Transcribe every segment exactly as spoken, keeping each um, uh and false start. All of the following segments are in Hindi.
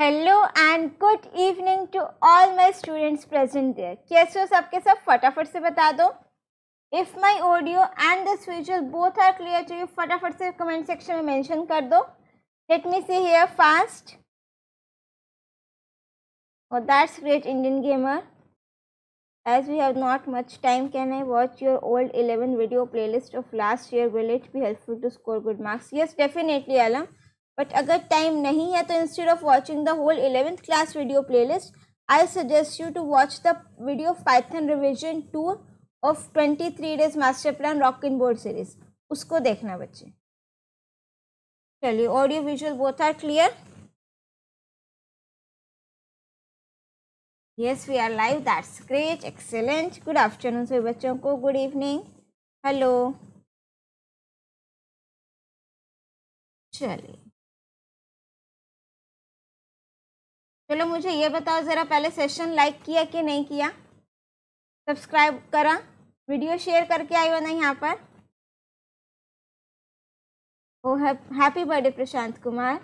Hello and good evening to all my students present there. कैसे हो सबके सब? फटाफट से बता दो। If my audio and this visual both are clear to you, फटाफट से कमेंट सेक्शन में मेंशन कर दो। Let me see here fast. और that's great Indian gamer, as we have not much time can I watch your old eleven video playlist of last year, will it be helpful to score good marks? Yes definitely Alam, but अगर टाइम नहीं है तो instead of watching the whole eleventh class video playlist, I suggest you to watch the video Python revision two of twenty three days master plan rock in board series, उसको देखना बच्चे। चलिए, audio visual both are clear? Yes we are live, that's great, excellent. Good afternoon सभी बच्चों को, गुड इवनिंग, हेलो। चलिए, चलो मुझे ये बताओ ज़रा, पहले सेशन लाइक किया कि नहीं किया? सब्सक्राइब करा? वीडियो शेयर करके आई हो ना यहाँ पर? Oh happy birthday Prashant Kumar,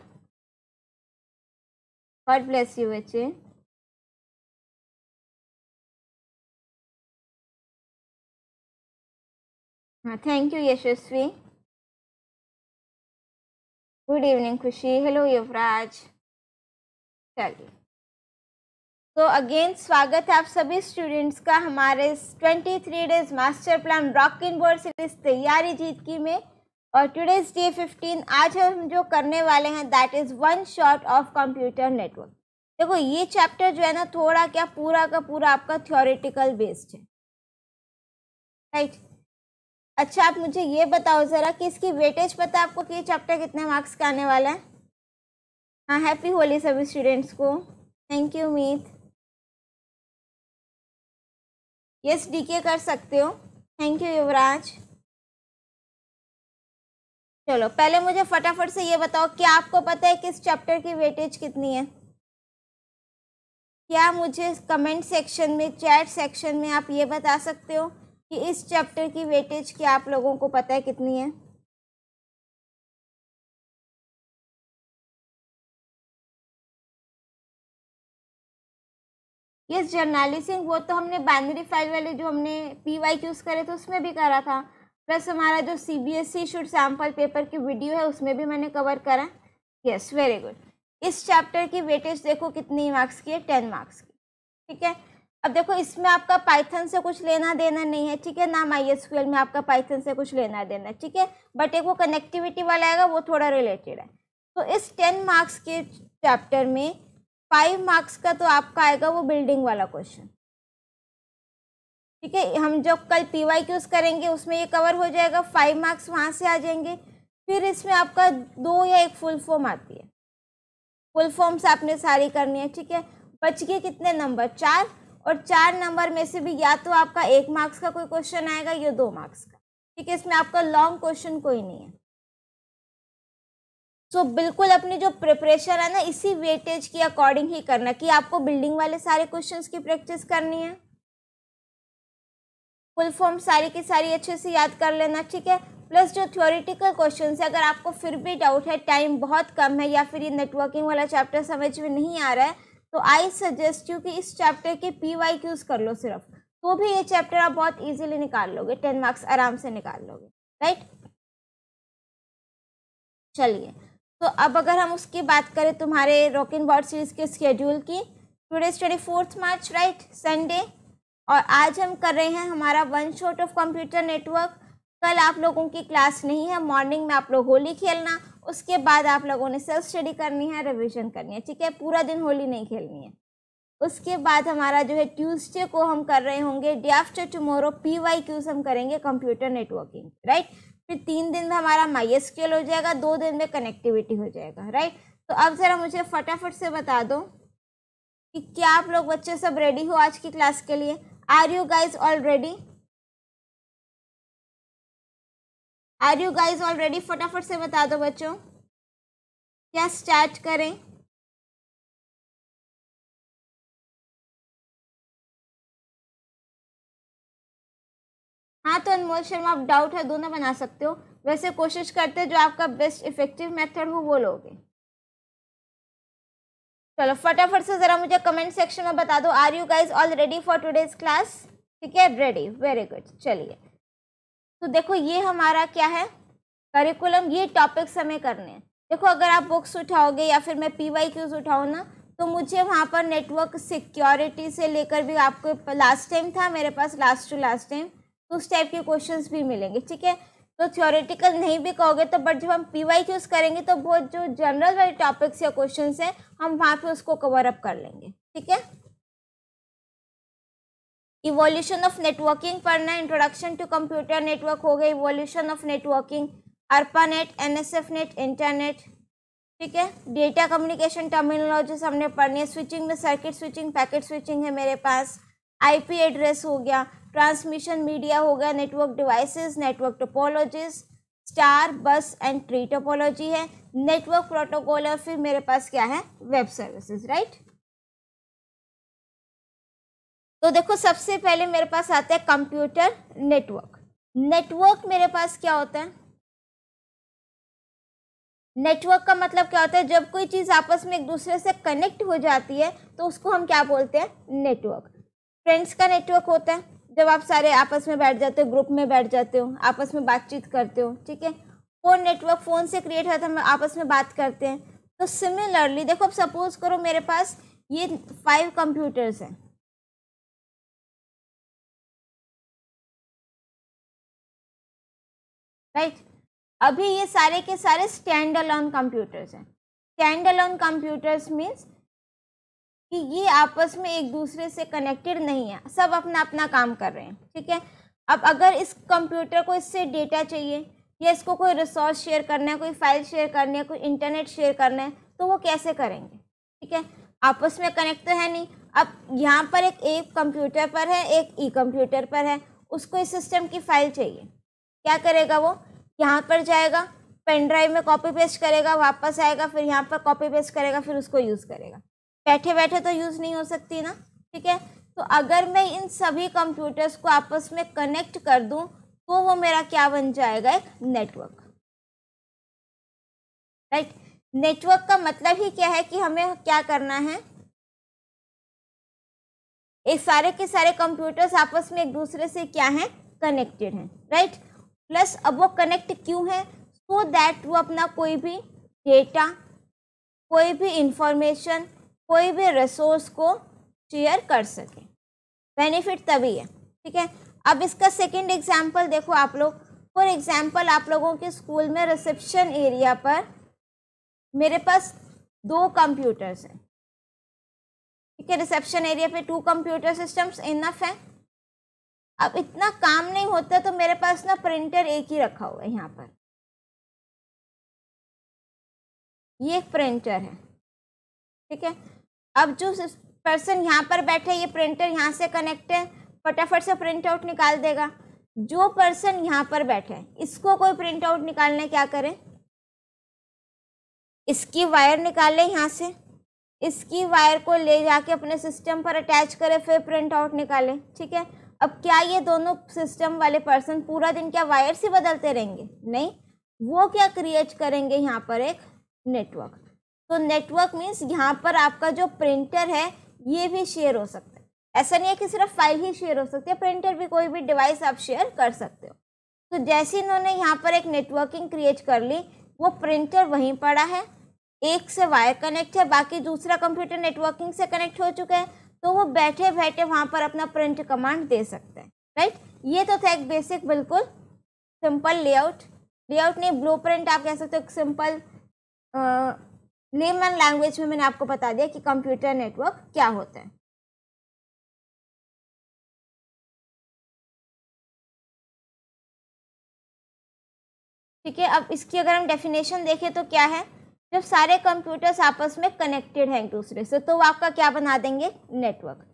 god bless you बच्चे। हाँ thank you Yashasvi, good evening Khushi, hello Yuvraj. चलिए, तो अगेन स्वागत है आप सभी स्टूडेंट्स का हमारे twenty three days master plan rock in board series तैयारी जीत की में। और टुडेज डे फिफ्टीन, आज हम जो करने वाले हैं that is one shot of computer network. देखो ये चैप्टर जो है ना, थोड़ा क्या पूरा का पूरा आपका थ्योरेटिकल बेस्ड है, राइट। अच्छा आप मुझे ये बताओ ज़रा कि इसकी वेटेज पता है आपको कि ये चैप्टर कितने मार्क्स का आने वाला है? हाँ हैप्पी होली सभी स्टूडेंट्स को, thank you Meet. Yes DK कर सकते हो, थैंक यू युवराज। चलो पहले मुझे फटाफट से ये बताओ, क्या आपको पता है कि इस चैप्टर की वेटेज कितनी है? क्या मुझे कमेंट सेक्शन में, चैट सेक्शन में आप ये बता सकते हो कि इस चैप्टर की वेटेज क्या आप लोगों को पता है कितनी है? यस जर्नालिसिंग, वो तो हमने बाइनरी फाइल वाले जो हमने पी वाई क्यूज करे थे उसमें भी करा था, प्लस हमारा जो C B S E should sample paper की वीडियो है उसमें भी मैंने कवर करा। Yes very good. इस चैप्टर की वेटेज देखो कितनी मार्क्स की है, टेन मार्क्स की, ठीक है। अब देखो इसमें आपका पाइथन से कुछ लेना देना नहीं है, ठीक है, ना माई एस क्यू एल में आपका पाइथन से कुछ लेना देना है, ठीक है, बट एक वो कनेक्टिविटी वाला आएगा, वो थोड़ा रिलेटेड है। तो इस टेन मार्क्स के चैप्टर में फाइव मार्क्स का तो आपका आएगा वो बिल्डिंग वाला क्वेश्चन, ठीक है। हम जब कल पी वाई क्यूज करेंगे उसमें ये कवर हो जाएगा, फाइव मार्क्स वहाँ से आ जाएंगे। फिर इसमें आपका दो या एक फुल फॉर्म आती है, फुल फॉर्म्स आपने सारी करनी है, ठीक है। बच गए कितने नंबर? चार, और चार नंबर में से भी या तो आपका एक मार्क्स का कोई क्वेश्चन आएगा या दो मार्क्स का, ठीक है। इसमें आपका लॉन्ग क्वेश्चन कोई नहीं है। सो so, बिल्कुल अपनी जो प्रिपरेशन है ना, इसी वेटेज के अकॉर्डिंग ही करना कि आपको बिल्डिंग वाले सारे क्वेश्चंस की प्रैक्टिस करनी है, फुल फॉर्म सारी की सारी अच्छे से याद कर लेना, ठीक है। प्लस जो थ्योरेटिकल क्वेश्चंस है, अगर आपको फिर भी डाउट है, टाइम बहुत कम है, या फिर ये नेटवर्किंग वाला चैप्टर समझ में नहीं आ रहा है, तो आई सजेस्ट यू कि इस चैप्टर के पी वाई क्यूज कर लो सिर्फ, तो भी ये चैप्टर आप बहुत इजीली निकाल लोगे, टेन मार्क्स आराम से निकाल लोगे, राइट। चलिए, तो अब अगर हम उसकी बात करें तुम्हारे रॉक इन बोर्ड सीरीज के स्केड्यूल की, today's twenty fourth March right, Sunday, और आज हम कर रहे हैं हमारा one shot of computer network. कल आप लोगों की क्लास नहीं है, मॉर्निंग में आप लोग होली खेलना, उसके बाद आप लोगों ने सेल्फ स्टडी करनी है, रिवीजन करनी है, ठीक है, पूरा दिन होली नहीं खेलनी है। उसके बाद हमारा जो है ट्यूसडे को हम कर रहे होंगे, day after tomorrow P Y Qs हम करेंगे कंप्यूटर नेटवर्किंग, राइट। फिर तीन दिन में हमारा माई एस क्यू एल हो जाएगा, दो दिन में कनेक्टिविटी हो जाएगा, राइट। तो अब ज़रा मुझे फटाफट से बता दो कि क्या आप लोग बच्चे सब रेडी हो आज की क्लास के लिए? Are you guys all ready? Are you guys all ready? फटाफट से बता दो बच्चों, क्या स्टार्ट करें? हाँ तो अनमोल शर्मा, आप डाउट है दोनों बना सकते हो, वैसे कोशिश करते जो आपका बेस्ट इफेक्टिव मेथड हो वो लोगे, चलो फटाफट से जरा मुझे कमेंट सेक्शन में बता दो, are you guys all ready for today's class? ठीक है, रेडी, वेरी गुड। चलिए तो देखो ये हमारा क्या है करिकुलम, ये टॉपिक्स हमें करने हैं। देखो अगर आप बुक्स उठाओगे या फिर मैं पी वाई क्यूज उठाऊँ ना, तो मुझे वहाँ पर नेटवर्क सिक्योरिटी से लेकर भी आपको लास्ट टाइम था मेरे पास, लास्ट टू लास्ट टाइम, तो उस टाइप के क्वेश्चंस भी मिलेंगे। ठीक है, तो थियोरेटिकल नहीं भी कहोगे तो, बट जब हम पी वाई क्यूज करेंगे तो बहुत जो जनरल वाले टॉपिक्स या क्वेश्चंस हैं हम वहाँ पे उसको कवर अप कर लेंगे। ठीक है, इवोल्यूशन ऑफ नेटवर्किंग पढ़ना, इंट्रोडक्शन टू कंप्यूटर नेटवर्क हो गया, evolution of networking, ARPANET, NSFNET, internet. ठीक है, डेटा कम्युनिकेशन टर्मिनोलॉजीज हमने पढ़नी है, स्विचिंग में सर्किट स्विचिंग, पैकेट स्विचिंग है मेरे पास, आईपी एड्रेस हो गया, ट्रांसमिशन मीडिया हो गया, network devices, network topologies, star bus and tree topology है, नेटवर्क प्रोटोकॉल, और फिर मेरे पास क्या है वेब सर्विसेज। राइट, तो देखो सबसे पहले मेरे पास आता है कंप्यूटर नेटवर्क। नेटवर्क मेरे पास क्या होता है? नेटवर्क का मतलब क्या होता है? जब कोई चीज़ आपस में एक दूसरे से कनेक्ट हो जाती है तो उसको हम क्या बोलते हैं? नेटवर्क। फ्रेंड्स का नेटवर्क होता है जब आप सारे आपस में बैठ जाते हो, ग्रुप में बैठ जाते हो, आपस में बातचीत करते हो। ठीक है, फ़ोन नेटवर्क, फ़ोन से क्रिएट होता है, हम आपस में बात करते हैं। तो सिमिलरली देखो अब सपोज करो मेरे पास ये फाइव कंप्यूटर्स हैं, राइट। अभी ये सारे के सारे स्टैंड अलोन कंप्यूटर्स हैं। स्टैंड अलोन कंप्यूटर्स मीन्स कि ये आपस में एक दूसरे से कनेक्टेड नहीं है, सब अपना अपना काम कर रहे हैं। ठीक है, अब अगर इस कंप्यूटर को इससे डेटा चाहिए या इसको कोई रिसोर्स शेयर करना है, कोई फाइल शेयर करनी है, कोई इंटरनेट शेयर करना है, तो वो कैसे करेंगे? ठीक है, आपस में कनेक्ट तो है नहीं। अब यहाँ पर एक ए कंप्यूटर पर है, एक ई कंप्यूटर पर है, उसको इस सिस्टम की फाइल चाहिए। क्या करेगा वो? यहाँ पर जाएगा, पेन ड्राइव में कॉपी पेस्ट करेगा, वापस आएगा, फिर यहाँ पर कॉपी पेस्ट करेगा, फिर उसको यूज़ करेगा। बैठे बैठे तो यूज़ नहीं हो सकती ना। ठीक है, तो अगर मैं इन सभी कंप्यूटर्स को आपस में कनेक्ट कर दूं तो वो मेरा क्या बन जाएगा? एक नेटवर्क। राइट, नेटवर्क का मतलब ही क्या है कि हमें क्या करना है? ये सारे के सारे कंप्यूटर्स आपस में एक दूसरे से क्या हैं? कनेक्टेड हैं। राइट, प्लस अब वो कनेक्ट क्यों है? सो दैट वो अपना कोई भी डेटा, कोई भी इंफॉर्मेशन, कोई भी रिसोर्स को शेयर कर सके। बेनिफिट तभी है। ठीक है, अब इसका सेकंड एग्जांपल देखो आप लोग। फॉर एग्जांपल आप लोगों के स्कूल में रिसेप्शन एरिया पर मेरे पास दो कंप्यूटर्स हैं। ठीक है, रिसेप्शन एरिया पे टू कंप्यूटर सिस्टम्स इनफ है। अब इतना काम नहीं होता तो मेरे पास ना प्रिंटर एक ही रखा हुआ है। यहाँ पर ये एक प्रिंटर है। ठीक है, अब जो पर्सन यहाँ पर बैठे, ये प्रिंटर यहाँ से कनेक्ट है, फटाफट से प्रिंट आउट निकाल देगा। जो पर्सन यहाँ पर बैठे है इसको कोई प्रिंट आउट निकालने क्या करें? इसकी वायर निकाले यहाँ से, इसकी वायर को ले जाके अपने सिस्टम पर अटैच करे, फिर प्रिंट आउट निकाले। ठीक है, अब क्या ये दोनों सिस्टम वाले पर्सन पूरा दिन क्या वायर से बदलते रहेंगे? नहीं, वो क्या क्रिएट करेंगे यहाँ पर? एक नेटवर्क। तो नेटवर्क मीन्स यहाँ पर आपका जो प्रिंटर है ये भी शेयर हो सकता है। ऐसा नहीं है कि सिर्फ फाइल ही शेयर हो सकती है, प्रिंटर भी, कोई भी डिवाइस आप शेयर कर सकते हो। तो जैसे इन्होंने यहाँ पर एक नेटवर्किंग क्रिएट कर ली, वो प्रिंटर वहीं पड़ा है, एक से वायर कनेक्ट है, बाकी दूसरा कंप्यूटर नेटवर्किंग से कनेक्ट हो चुका है, तो वो बैठे बैठे वहाँ पर अपना प्रिंट कमांड दे सकते हैं। राइट, ये तो था एक बेसिक बिल्कुल सिंपल लेआउट, लेआउट नहीं ब्लू प्रिंट आप कह सकते हो, एक सिंपल लेमन लैंग्वेज में मैंने आपको बता दिया कि कंप्यूटर नेटवर्क क्या होता है। ठीक है, अब इसकी अगर हम डेफिनेशन देखें तो क्या है? जब सारे कंप्यूटर्स आपस में कनेक्टेड हैं एक दूसरे से तो वो आपका क्या बना देंगे? नेटवर्क।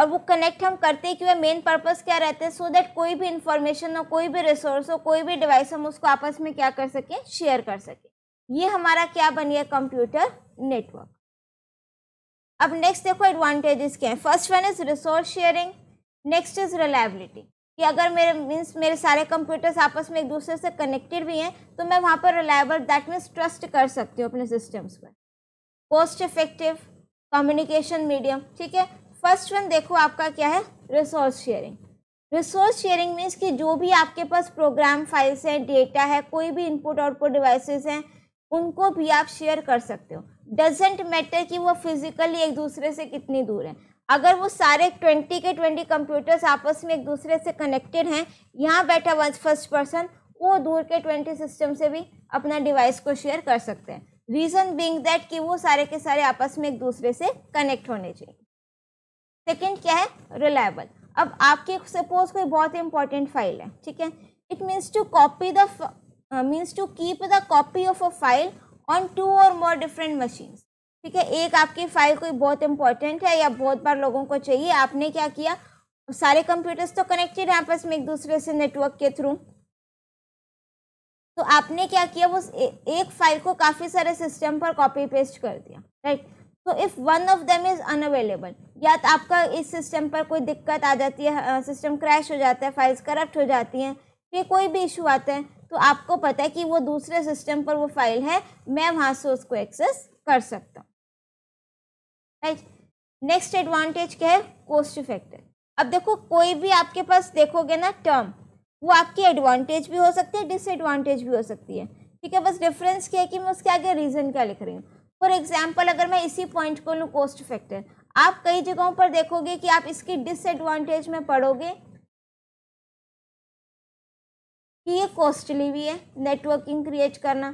और वो कनेक्ट हम करते क्यों? मेन पर्पस क्या रहता है? सो दैट कोई भी इंफॉर्मेशन हो, कोई भी रिसोर्स हो, कोई भी डिवाइस, हम उसको आपस में क्या कर सके? शेयर कर सके। ये हमारा क्या बन गया? Computer network. अब नेक्स्ट देखो एडवांटेजेस क्या हैं। First one is resource sharing, next is reliability, कि अगर मेरे मीन्स मेरे सारे कंप्यूटर्स आपस में एक दूसरे से कनेक्टेड भी हैं तो मैं वहाँ पर रिलायबल, दैट मीन्स ट्रस्ट कर सकती हूँ अपने सिस्टम्स पर। Cost effective, communication medium. ठीक है, फर्स्ट वन देखो आपका क्या है, resource sharing. Resource sharing means कि जो भी आपके पास प्रोग्राम फाइल्स हैं, डेटा है, कोई भी इनपुट आउटपुट डिवाइसेस हैं, उनको भी आप शेयर कर सकते हो। डजेंट मैटर कि वो फिजिकली एक दूसरे से कितनी दूर है, अगर वो सारे ट्वेंटी के ट्वेंटी कंप्यूटर्स आपस में एक दूसरे से कनेक्टेड हैं, यहाँ बैठा वन फर्स्ट पर्सन वो दूर के ट्वेंटी सिस्टम से भी अपना डिवाइस को शेयर कर सकते हैं। रीज़न बीइंग दैट कि वो सारे के सारे आपस में एक दूसरे से कनेक्ट होने चाहिए। सेकंड क्या है, रिलायबल। अब आपके सपोज कोई बहुत इंपॉर्टेंट फाइल है, ठीक है, it means to copy the means to keep the copy of a file on two or more different machines. ठीक है, एक आपकी फाइल कोई बहुत इंपॉर्टेंट है या बहुत बार लोगों को चाहिए, आपने क्या किया, सारे कंप्यूटर्स तो कनेक्टेड हैं आपस में एक दूसरे से नेटवर्क के थ्रू, तो आपने क्या किया, वो एक फाइल को काफ़ी सारे सिस्टम पर कॉपी पेस्ट कर दिया, राइट। तो if one of them is unavailable, या तो आपका इस सिस्टम पर कोई दिक्कत आ जाती है, सिस्टम क्रैश हो जाता है, फाइल्स करप्ट हो जाती हैं, फिर कोई भी इशू आता है, तो आपको पता है कि वो दूसरे सिस्टम पर वो फाइल है, मैं वहाँ से उसको एक्सेस कर सकता हूँ, राइट। नेक्स्ट एडवांटेज क्या है, कॉस्ट इफेक्टिव। अब देखो कोई भी आपके पास देखोगे ना टर्म, वो आपकी एडवांटेज भी हो सकती है, डिसएडवांटेज भी हो सकती है, ठीक है, बस डिफरेंस क्या है कि मैं उसके आगे रीज़न क्या लिख रही हूँ। फॉर एग्जांपल अगर मैं इसी पॉइंट को लूँ कॉस्ट इफेक्टिव, आप कई जगहों पर देखोगे कि आप इसकी डिसएडवांटेज में पढ़ोगे कि ये कॉस्टली भी है नेटवर्किंग क्रिएट करना,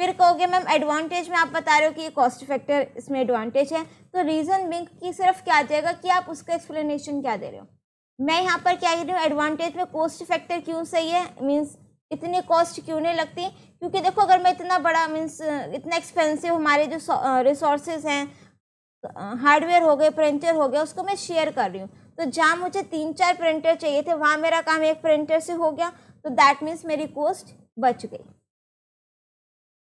फिर कहोगे मैम एडवांटेज में आप बता रहे हो कि ये कॉस्ट इफेक्टिव, इसमें एडवांटेज है, तो रीज़न बिंग की सिर्फ क्या आ जाएगा कि आप उसका एक्सप्लेनेशन क्या दे रहे हो। मैं यहाँ पर क्या कह रही हूँ, एडवांटेज में कॉस्ट फैक्टर क्यों सही है, मींस इतनी कॉस्ट क्यों नहीं लगती, क्योंकि देखो अगर मैं इतना बड़ा मींस इतना एक्सपेंसिव हमारे जो रिसोर्सेज हैं, हार्डवेयर हो गए, प्रिंटर हो गया, उसको मैं शेयर कर रही हूँ, तो जहाँ मुझे तीन चार प्रिंटर चाहिए थे वहाँ मेरा काम एक प्रिंटर से हो गया, तो दैट मीन्स मेरी कॉस्ट बच गई।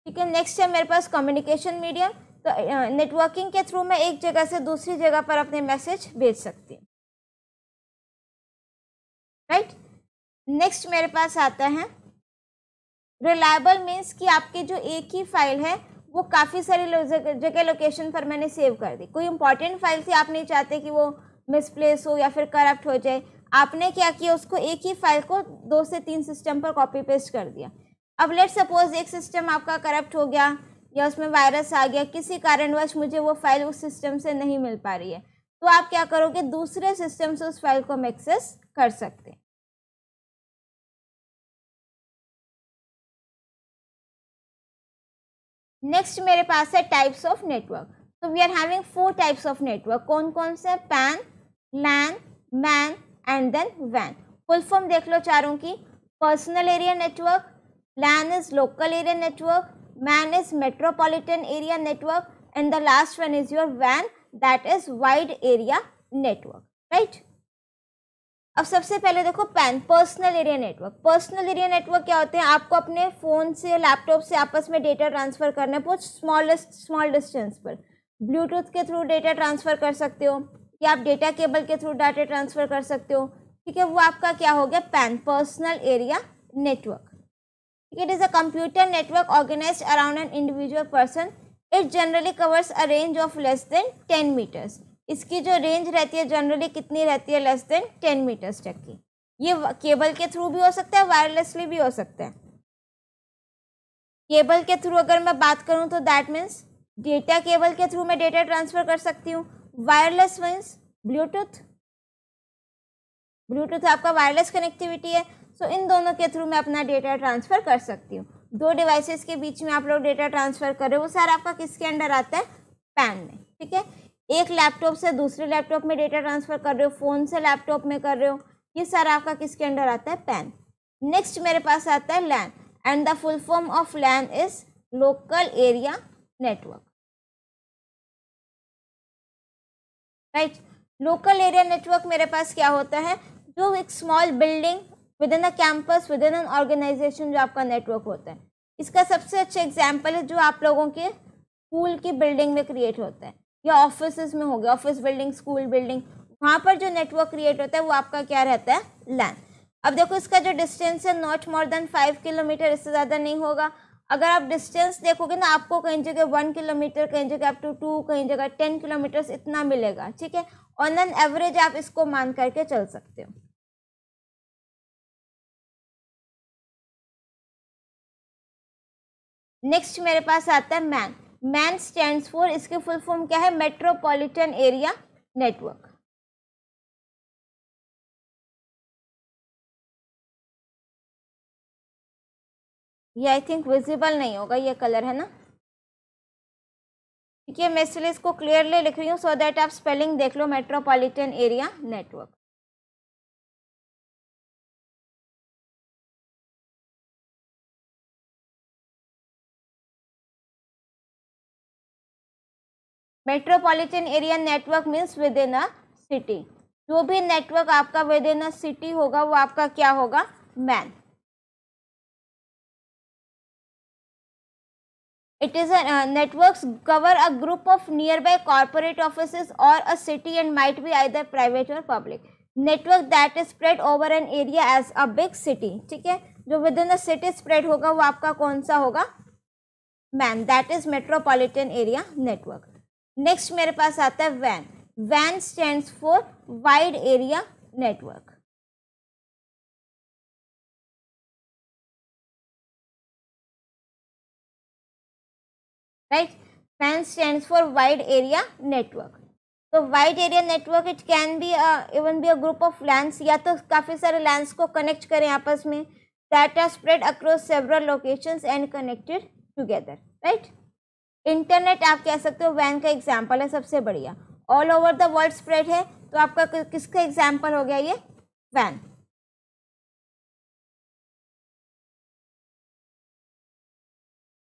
ठीक है, नेक्स्ट है मेरे पास कम्युनिकेशन मीडियम। तो नेटवर्किंग के थ्रू मैं एक जगह से दूसरी जगह पर अपने मैसेज भेज सकती हूँ, राइट right? नेक्स्ट मेरे पास आता है रिलायबल, मीन्स कि आपके जो एक ही फाइल है वो काफ़ी सारी जगह लोकेशन पर मैंने सेव कर दी, कोई इंपॉर्टेंट फाइल थी, आप नहीं चाहते कि वो मिसप्लेस हो या फिर करप्ट हो जाए, आपने क्या किया उसको एक ही फाइल को दो से तीन सिस्टम पर कॉपी पेस्ट कर दिया। अब लेट सपोज एक सिस्टम आपका करप्ट हो गया या उसमें वायरस आ गया, किसी कारणवश मुझे वो फाइल उस सिस्टम से नहीं मिल पा रही है, तो आप क्या करोगे, दूसरे सिस्टम से उस फाइल को हम एक्सेस कर सकते हैं, नेक्स्ट मेरे पास है टाइप्स ऑफ नेटवर्क। तो we are having four types of network, कौन कौन से, PAN, LAN, MAN and then वैन। फुल फॉर्म देख लो चारों की, personal area network, LAN is local area network, MAN is metropolitan area network and the last one is your वैन, that is wide area network, right. अब सबसे पहले देखो PAN, personal area network. Personal area network क्या होते हैं, आपको अपने फ़ोन से लैपटॉप से आपस में डेटा ट्रांसफ़र करना है बहुत स्मॉलेस्ट स्मॉल डिस्टेंस पर, ब्लूटूथ के थ्रू डेटा ट्रांसफ़र कर सकते हो या आप डेटा केबल के थ्रू डाटा ट्रांसफ़र कर सकते हो, ठीक है, वो आपका क्या हो गया, PAN, personal area network. It is a computer network organise around an individual person, it generally covers a range of less than ten metres. इसकी जो रेंज रहती है जनरली कितनी रहती है, लेस देन टेन मीटर्स तक की। ये केबल के थ्रू भी हो सकता है, वायरलेसली भी हो सकता है। केबल के थ्रू अगर मैं बात करूं तो दैट मीन्स डेटा केबल के थ्रू मैं डेटा ट्रांसफ़र कर सकती हूँ। वायरलेस मीन्स ब्लूटूथ, ब्लूटूथ आपका वायरलेस कनेक्टिविटी है, सो so इन दोनों के थ्रू मैं अपना डेटा ट्रांसफ़र कर सकती हूँ। दो डिवाइसेस के बीच में आप लोग डेटा ट्रांसफ़र कर रहे हो, वो सारा आपका किसके अंडर आता है, पैन में, ठीक है। एक लैपटॉप से दूसरे लैपटॉप में डेटा ट्रांसफ़र कर रहे हो, फ़ोन से लैपटॉप में कर रहे हो, ये सारा आपका किसके अंडर आता है, पैन। नेक्स्ट मेरे पास आता है LAN, and the full form of LAN is local area network, right. Local area network मेरे पास क्या होता है, जो एक small building within a campus within an organisation जो आपका नेटवर्क होता है। इसका सबसे अच्छा एग्जाम्पल है जो आप लोगों के स्कूल की बिल्डिंग में क्रिएट होता है या ऑफिस में हो गया, ऑफिस बिल्डिंग, स्कूल बिल्डिंग, वहाँ पर जो नेटवर्क क्रिएट होता है वो आपका क्या रहता है, लैन। अब देखो इसका जो डिस्टेंस है not more than five kilometre, इससे ज़्यादा नहीं होगा। अगर आप डिस्टेंस देखोगे ना, आपको कहीं जगह वन किलोमीटर, कहीं जगह आप टू टू, कहीं जगह टेन किलोमीटर्स इतना मिलेगा। ठीक है, ऑन एन एवरेज आप इसको मान करके चल सकते हो। नेक्स्ट मेरे पास आता है मैन। मैन स्टैंड्स फॉर, इसके फुल फॉर्म क्या है, मेट्रोपॉलिटन एरिया नेटवर्क। ये आई थिंक विजिबल नहीं होगा, ये कलर है ना। ठीक है, मैं इसलिए इसको क्लियरली लिख रही हूँ सो दैट आप स्पेलिंग देख लो, metropolitan area network. Metropolitan area network means within a city. जो भी नेटवर्क आपका विद इन अ सिटी होगा वो आपका क्या होगा, MAN. It is a uh, networks cover a group of nearby corporate offices or a city and might be either private or public. Network that is spread over an area as a big city. ठीक है, जो within a city spread होगा वो आपका कौन सा होगा, MAN, that is metropolitan area network. Next मेरे पास आता है वैन। वैन stands for wide area network. Right, W A N stands for wide area network. तो wide area network it can be a, even be a group of LANs, या तो काफ़ी सारे LANs को कनेक्ट करें आपस में, that are spread across several locations and connected together. Right, internet आप कह सकते हो W A N का एग्जाम्पल है, सबसे बढ़िया all over the world spread है, तो आपका किसका एग्जाम्पल हो गया ये, W A N।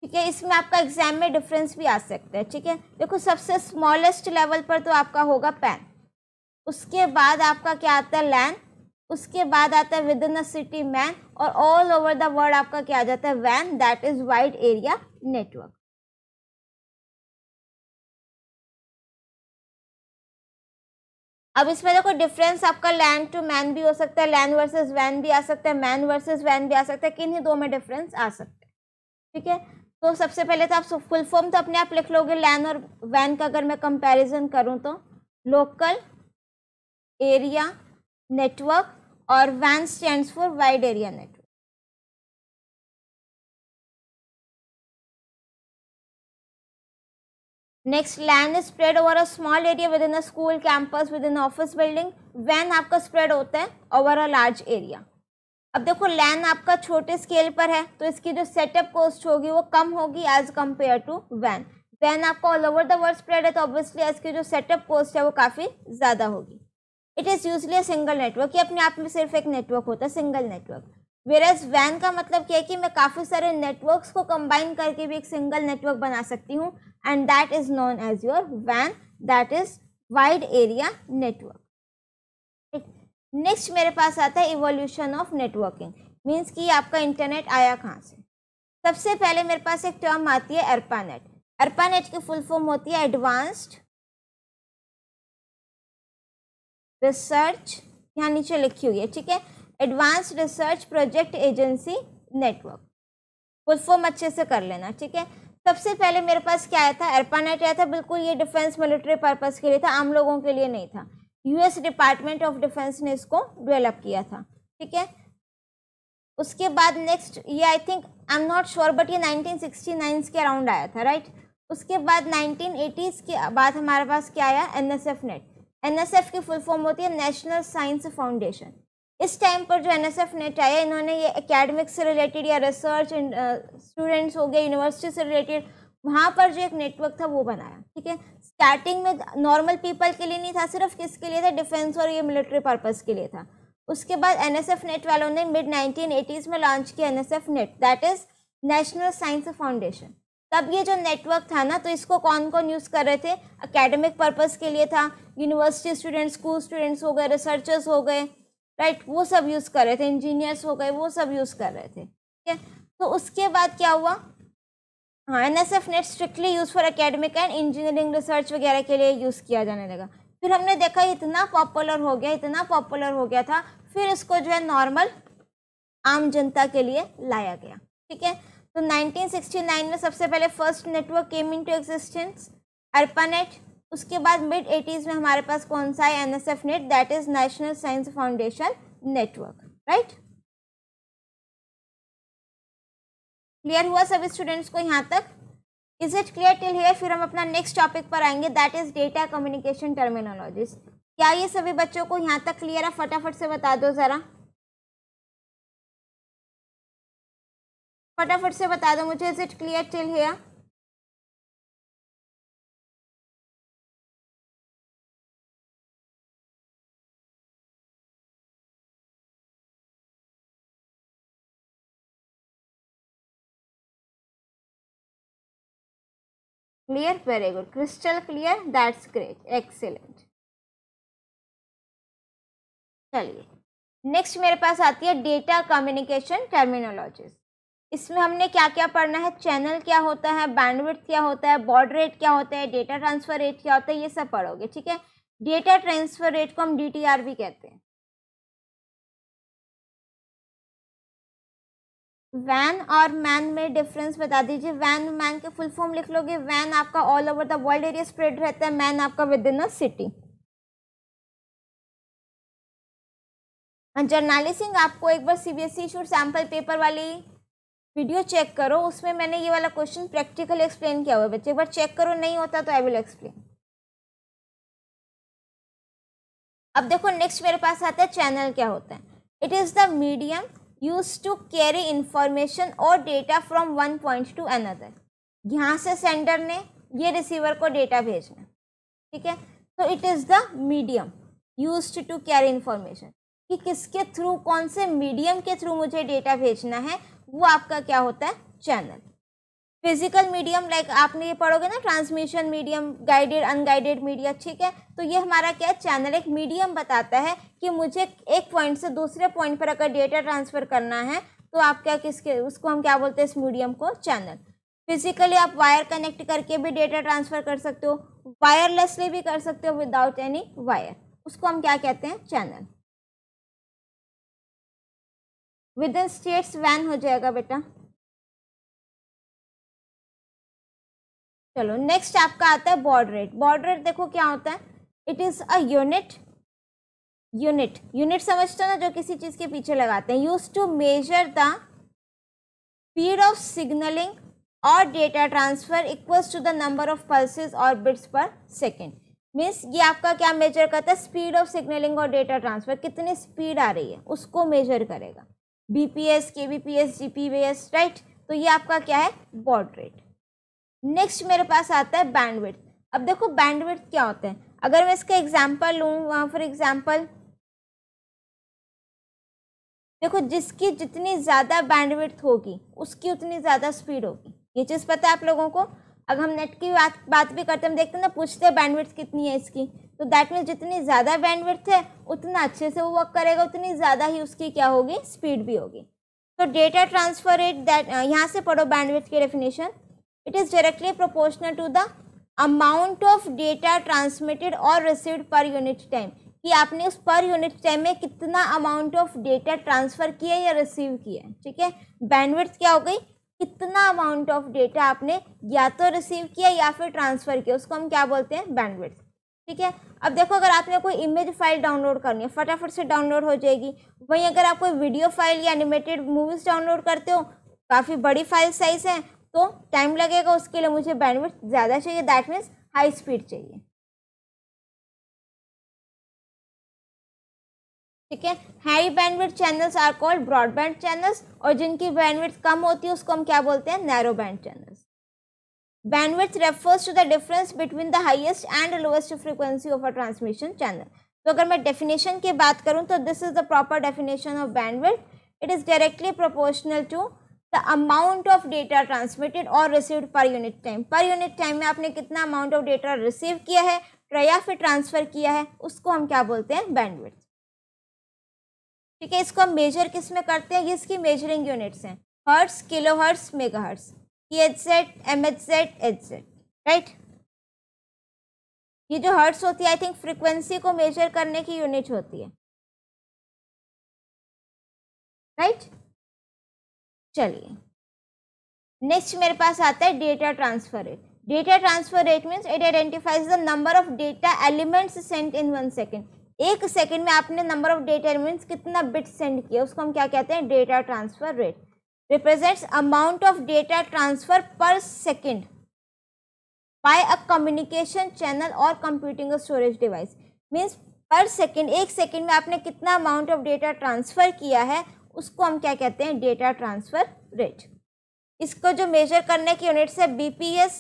ठीक है, इसमें आपका एग्जाम में डिफरेंस भी आ सकता है। ठीक है, देखो सबसे स्मॉलेस्ट लेवल पर तो आपका होगा पैन, उसके बाद आपका क्या आता है लैन, उसके बाद आता है within a city MAN, और ऑल ओवर द वर्ल्ड आपका क्या आ जाता है वैन, that is wide area network. अब इसमें देखो डिफरेंस आपका लैन टू मैन भी हो सकता है, लैन वर्सेज वैन भी आ सकता है, मैन वर्सेज वैन भी आ सकता है, किन्हीं दो में डिफरेंस आ सकता है। ठीक है, तो सबसे पहले तो आप फुल फॉर्म तो अपने आप लिख लोगे लैन और वैन का। अगर मैं कंपैरिजन करूं तो लोकल एरिया नेटवर्क, और वैन stands for wide area network. Next, LAN is spread over a small area within a school campus, within office building. वैन आपका स्प्रेड होता है ओवर अ लार्ज एरिया। अब देखो लैन आपका छोटे स्केल पर है, तो इसकी जो सेटअप कॉस्ट होगी वो कम होगी एज कंपेयर टू वैन। वैन आपका all over the world spread है, तो ऑब्वियसली इसकी जो सेटअप कॉस्ट है वो काफ़ी ज़्यादा होगी। It is usually single network, ये अपने आप में सिर्फ एक नेटवर्क होता है, सिंगल नेटवर्क। वेरस वैन का मतलब क्या है कि मैं काफ़ी सारे नेटवर्क्स को कंबाइन करके भी एक सिंगल नेटवर्क बना सकती हूँ, and that is known as your वैन, that is wide area network. Next मेरे पास आता है इवोल्यूशन ऑफ नेटवर्किंग, मीन्स कि आपका इंटरनेट आया कहाँ से। सबसे पहले मेरे पास एक टर्म आती है अर्पानेट। अर्पानेट की फुल फॉर्म होती है एडवांस्ड रिसर्च, यहाँ नीचे लिखी हुई है। ठीक है, advanced research project agency network, full form अच्छे से कर लेना। ठीक है, सबसे पहले मेरे पास क्या आया था, अर्पानेट आया था। बिल्कुल ये डिफेंस मिलिट्री पर्पज़ के लिए था, आम लोगों के लिए नहीं था। यूएस डिपार्टमेंट ऑफ डिफेंस ने इसको डेवलप किया था। ठीक है, उसके बाद नेक्स्ट ये I think I am not sure but ये नाइनटीन सिक्सटी नाइन के अराउंड आया था। राइट, उसके बाद नाइनटीन एटीज़ के बाद हमारे पास क्या आया, एनएसएफनेट। एनएसएफ की फुल फॉर्म होती है नेशनल साइंस फाउंडेशन। इस टाइम पर जो एनएसएफनेट आया, इन्होंने ये एकेडमिक्स से रिलेटेड या रिसर्च स्टूडेंट्स हो गए, यूनिवर्सिटी से रिलेटेड, वहाँ पर जो एक नेटवर्क था वो बनाया। ठीक है, स्टार्टिंग में नॉर्मल पीपल के लिए नहीं था, सिर्फ किसके लिए था, डिफेंस और ये मिलिट्री पर्पज़ के लिए था। उसके बाद एनएसएफ नेट वालों ने मिड नाइनटीन एटीज़ में लॉन्च किया NSF net, that is national science foundation. तब ये जो नेटवर्क था ना, तो इसको कौन कौन यूज़ कर रहे थे, एकेडमिक पर्पज़ के लिए था, यूनिवर्सिटी स्टूडेंट्स, स्कूल स्टूडेंट्स हो गए, रिसर्चर्स हो गए, राइट, वो सब यूज़ कर रहे थे, इंजीनियर्स हो गए, वो सब यूज़ कर रहे थे। ठीक है, तो उसके बाद क्या हुआ, हाँ, N S F net strictly use for academic and engineering research वगैरह के लिए यूज़ किया जाने लगा। फिर हमने देखा इतना पॉपुलर हो गया, इतना पॉपुलर हो गया था, फिर इसको जो है नॉर्मल आम जनता के लिए लाया गया। ठीक है, तो नाइनटीन सिक्सटी नाइन में सबसे पहले first network came into existence ARPANET. उसके बाद मिड एटीज़ में हमारे पास कौन सा है, NSF net, that is national science foundation network, right. Clear हुआ सभी स्टूडेंट्स को यहाँ तक? Is it clear till here? फिर हम अपना नेक्स्ट टॉपिक पर आएंगे, that is data communication terminologies. क्या ये सभी बच्चों को यहाँ तक क्लियर है? फटाफट से बता दो ज़रा, फटाफट से बता दो मुझे, is it clear till here? Clear, very good, crystal clear, that's great, excellent. चलिए नेक्स्ट मेरे पास आती है डेटा कम्युनिकेशन टर्मिनोलॉजीज। इसमें हमने क्या क्या पढ़ना है, चैनल क्या होता है, बैंडविड्थ क्या होता है, बॉड रेट क्या होता है, डेटा ट्रांसफर रेट क्या होता है, ये सब पढ़ोगे, ठीक है। डेटा ट्रांसफर रेट को हम डी टी आर भी कहते हैं। वैन और मैन में डिफरेंस बता दीजिए। वैन मैन के फुल फॉर्म लिख लोगे, वैन आपका all over the world area spread रहता है, मैन आपका विद इन अ सिटी। जर्नालिसिंग आपको एक बार सीबीएसई इशू सैम्पल पेपर वाली वीडियो चेक करो, उसमें मैंने ये वाला क्वेश्चन प्रैक्टिकल एक्सप्लेन किया हुआ है बच्चे, एक बार चेक करो, नहीं होता तो आई विल एक्सप्लेन। अब देखो नेक्स्ट मेरे पास आता है चैनल क्या होता है। It is the medium use to carry information और data from one point to another. यहाँ से सेंडर ने ये रिसीवर को डेटा भेजना, ठीक है। तो it is the medium use to carry information, कि किसके थ्रू, कौन से मीडियम के थ्रू मुझे डेटा भेजना है, वो आपका क्या होता है, चैनल। फिजिकल मीडियम, लाइक आपने ये पढ़ोगे ना, transmission medium, guided, unguided media, ठीक है। तो ये हमारा क्या है, चैनल एक मीडियम बताता है कि मुझे एक पॉइंट से दूसरे पॉइंट पर अगर डेटा ट्रांसफ़र करना है तो आप क्या, किसके, उसको हम क्या बोलते हैं, इस मीडियम को चैनल। फिजिकली आप वायर कनेक्ट करके भी डेटा ट्रांसफ़र कर सकते हो, वायरलेसली भी कर सकते हो विदाउट एनी वायर, उसको हम क्या कहते हैं, चैनल। विद इन स्टेट्स वैन हो जाएगा बेटा। चलो नेक्स्ट आपका आता है बॉड रेट। बॉड रेट देखो क्या होता है, it is a unit, unit unit समझते हो ना, जो किसी चीज़ के पीछे लगाते हैं। Use to measure the speed of signalling और data transfer equals to the number of pulses और बिट्स पर सेकेंड। मीन्स ये आपका क्या मेजर करता है, स्पीड ऑफ सिग्नलिंग और डेटा ट्रांसफर, कितनी स्पीड आ रही है उसको मेजर करेगा, B P S, K B P S, G P B S, right. तो ये आपका क्या है, बॉड रेट। नेक्स्ट मेरे पास आता है बैंडविड्थ। अब देखो बैंडविड्थ क्या होता है, अगर मैं इसका एग्जांपल लूँ, फॉर एग्जांपल देखो, जिसकी जितनी ज़्यादा बैंडविड्थ होगी उसकी उतनी ज़्यादा स्पीड होगी, ये चीज़ पता है आप लोगों को। अगर हम नेट की बात बात भी करते हैं, हम देखते हैं ना, पूछते हैं बैंडविड्थ कितनी है इसकी, तो दैट मीन्स जितनी ज़्यादा बैंडविड्थ है उतना अच्छे से वो वर्क करेगा, उतनी ज़्यादा ही उसकी क्या होगी, स्पीड भी होगी। तो डेटा ट्रांसफर रेट, दैट यहाँ से पढ़ो बैंडविड्थ की definition, it is directly proportional to the amount of data transmitted और रिसीव्ड पर यूनिट टाइम, कि आपने उस पर यूनिट टाइम में कितना अमाउंट ऑफ डेटा ट्रांसफ़र किया या रिसीव किया, ठीक है। बैंडविड्थ क्या हो गई, कितना अमाउंट ऑफ डेटा आपने या तो रिसीव किया या फिर ट्रांसफ़र किया, उसको हम क्या बोलते हैं, बैंडविड्थ, ठीक है। अब देखो अगर आपने कोई इमेज फाइल डाउनलोड करनी है, फटाफट से डाउनलोड हो जाएगी। वहीं अगर आप कोई वीडियो फाइल या एनिमेटेड मूवीज़ डाउनलोड करते हो, काफ़ी बड़ी फाइल साइज़ है तो टाइम लगेगा, उसके लिए मुझे बैंडविड्थ ज़्यादा चाहिए, दैट मीन्स हाई स्पीड चाहिए, ठीक है। High bandwidth channels are called broadband channels, और जिनकी बैंडविड्थ कम होती है उसको हम क्या बोलते हैं, narrow band channels. Bandwidth refers to the difference between the highest and lowest frequency of a transmission channel. तो अगर मैं डेफिनेशन की बात करूँ तो this is the proper definition of bandwidth, it is directly proportional to the amount of data transmitted और received per unit time. Per unit time में आपने कितना अमाउंट ऑफ डेटा रिसीव किया है या फिर ट्रांसफ़र किया है, उसको हम क्या बोलते हैं, बैंडविड्थ, ठीक है। इसको हम मेजर किस में करते हैं, ये इसकी मेजरिंग यूनिट्स हैं, hertz, kilohertz, megahertz, EHZ, MHZ, HZ, right. ये जो हर्ट्स होती है, आई थिंक फ्रिक्वेंसी को मेजर करने की यूनिट होती है, राइट right? चलिए नेक्स्ट मेरे पास आता है data transfer rate. Data transfer rate means it identifies the number of data elements sent in one second. एक सेकेंड में आपने नंबर ऑफ डेटा एलिमेंट्स कितना बिट सेंड किया उसको हम क्या कहते हैं, data transfer rate. Represents amount of data transfer per second by a communication channel और computing storage device. Means per second, एक सेकेंड में आपने कितना अमाउंट ऑफ डेटा ट्रांसफ़र किया है उसको हम क्या कहते हैं, डेटा ट्रांसफ़र रेट. इसको जो मेजर करने की यूनिट्स है बीपीएस.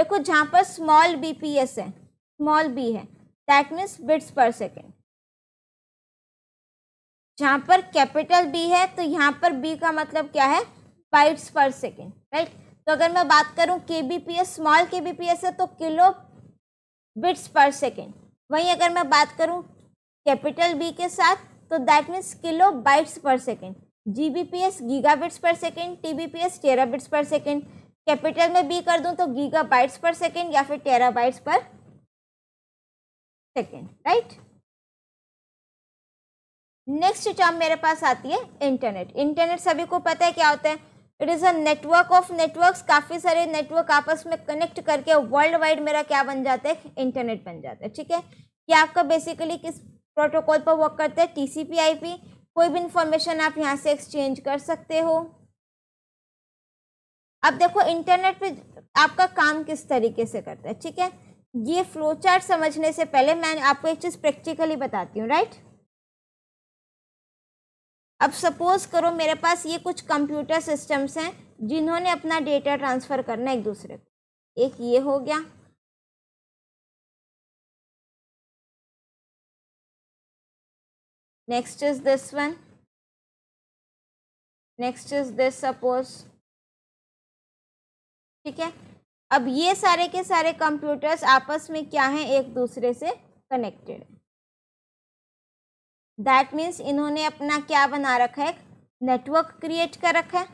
देखो जहाँ पर स्मॉल बीपीएस है, स्मॉल बी है, that means bits per second. जहाँ पर कैपिटल बी है तो यहाँ पर बी का मतलब क्या है, बाइट्स पर सेकेंड, राइट. तो अगर मैं बात करूँ केबीपीएस, स्मॉल केबीपीएस है तो किलो बिट्स पर सेकेंड. वहीं अगर मैं बात करूं कैपिटल बी के साथ तो that means kilo bytes per second. GBPS gigabits per second, TBPS terabits per second. Capital में बी कर दूं तो गीगाबाइट्स पर सेकेंड या फिर टेराबाइट्स पर सेकेंड, राइट. नेक्स्ट टर्म मेरे पास आती है इंटरनेट. इंटरनेट सभी को पता है क्या होता है, it is a network of networks. काफ़ी सारे नेटवर्क आपस में कनेक्ट करके वर्ल्ड वाइड मेरा क्या बन जाता है, इंटरनेट बन जाता है, ठीक है. ये आपका बेसिकली किस प्रोटोकॉल पर वर्क करता है, टीसीपी आईपी. कोई भी इंफॉर्मेशन आप यहाँ से एक्सचेंज कर सकते हो. अब देखो इंटरनेट पे आपका काम किस तरीके से करता है, ठीक है. ये फ्लो चार्ट समझने से पहले मैं आपको एक चीज़ प्रैक्टिकली बताती हूँ, राइट. अब सपोज करो मेरे पास ये कुछ कंप्यूटर सिस्टम्स हैं जिन्होंने अपना डेटा ट्रांसफ़र करना एक दूसरे को. एक ये हो गया, next is this one, next is this suppose, ठीक है. अब ये सारे के सारे कंप्यूटर्स आपस में क्या हैं, एक दूसरे से कनेक्टेड है. दैट मीन्स इन्होंने अपना क्या बना रखा है, नेटवर्क क्रिएट कर रखा है.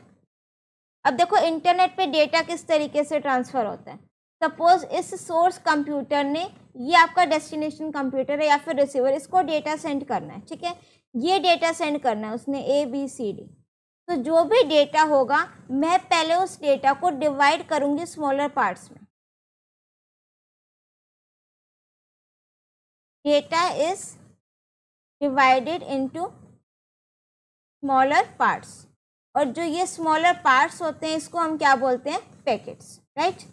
अब देखो इंटरनेट पे डेटा किस तरीके से ट्रांसफ़र होता है. सपोज इस सोर्स कंप्यूटर ने, ये आपका डेस्टिनेशन कंप्यूटर है या फिर रिसीवर, इसको डेटा सेंड करना है, ठीक है. ये डेटा सेंड करना है उसने ए बी सी डी. तो जो भी डेटा होगा मैं पहले उस डेटा को डिवाइड करूँगी स्मॉलर पार्ट्स में. Data is divided into smaller parts, और जो ये स्मॉलर पार्ट्स होते हैं इसको हम क्या बोलते हैं, पैकेट्स, राइट.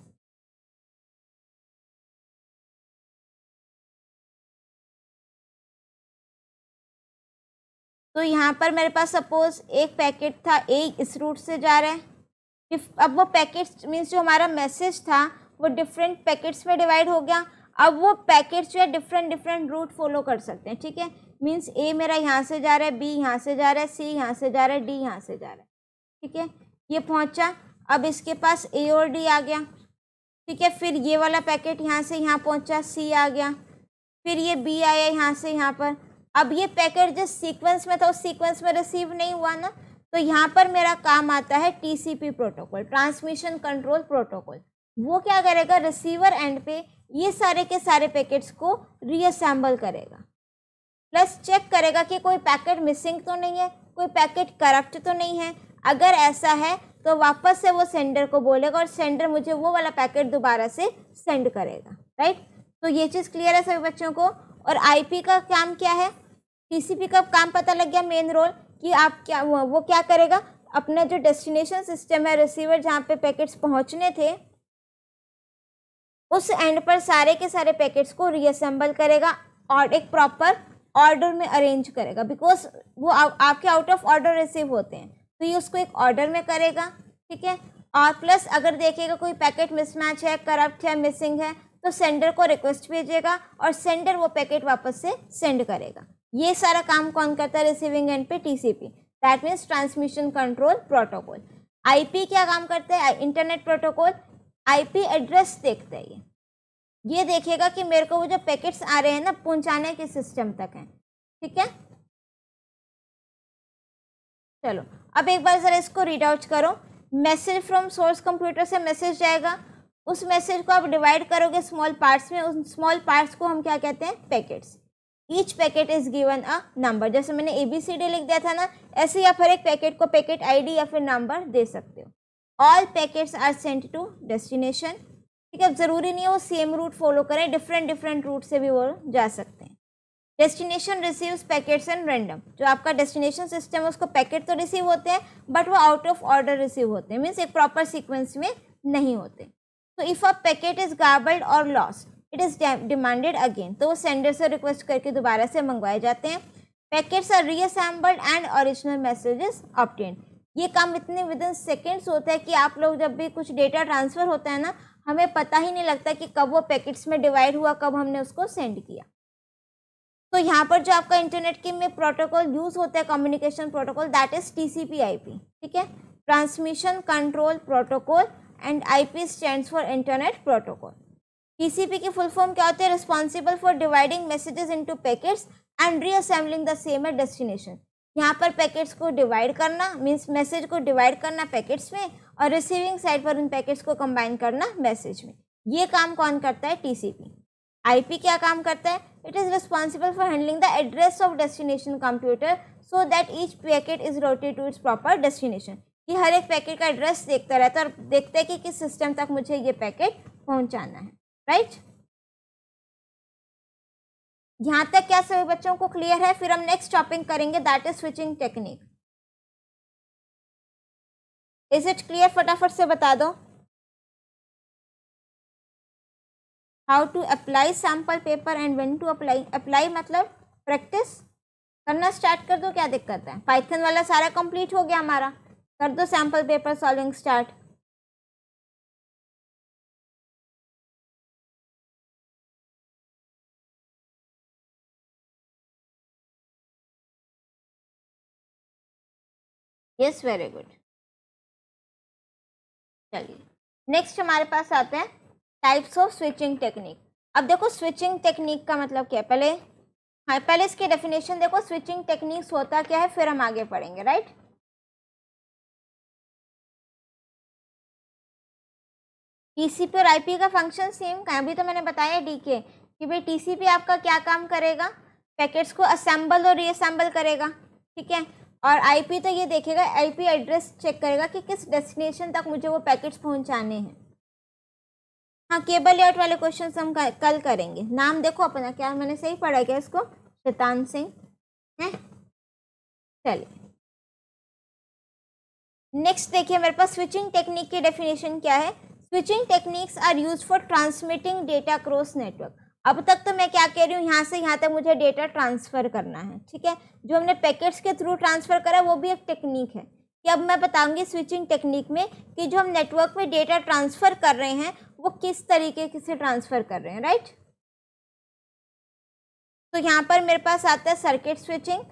तो यहाँ पर मेरे पास सपोज एक पैकेट था, एक इस रूट से जा रहा है. अब वो पैकेट्स मीन्स जो हमारा मैसेज था वो डिफरेंट पैकेट्स में डिवाइड हो गया. अब वो पैकेट्स जो है डिफरेंट डिफरेंट रूट फॉलो कर सकते हैं, ठीक है. मीन्स ए मेरा यहाँ से जा रहा है, बी यहाँ से जा रहा है, सी यहाँ से जा रहा है, डी यहाँ से जा रहा है, ठीक है. ये पहुँचा, अब इसके पास ए और डी आ गया, ठीक है. फिर ये वाला पैकेट यहाँ से यहाँ पहुँचा, सी आ गया, फिर ये बी आया यहाँ से यहाँ पर. अब ये पैकेट जिस सीक्वेंस में था उस सीक्वेंस में रिसीव नहीं हुआ ना, तो यहाँ पर मेरा काम आता है TCP protocol, transmission control protocol. वो क्या करेगा, रिसीवर एंड पे ये सारे के सारे पैकेट्स को रीअसेंबल करेगा, प्लस चेक करेगा कि कोई पैकेट मिसिंग तो नहीं है, कोई पैकेट करप्ट तो नहीं है. अगर ऐसा है तो वापस से वो सेंडर को बोलेगा और सेंडर मुझे वो वाला पैकेट दोबारा से सेंड करेगा, राइट. तो ये चीज़ क्लियर है सभी बच्चों को. और आईपी का काम क्या है, टीसीपी का काम पता लग गया, मेन रोल कि आप क्या, वो क्या करेगा, अपना जो डेस्टिनेशन सिस्टम है, रिसीवर जहाँ पे पैकेट्स पहुँचने थे उस एंड पर सारे के सारे पैकेट्स को रीअसेंबल करेगा और एक प्रॉपर ऑर्डर में अरेंज करेगा, बिकॉज वो आ, आपके आउट ऑफ ऑर्डर रिसीव होते हैं. तो ये उसको एक ऑर्डर में करेगा, ठीक है. और प्लस अगर देखेगा कोई पैकेट मिसमैच है, करप्ट है, मिसिंग है, तो सेंडर को रिक्वेस्ट भेजेगा और सेंडर वो पैकेट वापस से सेंड करेगा. ये सारा काम कौन करता है, रिसीविंग एंड पे TCP, that means transmission control protocol. IP क्या काम करता है, इंटरनेट प्रोटोकॉल. आईपी एड्रेस देखता है, ये ये देखेगा कि मेरे को वो जो पैकेट्स आ रहे हैं ना पहुंचाने के सिस्टम तक हैं, ठीक है. चलो अब एक बार ज़रा इसको रीड आउट करो. मैसेज फ्रॉम सोर्स कंप्यूटर से मैसेज जाएगा, उस मैसेज को आप डिवाइड करोगे स्मॉल पार्ट्स में, उन स्मॉल पार्ट्स को हम क्या कहते हैं, packets. Each packet is given a number, जैसे मैंने ए बी सी डी लिख दिया था ना, ऐसे ही आप हर एक पैकेट को पैकेट आई डी या फिर नंबर दे सकते हो. All packets are sent to destination. ठीक है, अब ज़रूरी नहीं है वो सेम रूट फॉलो करें, डिफरेंट डिफरेंट रूट से भी वो जा सकते हैं। Destination receives packets and random, जो आपका डेस्टिनेशन सिस्टम है उसको पैकेट तो रिसीव होते हैं बट वो आउट ऑफ ऑर्डर रिसीव होते हैं, मीन्स एक प्रॉपर सीक्वेंस में नहीं होते। तो if a packet is garbled और lost it is demanded again, तो वो सेंडर से रिक्वेस्ट करके दोबारा से मंगवाए जाते हैं। Packets are reassembled and original messages obtained. ये काम इतने विद इन सेकेंड्स होता है कि आप लोग जब भी कुछ डेटा ट्रांसफ़र होता है ना, हमें पता ही नहीं लगता कि कब वो पैकेट्स में डिवाइड हुआ, कब हमने उसको सेंड किया। तो यहाँ पर जो आपका इंटरनेट के में प्रोटोकॉल यूज़ होता है, communication protocol, that is T C P I P. ठीक है, transmission control protocol and I P stands for internet protocol. T C P की फुल फॉर्म क्या होती है? Responsible for dividing messages into packets and reassembling the same at destination. यहाँ पर पैकेट्स को डिवाइड करना मीन्स मैसेज को डिवाइड करना पैकेट्स में, और रिसीविंग साइड पर उन पैकेट्स को कंबाइन करना मैसेज में। ये काम कौन करता है? T C P. I P क्या काम करता है? It is responsible for handling the address of destination computer so that each packet is routed to its proper destination. ये हर एक पैकेट का एड्रेस देखता रहता है और देखता है कि किस सिस्टम तक मुझे ये पैकेट पहुँचाना है, राइट right? यहाँ तक क्या सभी बच्चों को क्लियर है? फिर हम नेक्स्ट टॉपिक करेंगे, that is switching technique. Is it clear? फटाफट से बता दो। How to apply sample paper and when to apply. Apply मतलब प्रैक्टिस करना स्टार्ट कर दो, क्या दिक्कत है? पाइथन वाला सारा कंप्लीट हो गया हमारा, कर दो sample paper solving start. Yes, very good. चलिए नेक्स्ट हमारे पास आते हैं टाइप्स ऑफ स्विचिंग टेक्निक। अब देखो स्विचिंग टेक्निक का मतलब क्या है, पहले हाँ पहले इसकी डेफिनेशन देखो, स्विचिंग टेक्निक्स होता क्या है, फिर हम आगे पढ़ेंगे, राइट। टीसीपी और आईपी का फंक्शन सेम का, अभी तो मैंने बताया डीके कि भाई टीसीपी आपका क्या काम करेगा? पैकेट्स को असेंबल और रीअसेंबल करेगा, ठीक है। और आईपी तो ये देखेगा, आईपी एड्रेस चेक करेगा कि किस डेस्टिनेशन तक मुझे वो पैकेट्स पहुंचाने हैं। हाँ, केबल लेआउट वाले क्वेश्चन हम कल करेंगे। नाम देखो अपना, क्या मैंने सही पढ़ा क्या इसको? शैतान सिंह है। चलिए नेक्स्ट देखिए मेरे पास स्विचिंग टेक्निक की डेफिनेशन क्या है। Switching techniques are use for transmitting data across network. अब तक तो मैं क्या कह रही हूँ, यहाँ से यहाँ तक मुझे डेटा ट्रांसफ़र करना है, ठीक है। जो हमने पैकेट्स के थ्रू ट्रांसफ़र करा वो भी एक टेक्निक है। कि अब मैं बताऊँगी स्विचिंग टेक्निक में कि जो हम नेटवर्क में डेटा ट्रांसफ़र कर रहे हैं वो किस तरीके से ट्रांसफ़र कर रहे हैं, राइट। तो यहाँ पर मेरे पास आता है सर्किट स्विचिंग,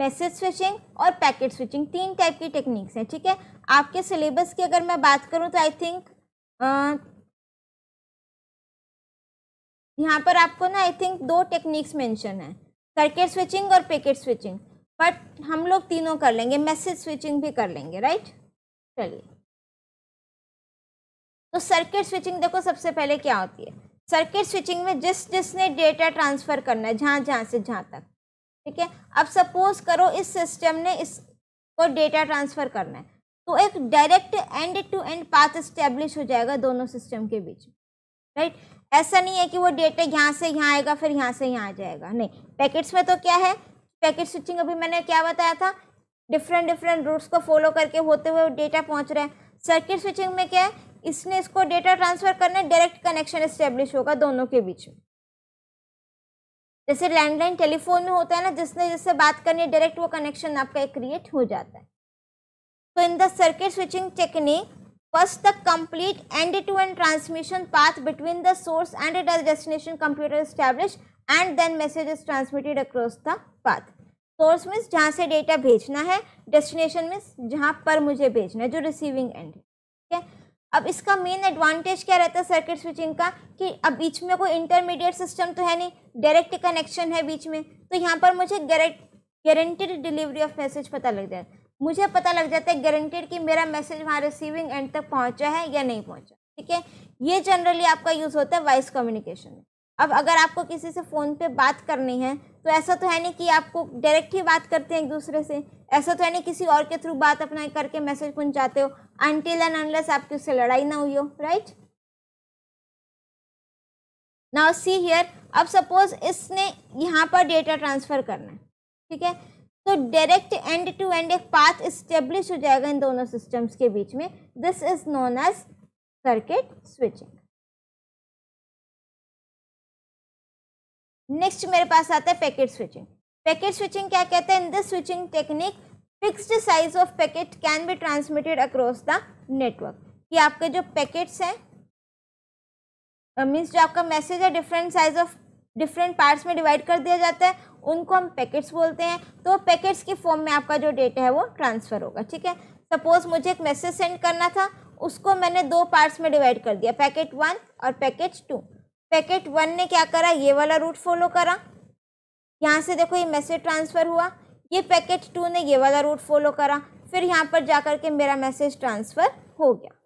मैसेज स्विचिंग और पैकेट स्विचिंग, तीन टाइप की टेक्निक्स हैं, ठीक है। आपके सिलेबस की अगर मैं बात करूँ तो आई थिंक यहाँ पर आपको ना आई थिंक दो टेक्निक्स मेंशन है, सर्किट स्विचिंग और पैकेट स्विचिंग, बट हम लोग तीनों कर लेंगे, मैसेज स्विचिंग भी कर लेंगे, राइट। चलिए तो सर्किट स्विचिंग देखो सबसे पहले क्या होती है। सर्किट स्विचिंग में जिस जिसने डेटा ट्रांसफ़र करना है जहाँ जहाँ से जहाँ तक, ठीक है। अब सपोज करो इस सिस्टम ने इसको डेटा ट्रांसफ़र करना है, तो एक direct end to end path establish हो जाएगा दोनों सिस्टम के बीच, राइट। ऐसा नहीं है कि वो डेटा यहाँ से यहाँ आएगा फिर यहाँ से यहाँ आ जाएगा, नहीं। पैकेट्स में तो क्या है, पैकेट स्विचिंग अभी मैंने क्या बताया था, डिफरेंट डिफरेंट रूट्स को फॉलो करके होते हुए डेटा पहुँच रहा है। सर्किट स्विचिंग में क्या है, इसने इसको डेटा ट्रांसफ़र करना है, डायरेक्ट कनेक्शन इस्टेब्लिश होगा दोनों के बीच में। जैसे लैंडलाइन टेलीफोन में होता है ना, जिसने जिससे बात करनी है डायरेक्ट वो कनेक्शन आपका क्रिएट हो जाता है। तो in the circuit switching technique First, the complete end-to-end transmission path between the source and the destination computer is established, and then message is transmitted across the path. Source means जहाँ से डेटा भेजना है, destination means जहाँ पर मुझे भेजना है जो receiving end है, ठीक है। अब इसका main advantage क्या रहता है circuit switching का, कि अब बीच में कोई intermediate system तो है नहीं, direct connection है बीच में, तो यहाँ पर मुझे guaranteed delivery of message पता लग जाए, मुझे पता लग जाता है गारंटेड कि मेरा मैसेज वहाँ रिसीविंग एंड तक पहुँचा है या नहीं पहुँचा, ठीक है। ये जनरली आपका यूज़ होता है वॉइस कम्युनिकेशन में। अब अगर आपको किसी से फ़ोन पे बात करनी है तो ऐसा तो है नहीं कि आपको डायरेक्ट ही बात करते हैं एक दूसरे से, ऐसा तो है नहीं किसी और के थ्रू बात अपना करके मैसेज पहुंचाते हो, अनटिल एंड अनलेस आपकी उससे लड़ाई ना हुई हो, राइट। नाउ सी हियर, अब सपोज इसने यहाँ पर डेटा ट्रांसफ़र करना है, ठीक है, तो डायरेक्ट एंड टू एंड एक पाथ इस्टेब्लिश हो जाएगा इन दोनों सिस्टम्स के बीच में। This is known as circuit switching. Next मेरे पास आता है पैकेट स्विचिंग। पैकेट स्विचिंग क्या कहते हैं? In this switching technique fixed size of packet can be transmitted across the network. कि आपके जो पैकेट्स हैं, मीन्स जो आपका मैसेज है, different size of different parts में डिवाइड कर दिया जाता है, उनको हम पैकेट्स बोलते हैं। तो पैकेट्स के फॉर्म में आपका जो डेटा है वो ट्रांसफ़र होगा, ठीक है। सपोज मुझे एक मैसेज सेंड करना था, उसको मैंने दो पार्ट्स में डिवाइड कर दिया, पैकेट वन और पैकेट टू। पैकेट वन ने क्या करा, ये वाला रूट फॉलो करा, यहाँ से देखो ये मैसेज ट्रांसफ़र हुआ। ये पैकेट टू ने ये वाला रूट फॉलो करा, फिर यहाँ पर जाकर के मेरा मैसेज ट्रांसफ़र हो गया।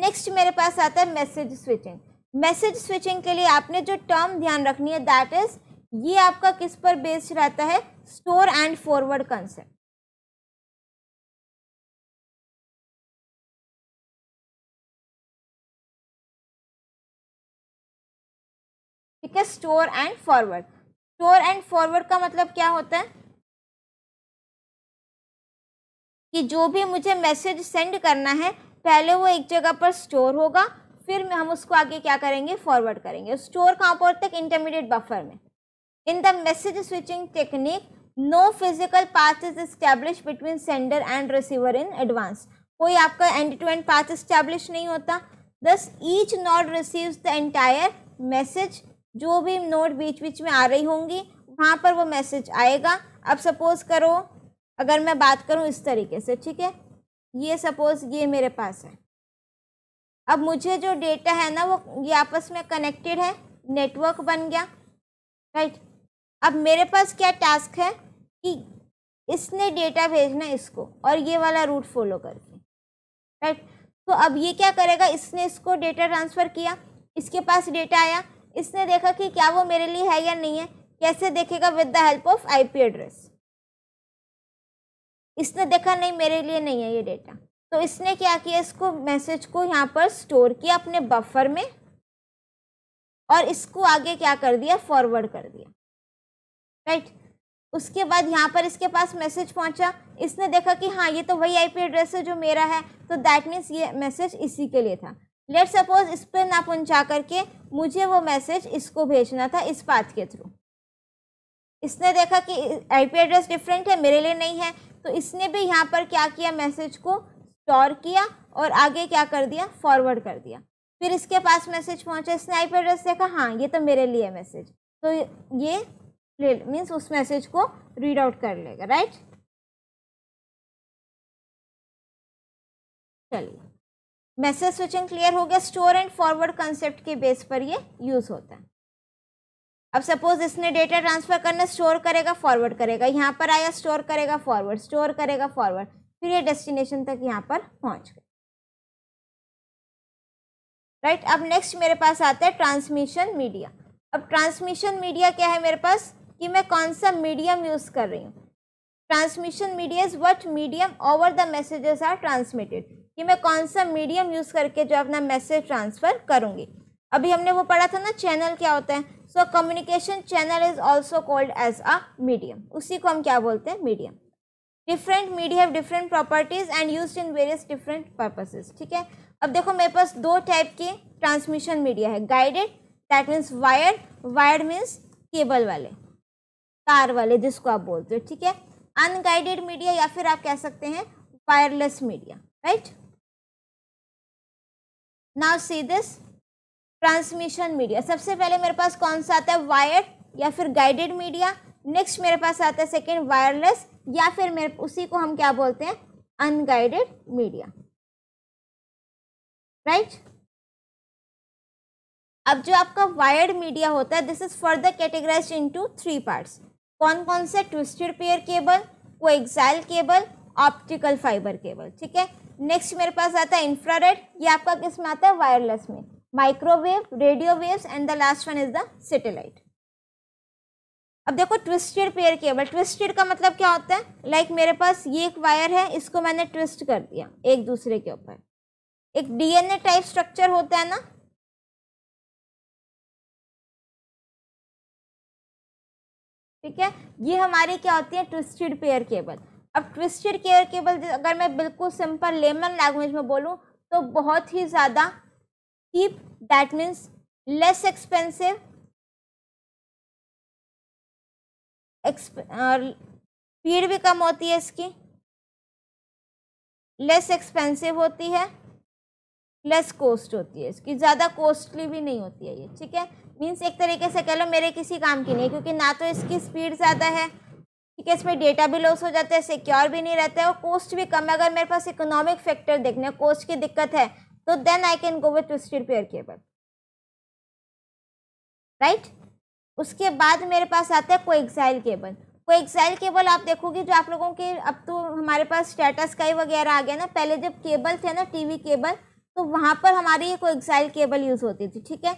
नेक्स्ट मेरे पास आता है मैसेज स्विचिंग। मैसेज स्विचिंग के लिए आपने जो टर्म ध्यान रखनी है, दैट इज ये आपका किस पर बेस्ड रहता है, स्टोर एंड फॉरवर्ड कंसेप्ट। ठीक है, store and forward. Store and forward का मतलब क्या होता है कि जो भी मुझे मैसेज सेंड करना है, पहले वो एक जगह पर स्टोर होगा, फिर हम उसको आगे क्या करेंगे, फॉरवर्ड करेंगे। स्टोर कहाँ पर होता है, इंटरमीडिएट बफर में। In the message switching technique no physical path is establish between sender and receiver in advance. कोई आपका end to end path establish नहीं होता। Thus each node receives the entire message. जो भी नोड बीच बीच में आ रही होंगी वहाँ पर वो मैसेज आएगा। अब सपोज करो, अगर मैं बात करूँ इस तरीके से, ठीक है, ये सपोज ये मेरे पास है। अब मुझे जो डेटा है ना, वो ये आपस में कनेक्टेड है, नेटवर्क बन गया, राइट। अब मेरे पास क्या टास्क है कि इसने डेटा भेजना इसको, और ये वाला रूट फॉलो करके, राइट। तो अब ये क्या करेगा, इसने इसको डेटा ट्रांसफ़र किया, इसके पास डेटा आया, इसने देखा कि क्या वो मेरे लिए है या नहीं है। कैसे देखेगा, with the help of IP address. इसने देखा नहीं, मेरे लिए नहीं है ये डेटा, तो इसने क्या किया, इसको मैसेज को यहाँ पर स्टोर किया अपने बफर में, और इसको आगे क्या कर दिया, फॉरवर्ड कर दिया, राइट। उसके बाद यहाँ पर इसके पास मैसेज पहुँचा, इसने देखा कि हाँ ये तो वही आईपी एड्रेस है जो मेरा है, तो दैट मीन्स ये मैसेज इसी के लिए था। लेट सपोज इस पर ना पहुँचा करके मुझे वो मैसेज इसको भेजना था इस पाथ के थ्रू। इसने देखा कि आईपी एड्रेस डिफरेंट है, मेरे लिए नहीं है, तो इसने भी यहाँ पर क्या किया, मैसेज को स्टोर किया और आगे क्या कर दिया, फॉरवर्ड कर दिया। फिर इसके पास मैसेज पहुँचा, इसने आईपी एड्रेस देखा, हाँ ये तो मेरे लिए मैसेज, तो ये मीन्स उस मैसेज को रीड आउट कर लेगा, राइट। चलिए, मैसेज स्विचिंग क्लियर हो गया। स्टोर एंड फॉरवर्ड कंसेप्ट के बेस पर ये यूज़ होता है। अब सपोज इसने डेटा ट्रांसफ़र करना, स्टोर करेगा, फॉरवर्ड करेगा, यहाँ पर आया स्टोर करेगा, फॉरवर्ड, स्टोर करेगा, फॉरवर्ड, फिर ये डेस्टिनेशन तक यहाँ पर पहुँच गए, राइट। अब नेक्स्ट मेरे पास आता है ट्रांसमिशन मीडिया। अब ट्रांसमिशन मीडिया क्या है मेरे पास, कि मैं कौन सा मीडियम यूज़ कर रही हूँ। Transmission media is what medium over the messages are transmitted. कि मैं कौन सा मीडियम यूज़ करके जो अपना मैसेज ट्रांसफ़र करूँगी। अभी हमने वो पढ़ा था ना, चैनल क्या होता है, so communication channel is also called as a medium. उसी को हम क्या बोलते हैं, medium. Different media have different properties and used in various different purposes, ठीक है। अब देखो मेरे पास दो टाइप के ट्रांसमिशन मीडिया है, guided that means wired, wired means cable वाले, तार वाले जिसको आप बोलते हो, ठीक है। अनगाइडेड मीडिया या फिर आप कह सकते हैं wireless media, right. Now see this transmission media. सबसे पहले मेरे पास कौन सा आता है, वायर्ड या फिर गाइडेड मीडिया। नेक्स्ट मेरे पास आता है सेकेंड वायरलेस, या फिर मेरे उसी को हम क्या बोलते हैं, अनगाइडेड मीडिया, राइट। अब जो आपका वायर्ड मीडिया होता है, this is further categorised into three parts. कौन कौन से, twisted pair cable, coaxial cable, optical fibre cable, ठीक है। नेक्स्ट मेरे पास आता है इंफ्रारेड। ये आपका किस में आता है, वायरलेस में। microwave, radio waves, and the last one is the satellite. अब देखो ट्विस्टेड पेयर केबल, ट्विस्टेड का मतलब क्या होता है, लाइक like मेरे पास ये एक वायर है, इसको मैंने ट्विस्ट कर दिया एक दूसरे के ऊपर, एक डीएनए टाइप स्ट्रक्चर होता है ना, ठीक है, ये हमारी क्या होती है ट्विस्टेड पेयर केबल. अब ट्विस्टेड पेयर केबल अगर मैं बिल्कुल सिंपल लेमन लैंग्वेज में बोलूँ तो बहुत ही ज़्यादा cheap, that means less expensive, speed भी कम होती है इसकी, लेस एक्सपेंसिव होती है, लेस कॉस्ट होती है इसकी, ज़्यादा कॉस्टली भी नहीं होती है ये, ठीक है. मीन्स एक तरीके से कह लो मेरे किसी काम की नहीं, क्योंकि ना तो इसकी स्पीड ज़्यादा है, ठीक है, इसमें डेटा भी लॉस हो जाता है, सिक्योर भी नहीं रहता है, और कॉस्ट भी कम है. अगर मेरे पास इकोनॉमिक फैक्टर देखना है, कॉस्ट की दिक्कत है, तो then I can go with twisted pair cable, right. उसके बाद मेरे पास आता है कोएक्साइल केबल. कोएक्साइल केबल आप देखोगे जो आप लोगों के, अब तो हमारे पास टाटा स्काई वगैरह आ गया ना, पहले जब केबल थे ना टीवी केबल, तो वहाँ पर हमारी ये कोएक्साइल केबल यूज़ होती थी, ठीक है.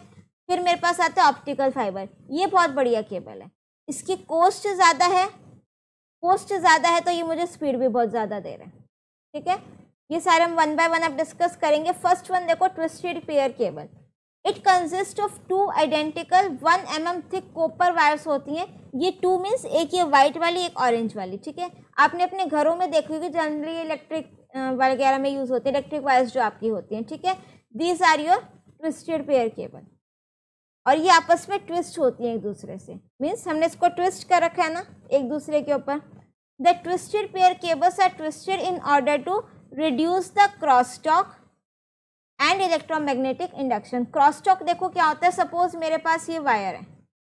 फिर मेरे पास आता है ऑप्टिकल फाइबर, ये बहुत बढ़िया केबल है, इसकी कॉस्ट ज़्यादा है, कॉस्ट ज़्यादा है तो ये मुझे स्पीड भी बहुत ज़्यादा दे रहा है, ठीक है. ये सारे हम वन बाय वन अब डिस्कस करेंगे. फर्स्ट वन देखो twisted pair cable, it consist of two identical one M M thick copper wires होती हैं. ये टू मीन्स एक ये वाइट वाली, एक ऑरेंज वाली, ठीक है. आपने अपने घरों में देखी होगी, जनरली इलेक्ट्रिक वगैरह में यूज़ होती है, इलेक्ट्रिक वायर्स जो आपकी होती हैं, ठीक है. These are your twisted pair cable, और ये आपस में ट्विस्ट होती हैं एक दूसरे से, मीन्स हमने इसको ट्विस्ट कर रखा है ना एक दूसरे के ऊपर. The twisted pair cables are twisted in order to reduce the cross talk and electromagnetic induction. Cross talk देखो क्या होता है, सपोज मेरे पास ये वायर है,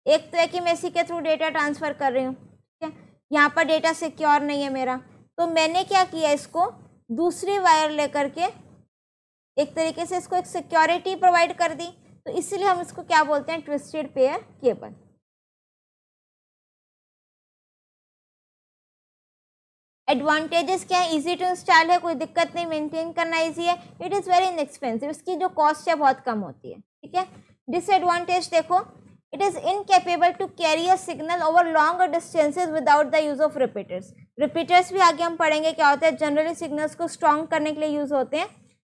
एक तो है कि मैं इसी के थ्रू डेटा ट्रांसफ़र कर रही हूँ, ठीक है, यहाँ पर डेटा सिक्योर नहीं है मेरा, तो मैंने क्या किया, इसको दूसरी वायर लेकर के एक तरीके से इसको एक सिक्योरिटी प्रोवाइड कर दी, तो इसलिए हम इसको क्या बोलते हैं, ट्विस्टेड पेयर केबल. एडवांटेजेस क्या है, इजी टू इंस्टॉल है, कोई दिक्कत नहीं, मेंटेन करना इजी है, इट इज़ वेरी इनएक्सपेंसिव, इसकी जो कॉस्ट है बहुत कम होती है, ठीक है. डिसएडवांटेज देखो, it is incapable to carry a signal over long distances without the use of repeaters. Repeaters भी आगे हम पढ़ेंगे क्या होता है, जनरली सिग्नल्स को स्ट्रॉन्ग करने के लिए यूज़ होते हैं.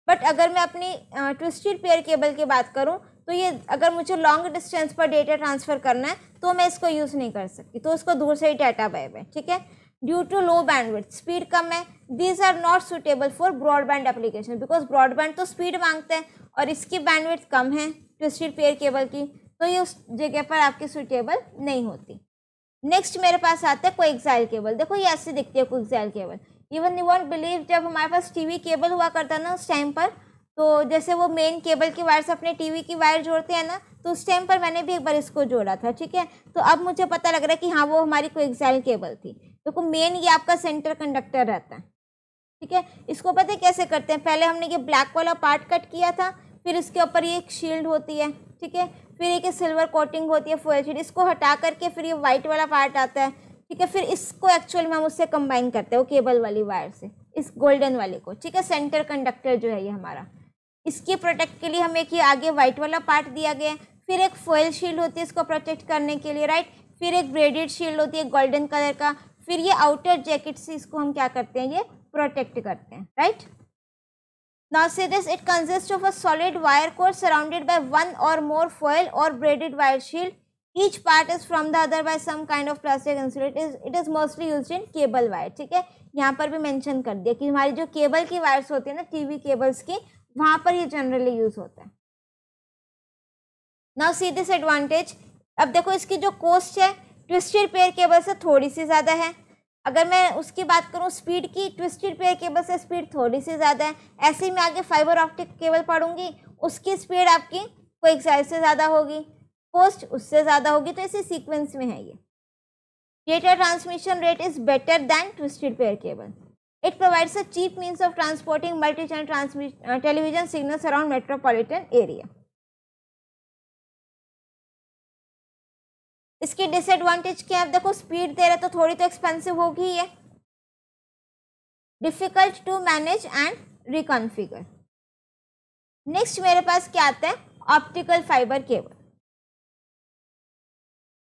बट अगर मैं अपनी ट्विस्टेड पेयर केबल की बात करूँ तो ये अगर मुझे लॉन्ग डिस्टेंस पर डेटा ट्रांसफ़र करना है तो मैं इसको यूज़ नहीं कर सकती, तो इसको दूर से ही डाटा बाय बाय, ठीक है. Due to low bandwidth, speed कम है, these are not suitable for broadband application, because broadband तो स्पीड मांगते हैं और इसकी बैंडविड्थ कम है ट्विस्टेड पेयर केबल की, तो ये उस जगह पर आपकी सूटेबल नहीं होती. नेक्स्ट मेरे पास आता है कोएक्साइल केबल. देखो ये ऐसे दिखती है coaxial cable, even you won't believe, जब हमारे पास टीवी केबल हुआ करता ना उस टाइम पर, तो जैसे वो मेन केबल की वायर से अपने टीवी की वायर जोड़ते हैं ना, तो उस टाइम पर मैंने भी एक बार इसको जोड़ा था, ठीक है. तो अब मुझे पता लग रहा है कि हाँ वो हमारी कोएक्साइल केबल थी. देखो तो मेन ये आपका सेंटर कंडक्टर रहता है, ठीक है. इसको पता है कैसे करते हैं, पहले हमने ये ब्लैक वाला पार्ट कट किया था, फिर इसके ऊपर ये एक शील्ड होती है, ठीक है, फिर एक सिल्वर कोटिंग होती है फोइल शीट, इसको हटा करके फिर ये वाइट वाला पार्ट आता है, ठीक है, फिर इसको एक्चुअल में हम उससे कंबाइन करते हैं वो केबल वाली वायर से, इस गोल्डन वाले को, ठीक है. सेंटर कंडक्टर जो है ये हमारा, इसके प्रोटेक्ट के लिए हमें कि आगे वाइट वाला पार्ट दिया गया है, फिर एक फॉयल शील्ड होती है इसको प्रोटेक्ट करने के लिए, राइट, फिर एक ब्रेडेड शील्ड होती है गोल्डन कलर का, फिर ये आउटर जैकेट से इसको हम क्या करते हैं, ये प्रोटेक्ट करते हैं, right. Now see this, it consists of a solid wire core surrounded by one or more foil or braided wire shield. Each part is from the other by some kind of plastic insulate. It is, it is mostly used in cable wire. ठीक है, यहाँ पर भी mention कर दिया कि हमारी जो केबल की वायर्स होती है ना टीवी केबल्स की, वहाँ पर ये generally use होता है. Now see this advantage. अब देखो इसकी जो cost है twisted pair केबल से थोड़ी सी ज़्यादा है. अगर मैं उसकी बात करूं स्पीड की, ट्विस्टेड पेयर केबल से स्पीड थोड़ी सी ज़्यादा है. ऐसे ही मैं आगे फाइबर ऑप्टिक केबल पढ़ूंगी, उसकी स्पीड आपकी कोएक्साइल से ज़्यादा होगी, कॉस्ट उससे ज़्यादा होगी, तो इसी सीक्वेंस में है ये. Data transmission rate is better than twisted pair cable. It provides a cheap means of transporting multi channel transmission television signals around metropolitan area. इसकी डिसएडवांटेज क्या है, देखो स्पीड दे रहे तो थोड़ी तो एक्सपेंसिव होगी ये. Difficult to manage and reconfigure. Next मेरे पास क्या आता है optical fibre cable.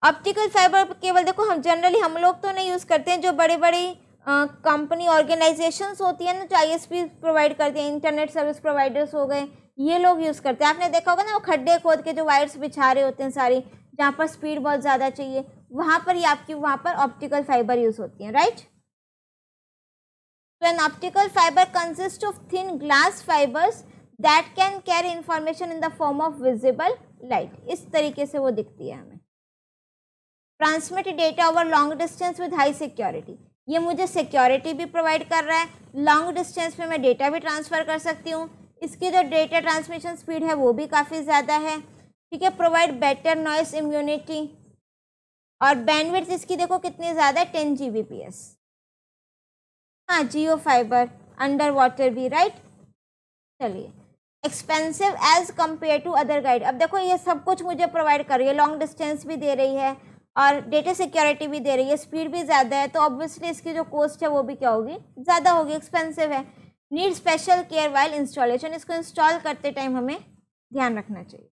Optical fibre cable देखो हम जनरली हम लोग तो नहीं यूज़ करते हैं, जो बड़े बड़े कंपनी ऑर्गेनाइजेशंस होती है ना जो आईएसपी प्रोवाइड करते हैं, इंटरनेट सर्विस प्रोवाइडर्स हो गए, ये लोग यूज़ करते हैं। आपने देखा होगा ना वो खड्डे खोद के जो वायर्स बिछा रहे होते हैं सारी, जहाँ पर स्पीड बहुत ज़्यादा चाहिए वहाँ पर ये आपकी वहाँ पर ऑप्टिकल फाइबर यूज़ होती है, राइट। तो an optical fibre consist of thin glass fibres that can carry information in the form of visible light. इस तरीके से वो दिखती है हमें। Transmit data over long distance with high security, ये मुझे सिक्योरिटी भी प्रोवाइड कर रहा है, लॉन्ग डिस्टेंस में मैं डेटा भी ट्रांसफ़र कर सकती हूँ, इसकी जो डेटा ट्रांसमिशन स्पीड है वो भी काफ़ी ज़्यादा है, ठीक है। प्रोवाइड बेटर नॉइस इम्यूनिटी और बैंडविड्थ इसकी देखो कितनी ज़्यादा है, ten G B P S. हाँ, जियो फाइबर अंडर वाटर भी, राइट। चलिए, expensive as compare to other guide. अब देखो ये सब कुछ मुझे प्रोवाइड कर रही है, लॉन्ग डिस्टेंस भी दे रही है और डेटा सिक्योरिटी भी दे रही है, स्पीड भी ज़्यादा है, तो ऑब्वियसली इसकी जो कॉस्ट है वो भी क्या होगी, ज़्यादा होगी, एक्सपेंसिव है। Need special care while installation, इसको इंस्टॉल करते टाइम हमें ध्यान रखना चाहिए।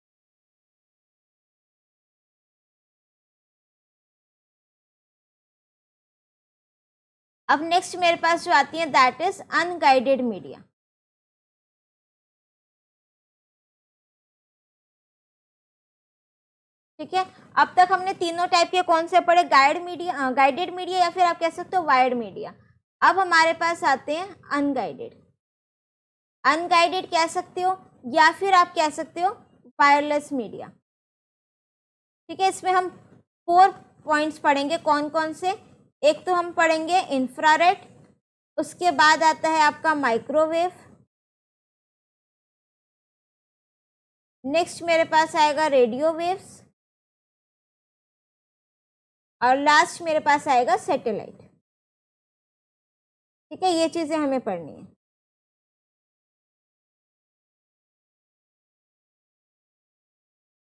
अब नेक्स्ट मेरे पास जो आती है दैट इज अनगाइडेड मीडिया। ठीक है, अब तक हमने तीनों टाइप के कौन से पढ़े, गाइड मीडिया, गाइडेड मीडिया या फिर आप कह सकते हो वायर्ड मीडिया। अब हमारे पास आते हैं अनगाइडेड। अनगाइडेड कह सकते हो या फिर आप कह सकते हो वायरलेस मीडिया। ठीक है, इसमें हम फोर पॉइंट्स पढ़ेंगे, कौन कौन से। एक तो हम पढ़ेंगे इंफ्रारेड, उसके बाद आता है आपका माइक्रोवेव, नेक्स्ट मेरे पास आएगा रेडियो वेव्स और लास्ट मेरे पास आएगा सैटेलाइट। ठीक है, ये चीज़ें हमें पढ़नी है।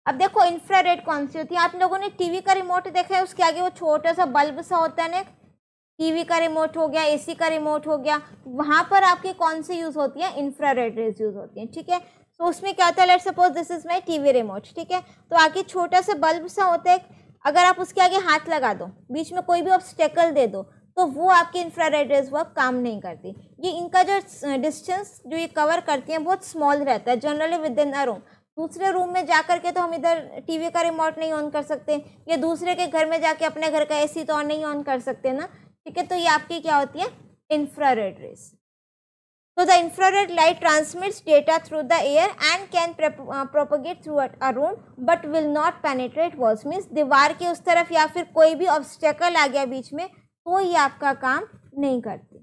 अब देखो इंफ्रारेड कौन सी होती है, आप लोगों ने टीवी का रिमोट देखा है, उसके आगे वो छोटा सा बल्ब सा होता है ना, टीवी का रिमोट हो गया, एसी का रिमोट हो गया, वहाँ पर आपकी कौन सी यूज़ होती है, इंफ्रारेड रेज यूज़ होती है। ठीक है, तो उसमें क्या होता है, let suppose this is my TV remote. ठीक है, तो आगे छोटा सा बल्ब सा होता है, अगर आप उसके आगे हाथ लगा दो, बीच में कोई भी ऑब्स्टेकल दे दो, तो वो आपकी इंफ्रारेड रेज वो काम नहीं करती। ये इनका जो डिस्टेंस जो ये कवर करती हैं बहुत स्मॉल रहता है, generally within a room. दूसरे रूम में जा कर के तो हम इधर टीवी का रिमोट नहीं ऑन कर सकते, या दूसरे के घर में जाके अपने घर का एसी तो ऑन नहीं ऑन कर सकते ना। ठीक है, तो ये आपकी क्या होती है, इंफ्रारेड रेज। तो the infrared light transmits data through the air and can propagate through a room but will not penetrate walls. Means दीवार के उस तरफ या फिर कोई भी ऑब्स्टेकल आ गया बीच में तो ये आपका काम नहीं करती,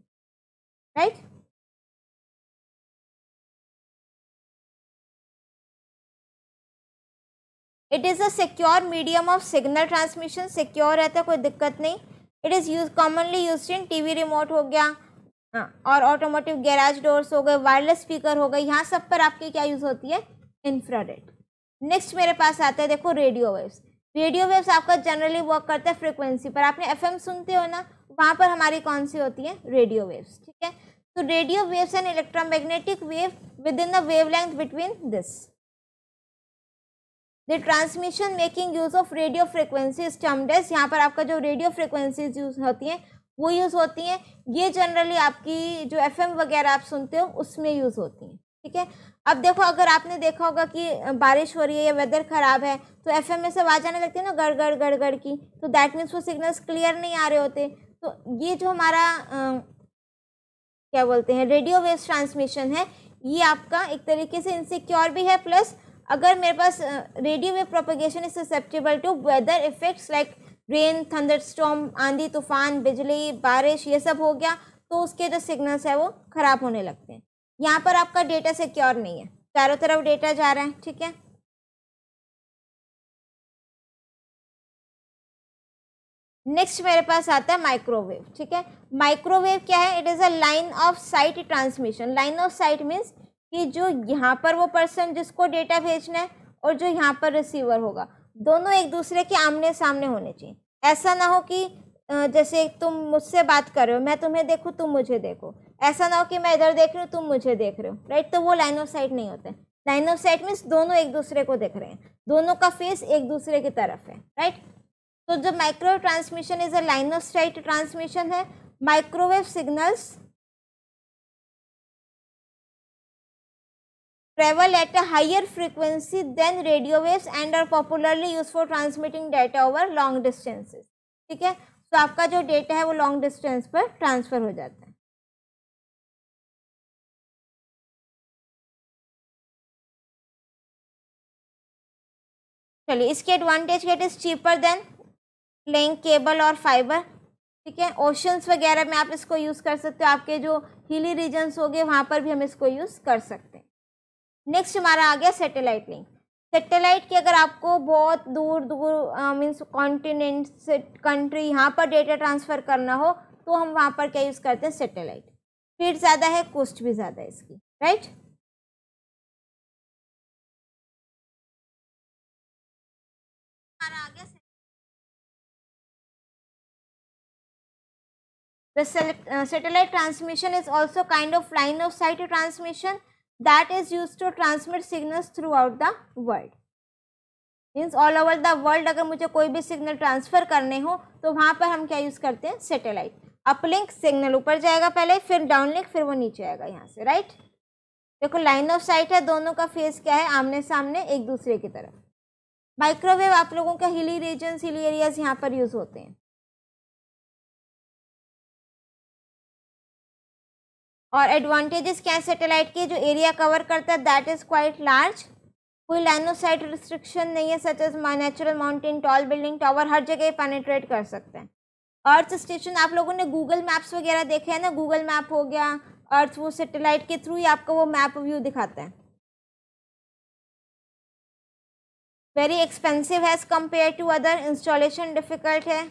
right. It is a secure medium of signal transmission, secure रहता है, कोई दिक्कत नहीं। It is use commonly use in TV remote हो गया और ऑटोमोटिव गैराज डोर्स हो गए, वायरलेस स्पीकर हो गए, यहाँ सब पर आपकी क्या यूज़ होती है, इंफ्रारेड। नेक्स्ट मेरे पास आता है देखो रेडियो वेव्स। रेडियो वेव्स आपका जनरली वर्क करता है फ्रिक्वेंसी पर, आपने एफएम सुनते हो ना, वहाँ पर हमारी कौन सी होती है, रेडियो वेव्स। ठीक है, तो radio waves and electromagnetic wave with in the wavelength between this the transmission making use of radio frequencies termed as. यहाँ पर आपका जो रेडियो फ्रिक्वेंसीज यूज़ होती हैं वो यूज़ होती हैं, ये जनरली आपकी जो एफएम वगैरह आप सुनते हो उसमें यूज़ होती हैं। ठीक है, अब देखो अगर आपने देखा होगा कि बारिश हो रही है या वेदर ख़राब है तो एफएम में से आवाज़ आने लगती है ना, गड़ गड़ गड़ गड़ की, तो दैट मीन्स वो सिग्नल्स क्लियर नहीं आ रहे होते। तो ये जो हमारा आ, क्या बोलते हैं रेडियो वेव्स ट्रांसमिशन है, ये आपका एक तरीके से इनसिक्योर भी है, प्लस अगर मेरे पास radio wave propagation is susceptible to weather effects like rain, thunderstorm, आंधी तूफान, बिजली, बारिश, ये सब हो गया तो उसके जो सिग्नल्स है वो ख़राब होने लगते हैं। यहाँ पर आपका डेटा सिक्योर नहीं है, चारों तरफ डेटा जा रहा है। ठीक है, नेक्स्ट मेरे पास आता है माइक्रोवेव। ठीक है, माइक्रोवेव क्या है, it is a line of sight transmission. Line of sight means कि जो यहाँ पर वो पर्सन जिसको डेटा भेजना है और जो यहाँ पर रिसीवर होगा, दोनों एक दूसरे के आमने सामने होने चाहिए। ऐसा ना हो कि जैसे तुम मुझसे बात कर रहे हो, मैं तुम्हें देखूँ, तुम मुझे देखो, ऐसा ना हो कि मैं इधर देख रही हूँ, तुम मुझे देख रहे हो, राइट। तो वो लाइन ऑफ साइट नहीं होता है। लाइन ऑफ साइट मीन्स दोनों एक दूसरे को देख रहे हैं, दोनों का फेस एक दूसरे की तरफ है, राइट। तो जो microwave transmission is a line of sight transmission है। Microwave signals travel at a higher frequency than radio waves and are popularly used for transmitting data over long distances। ठीक है, तो आपका जो डेटा है वो लॉन्ग डिस्टेंस पर ट्रांसफर हो जाता है। चलिए, इसके एडवांटेज क्या है? चीपर देन प्लेइंग केबल और फाइबर। ठीक है, ओशंस वगैरह में आप इसको यूज कर सकते हो, आपके जो हिली रीजन्स हो गए वहाँ पर भी हम इसको यूज कर सकते हैं। नेक्स्ट हमारा आ गया सैटेलाइट लिंक। सैटेलाइट की अगर आपको बहुत दूर दूर मीन्स कॉन्टिनेंट से कंट्री यहाँ पर डेटा ट्रांसफ़र करना हो तो हम वहाँ पर क्या यूज़ करते हैं? सैटेलाइट। स्पीड ज़्यादा है, कॉस्ट भी ज़्यादा है इसकी, राइट। हमारा आ गया the satellite transmission is also kind of line of sight transmission that is used to transmit signals throughout the world। means all over the world अगर मुझे कोई भी सिग्नल ट्रांसफ़र करने हो तो वहाँ पर हम क्या यूज़ करते हैं? सैटेलाइट। अपलिंक सिग्नल ऊपर जाएगा पहले, फिर डाउनलिंक, फिर वो नीचे आएगा यहाँ से, राइट। देखो लाइन ऑफ साइट है, दोनों का फेस क्या है? आमने सामने एक दूसरे की तरफ। माइक्रोवेव आप लोगों का हिली रीजन, हिली एरियाज यहाँ पर यूज़ होते हैं। और एडवांटेजेस क्या है सैटेलाइट के? जो एरिया कवर करता है दैट इज़ क्वाइट लार्ज। कोई लाइन ऑफ साइट रिस्ट्रिक्शन नहीं है, such as natural mountain, tall building, tower, हर जगह पेनिट्रेट कर सकते हैं। अर्थ स्टेशन, आप लोगों ने गूगल मैप्स वगैरह देखे हैं ना, गूगल मैप हो गया, अर्थ, वो सैटेलाइट के थ्रू ही आपको वो मैप व्यू दिखाता है। वेरी एक्सपेंसिव है as compare to other, installation difficult है।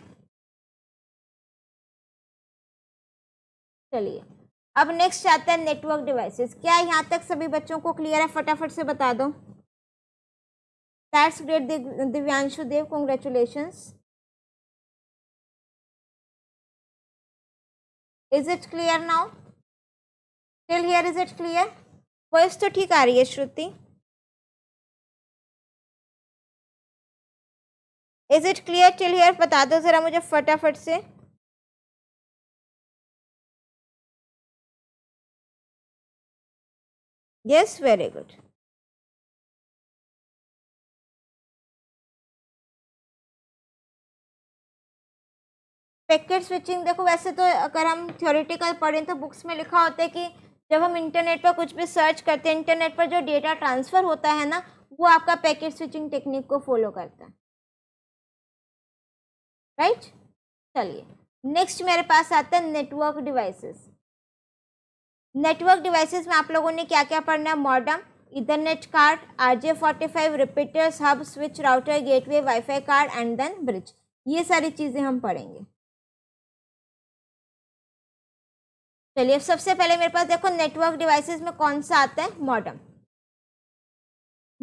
चलिए अब नेक्स्ट आता है नेटवर्क डिवाइसेस। क्या यहाँ तक सभी बच्चों को क्लियर है? फटाफट से बता दो। That's great Divyanshu Dev, congratulations. Is it clear now? Till here is it clear? Voice तो ठीक आ रही है Shruti? Is it clear till here? बता दो जरा मुझे फटाफट से। Yes, very good. Packet switching, देखो वैसे तो अगर हम थ्योरेटिकल पढ़ें तो बुक्स में लिखा होता है कि जब हम इंटरनेट पर कुछ भी सर्च करते हैं, इंटरनेट पर जो डेटा ट्रांसफ़र होता है ना, वो आपका पैकेट स्विचिंग टेक्निक को फॉलो करता है, राइट। चलिए नेक्स्ट मेरे पास आता है नेटवर्क डिवाइसेस। नेटवर्क डिवाइसेस में आप लोगों ने क्या क्या पढ़ना है? Modem, Ethernet card, R J forty five, repeaters, hub, switch, router, gateway, wifi card and then bridge. ये सारी चीज़ें हम पढ़ेंगे। चलिए सबसे पहले मेरे पास देखो नेटवर्क डिवाइसेस में कौन सा आता है? मॉडम।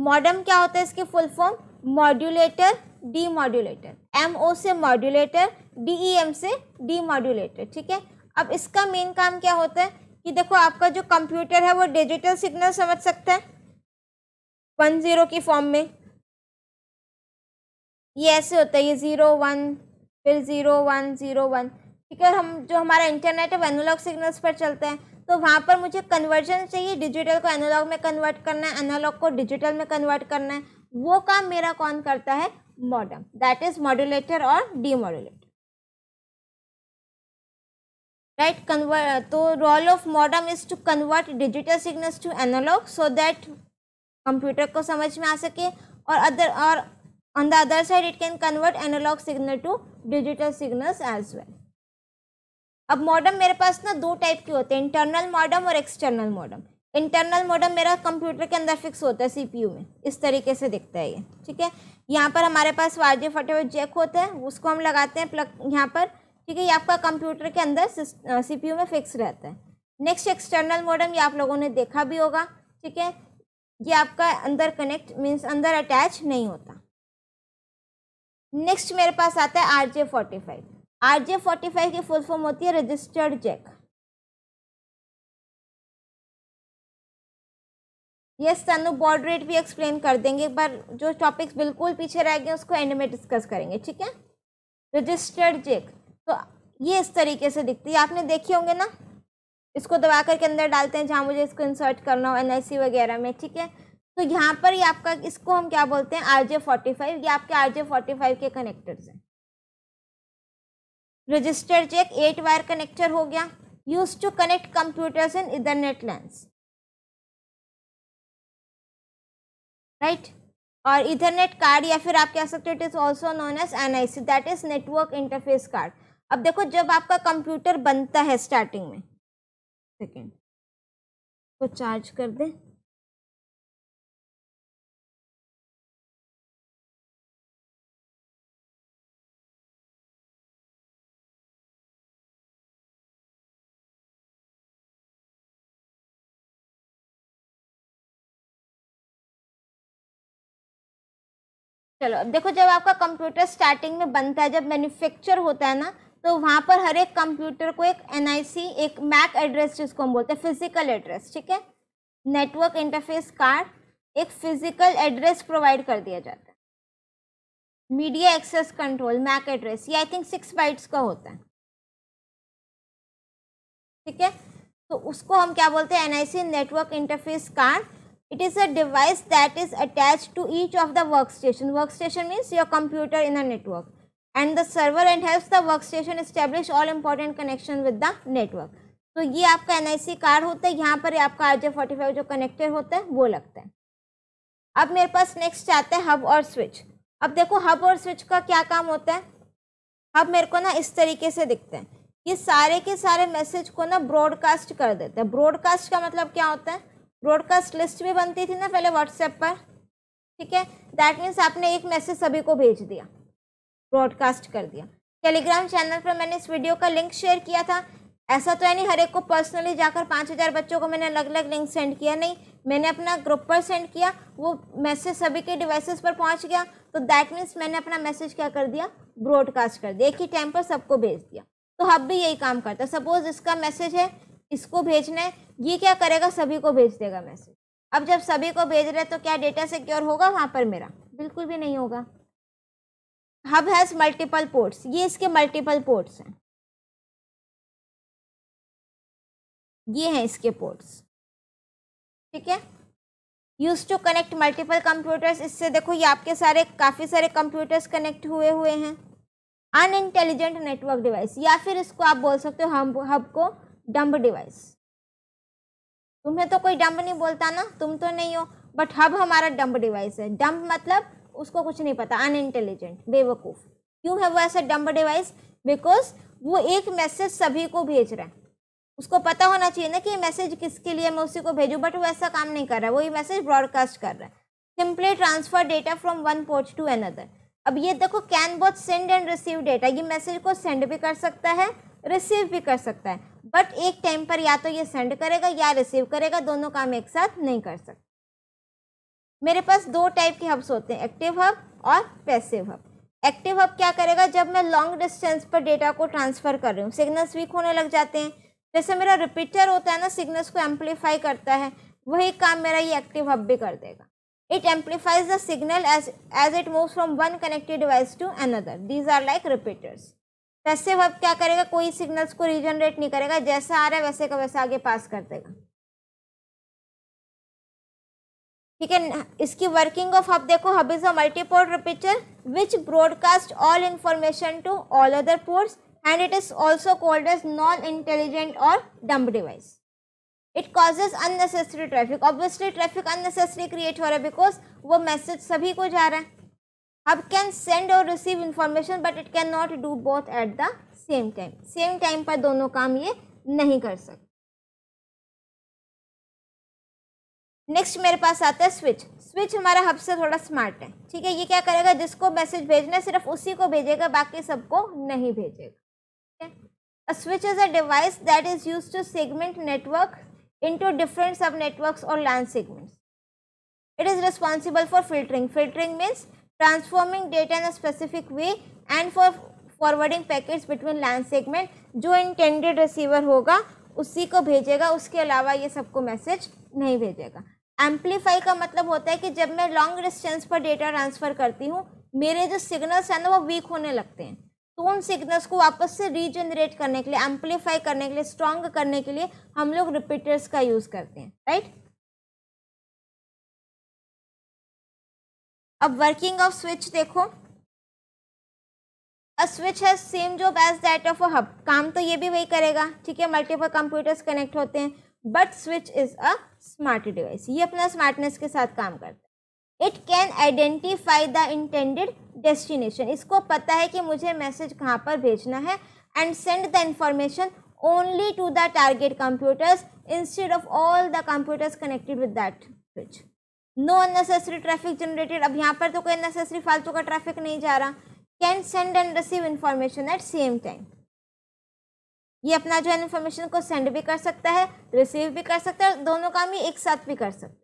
मॉडम क्या होता है? इसकी full form modulator, demodulator. M O से मॉड्यूलेटर, डी ई एम से डी मॉड्यूलेटर, ठीक है। अब इसका मेन काम क्या होता है कि देखो आपका जो कंप्यूटर है वो डिजिटल सिग्नल समझ सकता है वन ज़ीरो की फॉर्म में। ये ऐसे होता है, ये ज़ीरो वन, फिर ज़ीरो वन, ज़ीरो वन, ठीक है। हम जो हमारा इंटरनेट है वो एनालॉग सिग्नल्स पर चलता है, तो वहाँ पर मुझे कन्वर्जन चाहिए, डिजिटल को एनालॉग में कन्वर्ट करना है, एनालॉग को डिजिटल में कन्वर्ट करना है। वो काम मेरा कौन करता है? मॉडम, दैट इज़ मॉड्यूलेटर और डी मॉड्यूलेटर, राइट। कन्वर्ट, तो role of modem is to convert digital signals to analogue so that computer को समझ में आ सके, और अदर और on the other side it can convert analogue signal to digital signals as well. अब मॉडम मेरे पास ना दो टाइप के होते हैं, इंटरनल मॉडम और एक्सटर्नल मॉडम। इंटरनल मॉडम मेरा कंप्यूटर के अंदर फिक्स होता है, सीपीयू में इस तरीके से दिखता है ये, ठीक है। यहाँ पर हमारे पास R J forty five jack होता है, उसको हम लगाते हैं प्लग यहाँ पर, ठीक है। ये आपका कंप्यूटर के अंदर सीपीयू में फिक्स रहता है। नेक्स्ट एक्सटर्नल मॉडम, ये आप लोगों ने देखा भी होगा, ठीक है। ये आपका अंदर कनेक्ट मींस अंदर अटैच नहीं होता। नेक्स्ट मेरे पास आता है R J forty five. R J forty five की फुल फॉर्म होती है registered jack, yes Tanu baud rate भी एक्सप्लेन कर देंगे, एक बार जो टॉपिक्स बिल्कुल पीछे रह गए उसको एंड में डिस्कस करेंगे, ठीक है। रजिस्टर्ड जेक तो ये इस तरीके से दिखती है, आपने देखे होंगे ना, इसको दबा करके अंदर डालते हैं जहाँ मुझे इसको इंसर्ट करना हो एन आई सी वगैरह में, ठीक है। तो यहाँ पर ये आपका, इसको हम क्या बोलते हैं, आर जे फोर्टी फाइव, ये आपके आर जे फोर्टी फाइव के कनेक्टर्स हैं। Register check eight wire connector हो गया, use to connect computers in ethernet LANs, right. और इथरनेट कार्ड या फिर आप कह सकते हो it is also known as N I C, that is network interface card. अब देखो जब आपका कंप्यूटर बनता है स्टार्टिंग में, सेकेंड को चार्ज कर दे, चलो। अब देखो जब आपका कंप्यूटर स्टार्टिंग में बनता है, जब मैन्युफैक्चर होता है ना, तो वहाँ पर हर एक कंप्यूटर को एक एन आई सी, एक मैक एड्रेस जिसको हम बोलते हैं फिजिकल एड्रेस, ठीक है। नेटवर्क इंटरफेस कार्ड एक फिजिकल एड्रेस प्रोवाइड कर दिया जाता है। Media access control MAC address, ये आई थिंक सिक्स बाइट्स का होता है, ठीक है। तो उसको हम क्या बोलते हैं, N I C network interface card. It is a device that is attached to each of the workstation. Workstation means your computer in a network, and the server, and helps the workstation establish all important connection with the network. तो ये आपका N I C कार्ड होता है, यहाँ पर आपका आर जे फोर्टी फाइव जो कनेक्टेड होता है वो लगता है। अब मेरे पास नेक्स्ट आता है हब और स्विच। अब देखो हब और स्विच का क्या काम होता है। हब मेरे को ना इस तरीके से दिखते हैं, ये सारे के सारे मैसेज को ना ब्रॉडकास्ट कर देते हैं। ब्रॉडकास्ट का मतलब क्या होता है, ब्रॉडकास्ट लिस्ट भी बनती थी ना पहले व्हाट्सएप पर, ठीक है। दैट मीन्स आपने एक मैसेज सभी को भेज दिया, ब्रॉडकास्ट कर दिया। टेलीग्राम चैनल पर मैंने इस वीडियो का लिंक शेयर किया था। ऐसा तो है नहीं हर एक को पर्सनली जाकर पाँच हज़ार बच्चों को मैंने अलग अलग लिंक सेंड किया, नहीं, मैंने अपना ग्रुप पर सेंड किया, वो मैसेज सभी के डिवाइसेस पर पहुंच गया। तो दैट मीन्स मैंने अपना मैसेज क्या कर दिया, ब्रॉडकास्ट कर दिया, एक ही टाइम पर सबको भेज दिया। तो हब भी यही काम करता है। सपोज इसका मैसेज है, इसको भेजना है, ये क्या करेगा, सभी को भेज देगा मैसेज। अब जब सभी को भेज रहे हैं तो क्या डेटा सिक्योर होगा वहाँ पर मेरा, बिल्कुल भी नहीं होगा। हब हैज़ मल्टीपल पोर्ट्स, ये इसके मल्टीपल पोर्ट्स हैं, ये हैं इसके पोर्ट्स, ठीक है। Use to connect multiple computers, इससे देखो ये आपके सारे, काफ़ी सारे कंप्यूटर्स कनेक्ट हुए हुए हैं। अन इंटेलिजेंट नेटवर्क डिवाइस, या फिर इसको आप बोल सकते हो हम हब को डंब डिवाइस। तुम्हें तो कोई डंब नहीं बोलता ना, तुम तो नहीं हो, बट हब हमारा डंब डिवाइस है। डंब मतलब उसको कुछ नहीं पता, अनइंटेलिजेंट, बेवकूफ़। क्यों है वो ऐसा डंब डिवाइस, बिकॉज वो एक मैसेज सभी को भेज रहा है। उसको पता होना चाहिए ना कि ये मैसेज किसके लिए, मैं उसी को भेजूँ, बट वो ऐसा काम नहीं कर रहा है, वो ये मैसेज ब्रॉडकास्ट कर रहा है। Simply transfer data from one port to another. अब ये देखो can both send and receive data, ये मैसेज को सेंड भी कर सकता है, रिसीव भी कर सकता है, बट एक टाइम पर या तो ये सेंड करेगा या रिसीव करेगा, दोनों काम एक साथ नहीं कर सकता। मेरे पास दो टाइप के हब्स होते हैं, एक्टिव हब और पैसिव हब। एक्टिव हब क्या करेगा, जब मैं लॉन्ग डिस्टेंस पर डेटा को ट्रांसफ़र कर रही हूँ, सिग्नल्स वीक होने लग जाते हैं, जैसे मेरा रिपीटर होता है ना, सिग्नल्स को एम्पलीफाई करता है, वही काम मेरा ये एक्टिव हब भी कर देगा। It amplifies the signal as as it moves from one connected device to another, these are like repeaters. वैसे हब क्या करेगा, कोई सिग्नल्स को रीजनरेट नहीं करेगा, जैसा आ रहा है वैसे का वैसा आगे पास कर देगा, ठीक है। इसकी वर्किंग ऑफ हब देखो, hub is a multiport repeater which broadcast all information to all other ports, and it is also called as non intelligent और dumb device. It causes unnecessary traffic, obviously traffic unnecessary create हो रहा है, बिकॉज वो मैसेज सभी को जा रहा है। हब कैन सेंड और receive information, but it can not do both at the same time, same time पर दोनों काम ये नहीं कर सकते। नेक्स्ट मेरे पास आता है स्विच। स्विच हमारा हब से थोड़ा स्मार्ट है, ठीक है। ये क्या करेगा, जिसको मैसेज भेजना है सिर्फ उसी को भेजेगा, बाकी सबको नहीं भेजेगा, ठीक है। Switch is a device that is use to segment network into different sub networks और LAN segments. It is responsible for filtering, filtering means transforming data in a specific way, and for forwarding packets between LAN segment. जो इंटेंडेड रिसीवर होगा उसी को भेजेगा, उसके अलावा ये सबको मैसेज नहीं भेजेगा। एम्पलीफाई का मतलब होता है कि जब मैं लॉन्ग डिस्टेंस पर डेटा ट्रांसफ़र करती हूँ, मेरे जो सिग्नल्स हैं ना वो वीक होने लगते हैं, तो उन सिग्नल्स को वापस से रीजनरेट करने के लिए, एम्पलीफाई करने के लिए, स्ट्रॉन्ग करने के लिए हम लोग रिपीटर्स का यूज़ करते हैं, राइट। अब वर्किंग ऑफ स्विच देखो, अ स्विच है same job as that of a hub, काम तो ये भी वही करेगा, ठीक है, मल्टीपल कंप्यूटर्स कनेक्ट होते हैं, but switch is a smart device, ये अपना स्मार्टनेस के साथ काम करता है। It can identify the intended destination, इसको पता है कि मुझे मैसेज कहाँ पर भेजना है, and send the information only to the target computers instead of all the computers connected with that switch. No unnecessary traffic generated, अब यहाँ पर तो कोई अननेसेसरी फालतू का ट्रैफिक नहीं जा रहा। Can send and receive information at same time, ये अपना जो है इन्फॉर्मेशन को सेंड भी कर सकता है, रिसीव भी कर सकता है, दोनों काम ही एक साथ भी कर सकता है।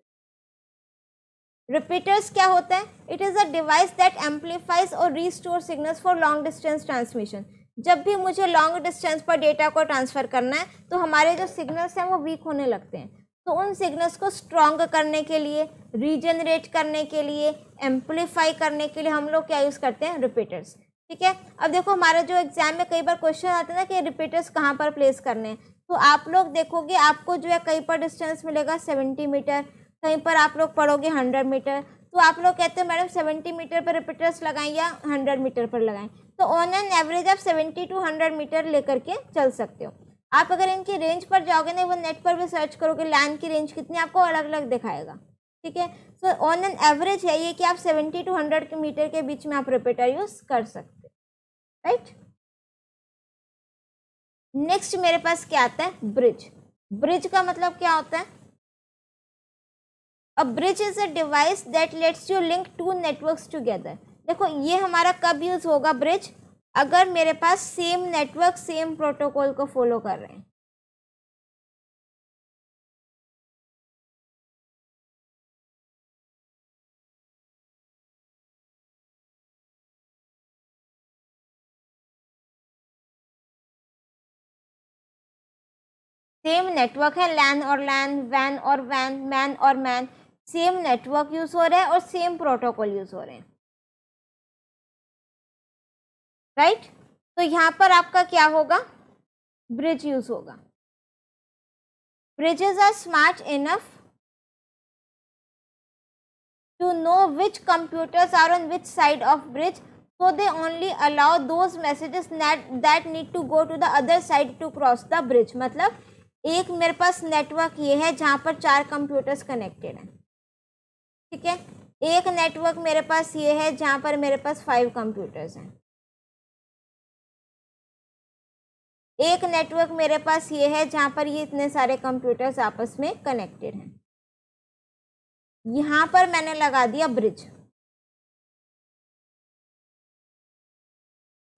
रिपीटर्स क्या होता है? It is a device that amplifies और restore signals for long distance transmission. जब भी मुझे लॉन्ग डिस्टेंस पर डेटा को ट्रांसफ़र करना है तो हमारे जो सिग्नल्स हैं वो वीक होने लगते हैं, तो उन सिग्नल्स को स्ट्रॉन्ग करने के लिए, रीजनरेट करने के लिए, एम्पलीफाई करने के लिए हम लोग क्या यूज़ करते हैं? रिपीटर्स, ठीक है। अब देखो हमारा जो एग्ज़ाम में कई बार क्वेश्चन आते हैं ना कि रिपीटर्स कहाँ पर प्लेस करने हैं, तो आप लोग देखोगे आपको जो है कहीं पर डिस्टेंस मिलेगा सत्तर मीटर, कहीं पर आप लोग पढ़ोगे हंड्रेड मीटर, तो आप लोग कहते हो मैडम सत्तर मीटर पर रिपीटर्स लगाएं या हंड्रेड मीटर पर लगाएं, तो ऑन एन एवरेज आप सत्तर टू हंड्रेड मीटर लेकर के चल सकते हो। आप अगर इनकी रेंज पर जाओगे ना, वो नेट पर भी सर्च करोगे लैन की रेंज कितनी, आपको अलग अलग दिखाएगा, ठीक है। सो ऑन एन एवरेज है ये कि आप सत्तर टू हंड्रेड मीटर के बीच में आप रिपीटर यूज़ कर सकते, राइट। नेक्स्ट मेरे पास क्या आता है? ब्रिज। ब्रिज का मतलब क्या होता है? A bridge is a device that lets you link two networks together. देखो ये हमारा कब यूज़ होगा ब्रिज? अगर मेरे पास सेम नेटवर्क सेम प्रोटोकॉल को फॉलो कर रहे हैं, सेम नेटवर्क है, लैन और लैन, वैन और वैन, मैन और मैन, सेम नेटवर्क यूज़ हो रहा है और सेम प्रोटोकॉल यूज़ हो रहे हैं, राइट right? तो यहाँ पर आपका क्या होगा? ब्रिज यूज होगा। Bridges are smart enough to know which computers are on which side of bridge, so they only allow those messages that need to go to the other side to cross the bridge. मतलब एक मेरे पास नेटवर्क ये है जहाँ पर चार कंप्यूटर्स कनेक्टेड हैं, ठीक है। एक नेटवर्क मेरे पास ये है जहाँ पर मेरे पास फाइव कंप्यूटर्स हैं। एक नेटवर्क मेरे पास ये है जहाँ पर ये इतने सारे कंप्यूटर्स आपस में कनेक्टेड हैं। यहाँ पर मैंने लगा दिया ब्रिज।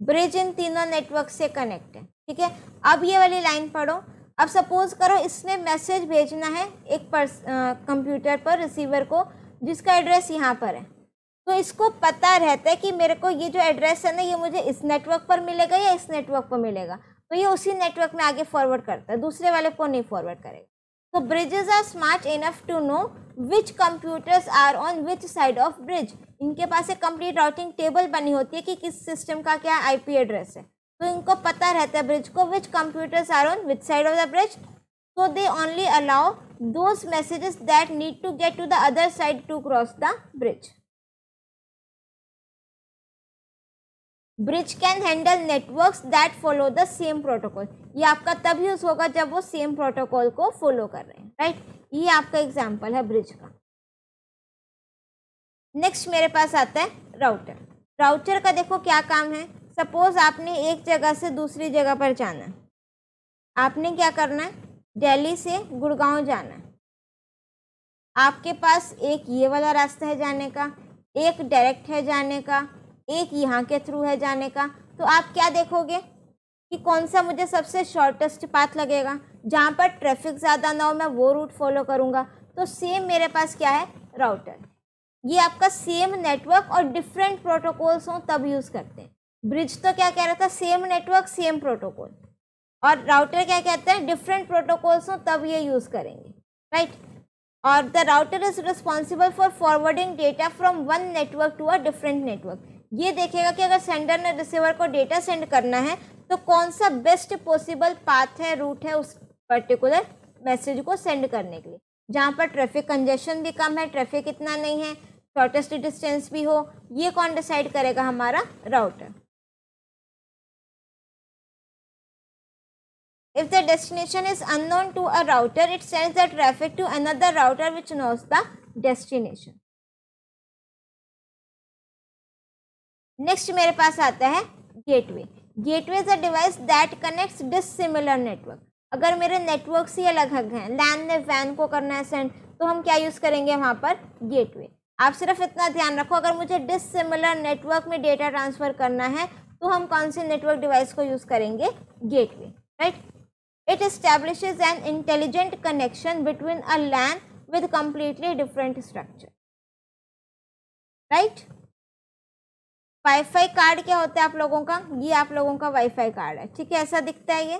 ब्रिज इन तीनों नेटवर्क से कनेक्ट है, ठीक है। अब ये वाली लाइन पढ़ो। अब सपोज करो इसने मैसेज भेजना है एक पर्स कंप्यूटर पर, रिसीवर को, जिसका एड्रेस यहाँ पर है, तो इसको पता रहता है कि मेरे को ये जो एड्रेस है ना ये मुझे इस नेटवर्क पर मिलेगा या इस नेटवर्क पर मिलेगा, तो ये उसी नेटवर्क में आगे फॉरवर्ड करता है, दूसरे वाले को नहीं फॉरवर्ड करेगा। तो bridges are smart enough to know which computers are on which side of bridge. इनके पास एक कंप्लीट राउटिंग टेबल बनी होती है कि किस सिस्टम का क्या आईपी एड्रेस है, तो इनको पता रहता है ब्रिज को, which computers are on which side of the bridge, so they only allow those messages that need to get to the other side to cross the bridge. Bridge can handle networks that follow the same protocol. ये आपका तब यूज़ होगा जब वो सेम प्रोटोकॉल को फॉलो कर रहे हैं, राइट। ये आपका एग्जाम्पल है ब्रिज का। नेक्स्ट मेरे पास आता है राउटर। राउटर का देखो क्या काम है। सपोज आपने एक जगह से दूसरी जगह पर जाना है, आपने क्या करना है, दिल्ली से गुड़गांव जाना है। आपके पास एक ये वाला रास्ता है जाने का, एक डायरेक्ट है जाने का, एक यहाँ के थ्रू है जाने का, तो आप क्या देखोगे कि कौन सा मुझे सबसे शॉर्टेस्ट पाथ लगेगा, जहाँ पर ट्रैफिक ज़्यादा ना हो, मैं वो रूट फॉलो करूँगा। तो सेम मेरे पास क्या है, राउटर। ये आपका सेम नेटवर्क और डिफरेंट प्रोटोकॉल्स हों तब यूज़ करते हैं। ब्रिज तो क्या कह रहा था, सेम नेटवर्क सेम प्रोटोकॉल, और राउटर क्या कहते हैं, डिफरेंट प्रोटोकॉल्स हों तब ये यूज़ करेंगे, right. or the router is responsible for forwarding data from one network to a different network. ये देखेगा कि अगर सेंडर ने रिसीवर को डेटा सेंड करना है तो कौन सा बेस्ट पॉसिबल पाथ है, रूट है उस पर्टिकुलर मैसेज को सेंड करने के लिए, जहाँ पर ट्रैफिक कंजेशन भी कम है, ट्रैफिक इतना नहीं है, शॉर्टेस्ट डिस्टेंस भी हो, ये कौन डिसाइड करेगा? हमारा router. If the destination is unknown to a router, it sends the traffic to another router which knows the destination. Next मेरे पास आता है gateway. Gateway is a device that connects dissimilar network. अगर मेरे नेटवर्क से अलग हैं, लैन ने वैन को करना है सेंड, तो हम क्या यूज़ करेंगे वहाँ पर? गेटवे. आप सिर्फ इतना ध्यान रखो, अगर मुझे डिसिमिलर नेटवर्क में डेटा ट्रांसफ़र करना है तो हम कौन से नेटवर्क डिवाइस को यूज़ करेंगे? Gateway. Right. It establishes an intelligent connection between a LAN with completely different structure. Right. Wifi card क्या होता है आप लोगों का? ये आप लोगों का वाईफाई कार्ड है, ठीक है, ऐसा दिखता है ये.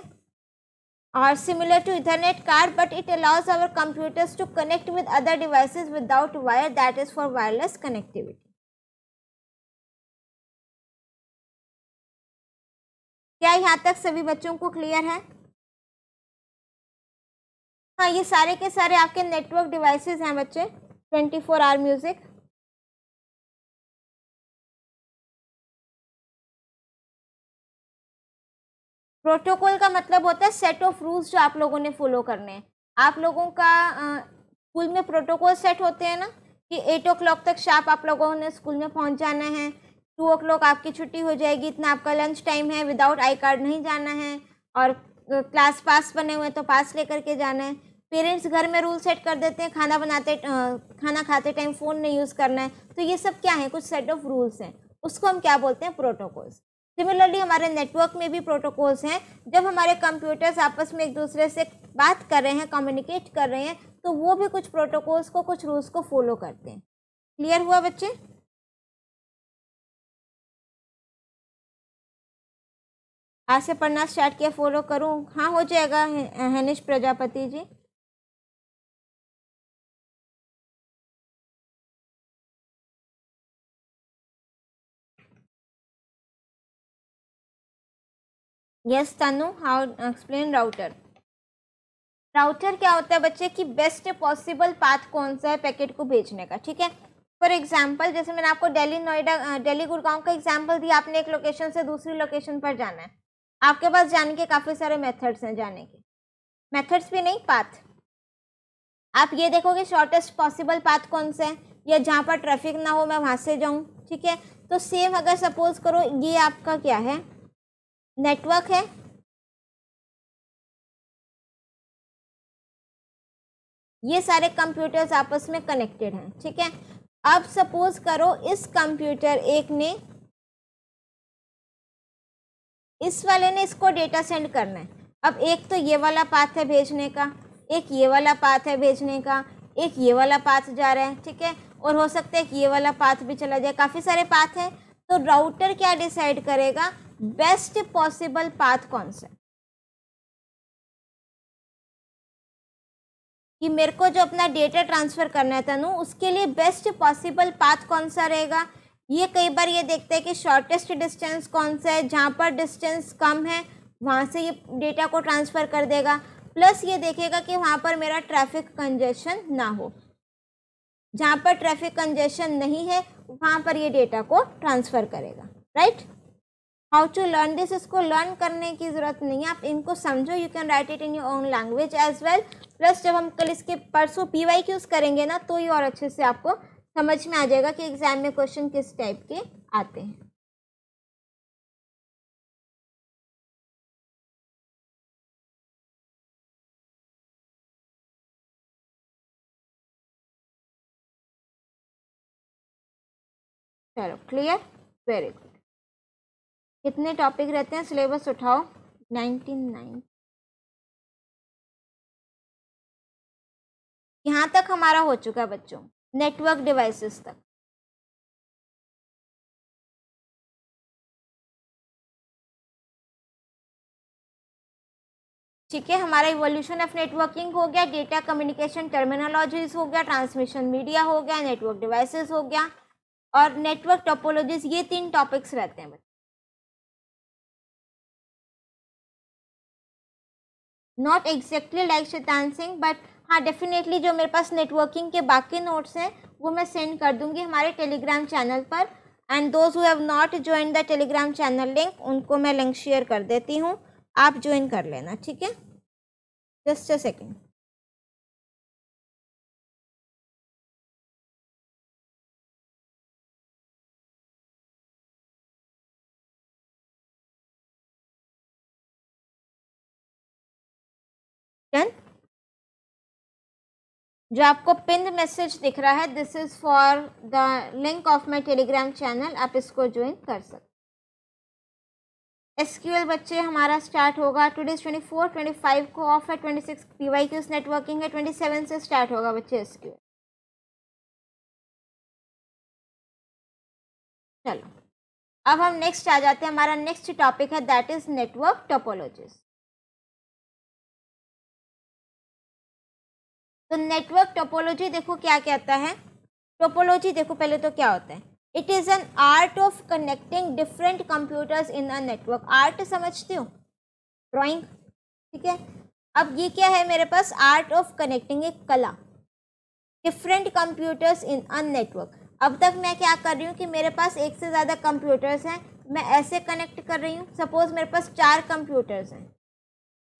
और similar to Ethernet card but it allows our computers to connect with other devices without wire, that is for wireless connectivity. क्या यहाँ तक सभी बच्चों को क्लियर है? हाँ, ये सारे के सारे आपके नेटवर्क डिवाइसेस हैं बच्चे. Twenty four hour music. Protocol का मतलब होता है सेट ऑफ रूल्स जो आप लोगों ने फॉलो करने हैं. आप लोगों का स्कूल में प्रोटोकॉल सेट होते हैं ना कि एट ओ क्लॉक तक शार्प आप लोगों ने स्कूल में पहुंच जाना है, टू ओ क्लॉक आपकी छुट्टी हो जाएगी, इतना आपका लंच टाइम है, विदाउट आई कार्ड नहीं जाना है, और क्लास पास बने हुए हैं तो पास लेकर के जाना है. पेरेंट्स घर में रूल सेट कर देते हैं, खाना बनाते खाना खाते टाइम फ़ोन नहीं यूज़ करना है. तो ये सब क्या है? कुछ सेट ऑफ रूल्स हैं, उसको हम क्या बोलते हैं? प्रोटोकॉल्स. सिमिलरली हमारे नेटवर्क में भी प्रोटोकॉल्स हैं. जब हमारे कंप्यूटर्स आपस में एक दूसरे से बात कर रहे हैं, कम्युनिकेट कर रहे हैं, तो वो भी कुछ प्रोटोकॉल्स को, कुछ रूल्स को फॉलो करते हैं. क्लियर हुआ बच्चे? आज से पढ़ना स्टार्ट किया, फॉलो करूं? हाँ, हो जाएगा Henish Prajapati ji. Yes Tanu, how explain router. Router क्या होता है बच्चे कि बेस्ट पॉसिबल पाथ कौन सा है पैकेट को भेजने का, ठीक है. फॉर एग्जांपल जैसे मैंने आपको दिल्ली नोएडा, दिल्ली गुड़गांव का एग्जांपल दिया, आपने एक लोकेशन से दूसरी लोकेशन पर जाना है. आपके पास जाने के काफ़ी सारे मेथड्स हैं, जाने के मेथड्स भी नहीं, पाथ. आप ये देखोगे शॉर्टेस्ट पॉसिबल पाथ कौन सा है, या जहाँ पर ट्रैफिक ना हो मैं वहाँ से जाऊँ, ठीक है. तो सेम अगर सपोज करो ये आपका क्या है, नेटवर्क है, ये सारे कंप्यूटर्स आपस में कनेक्टेड हैं, ठीक है. अब सपोज करो इस कंप्यूटर एक ने, इस वाले ने इसको डेटा सेंड करना है. अब एक तो ये वाला पाथ है भेजने का, एक ये वाला पाथ है भेजने का, एक ये वाला पाथ जा रहा है, ठीक है, और हो सकता है कि ये वाला पाथ भी चला जाए. काफ़ी सारे पाथ हैं. तो राउटर क्या डिसाइड करेगा? बेस्ट पॉसिबल पाथ कौन सा, कि मेरे को जो अपना डेटा ट्रांसफ़र करना है तनु, उसके लिए बेस्ट पॉसिबल पाथ कौन सा रहेगा. ये कई बार ये देखते हैं कि शॉर्टेस्ट डिस्टेंस कौन सा है, जहाँ पर डिस्टेंस कम है वहाँ से ये डेटा को ट्रांसफ़र कर देगा. प्लस ये देखेगा कि वहाँ पर मेरा ट्रैफिक कंजेशन ना हो, जहाँ पर ट्रैफिक कंजेशन नहीं है वहाँ पर ये डेटा को ट्रांसफ़र करेगा. Right. How to learn this, इसको लर्न करने की ज़रूरत नहीं है, आप इनको समझो. You can write it in your own language as well. Plus जब हम कल इसके परसों पी वाई क्यूज करेंगे ना, तो ये और अच्छे से आपको समझ में आ जाएगा कि एग्जाम में क्वेश्चन किस टाइप के आते हैं. चलो क्लियर, वेरी गुड. कितने टॉपिक रहते हैं? सिलेबस उठाओ. Ninety nine. यहाँ तक हमारा हो चुका है बच्चों, नेटवर्क डिवाइसेस तक. ठीक है, हमारा इवोल्यूशन ऑफ नेटवर्किंग हो गया, डेटा कम्युनिकेशन टर्मिनोलॉजीज हो गया, ट्रांसमिशन मीडिया हो गया, नेटवर्क डिवाइसेस हो गया और नेटवर्क टोपोलॉजीज, ये तीन टॉपिक्स रहते हैं। Not exactly like Shaitan Singh but हाँ डेफिनेटली जो मेरे पास नेटवर्किंग के बाकी नोट्स हैं वो मैं सेंड कर दूंगी हमारे टेलीग्राम चैनल पर, and those who have not join the Telegram channel link, उनको मैं लिंक शेयर कर देती हूँ, आप ज्वाइन कर लेना। ठीक है, जस्ट अ सेकेंड। डन, जो आपको पिन मैसेज दिख रहा है this is for the link of my Telegram channel, आप इसको ज्वाइन कर सकते। एसक्यूएल बच्चे हमारा स्टार्ट होगा today's twenty four, twenty five को ऑफ है, ट्वेंटी सिक्स पीवाईक्यूज नेटवर्किंग है, ट्वेंटी सेवन से स्टार्ट होगा बच्चे एसक्यूएल। चलो अब हम नेक्स्ट आ जाते हैं, हमारा नेक्स्ट टॉपिक है दैट इज नेटवर्क टोपोलॉजीज। तो नेटवर्क टोपोलॉजी देखो क्या कहता है। टोपोलॉजी देखो पहले तो क्या होता है, it is an art of connecting different computers in a network. Art समझते हो, ड्राइंग, ठीक है। अब ये क्या है मेरे पास, आर्ट ऑफ कनेक्टिंग, एक कला, different computers in a network. अब तक मैं क्या कर रही हूँ कि मेरे पास एक से ज़्यादा कंप्यूटर्स हैं, मैं ऐसे कनेक्ट कर रही हूँ। सपोज मेरे पास चार कंप्यूटर्स हैं,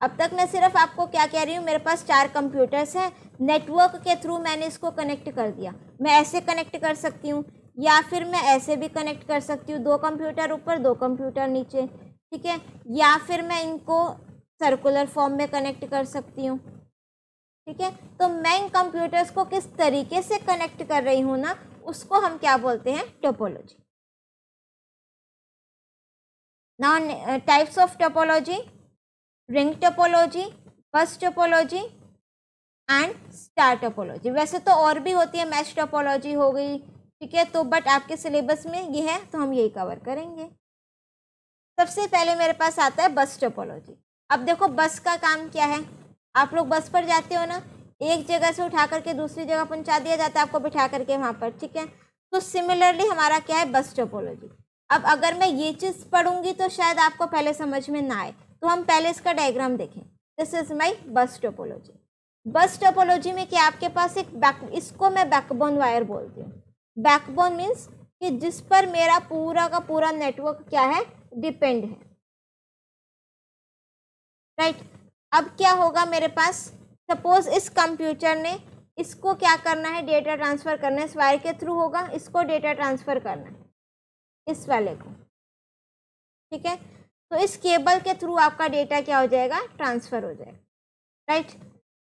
अब तक मैं सिर्फ आपको क्या कह रही हूँ, मेरे पास चार कंप्यूटर्स हैं, नेटवर्क के थ्रू मैंने इसको कनेक्ट कर दिया। मैं ऐसे कनेक्ट कर सकती हूँ या फिर मैं ऐसे भी कनेक्ट कर सकती हूँ, दो कंप्यूटर ऊपर दो कंप्यूटर नीचे, ठीक है। या फिर मैं इनको सर्कुलर फॉर्म में कनेक्ट कर सकती हूँ, ठीक है। तो मैं इन कंप्यूटर्स को किस तरीके से कनेक्ट कर रही हूँ ना, उसको हम क्या बोलते हैं, topology. Now types of topology, ring topology, bus topology and star topology. वैसे तो और भी होती है, मैश टोपोलॉजी हो गई, ठीक है, तो बट आपके सिलेबस में ये है तो हम यही कवर करेंगे। सबसे पहले मेरे पास आता है बस टोपोलॉजी। अब देखो बस का काम क्या है, आप लोग बस पर जाते हो ना, एक जगह से उठा करके दूसरी जगह पहुंचा दिया जाता है आपको बिठा करके वहाँ पर, ठीक है। तो सिमिलरली हमारा क्या है, बस टोपोलॉजी। अब अगर मैं ये चीज़ पढ़ूंगी तो शायद आपको पहले समझ में ना आए, तो हम पहले इसका डायग्राम देखें। दिस इज माई बस टोपोलॉजी। बस टोपोलॉजी में क्या आपके पास एक बैक, इसको मैं बैकबोन वायर बोलती हूँ। बैकबोन मीन्स कि जिस पर मेरा पूरा का पूरा नेटवर्क क्या है, डिपेंड है, राइट right. अब क्या होगा मेरे पास, सपोज इस कंप्यूटर ने इसको क्या करना है, डेटा ट्रांसफ़र करना है, इस वायर के थ्रू होगा, इसको डेटा ट्रांसफ़र करना है इस वाले को, ठीक है। तो इस केबल के थ्रू आपका डेटा क्या हो जाएगा, ट्रांसफ़र हो जाएगा, राइट right.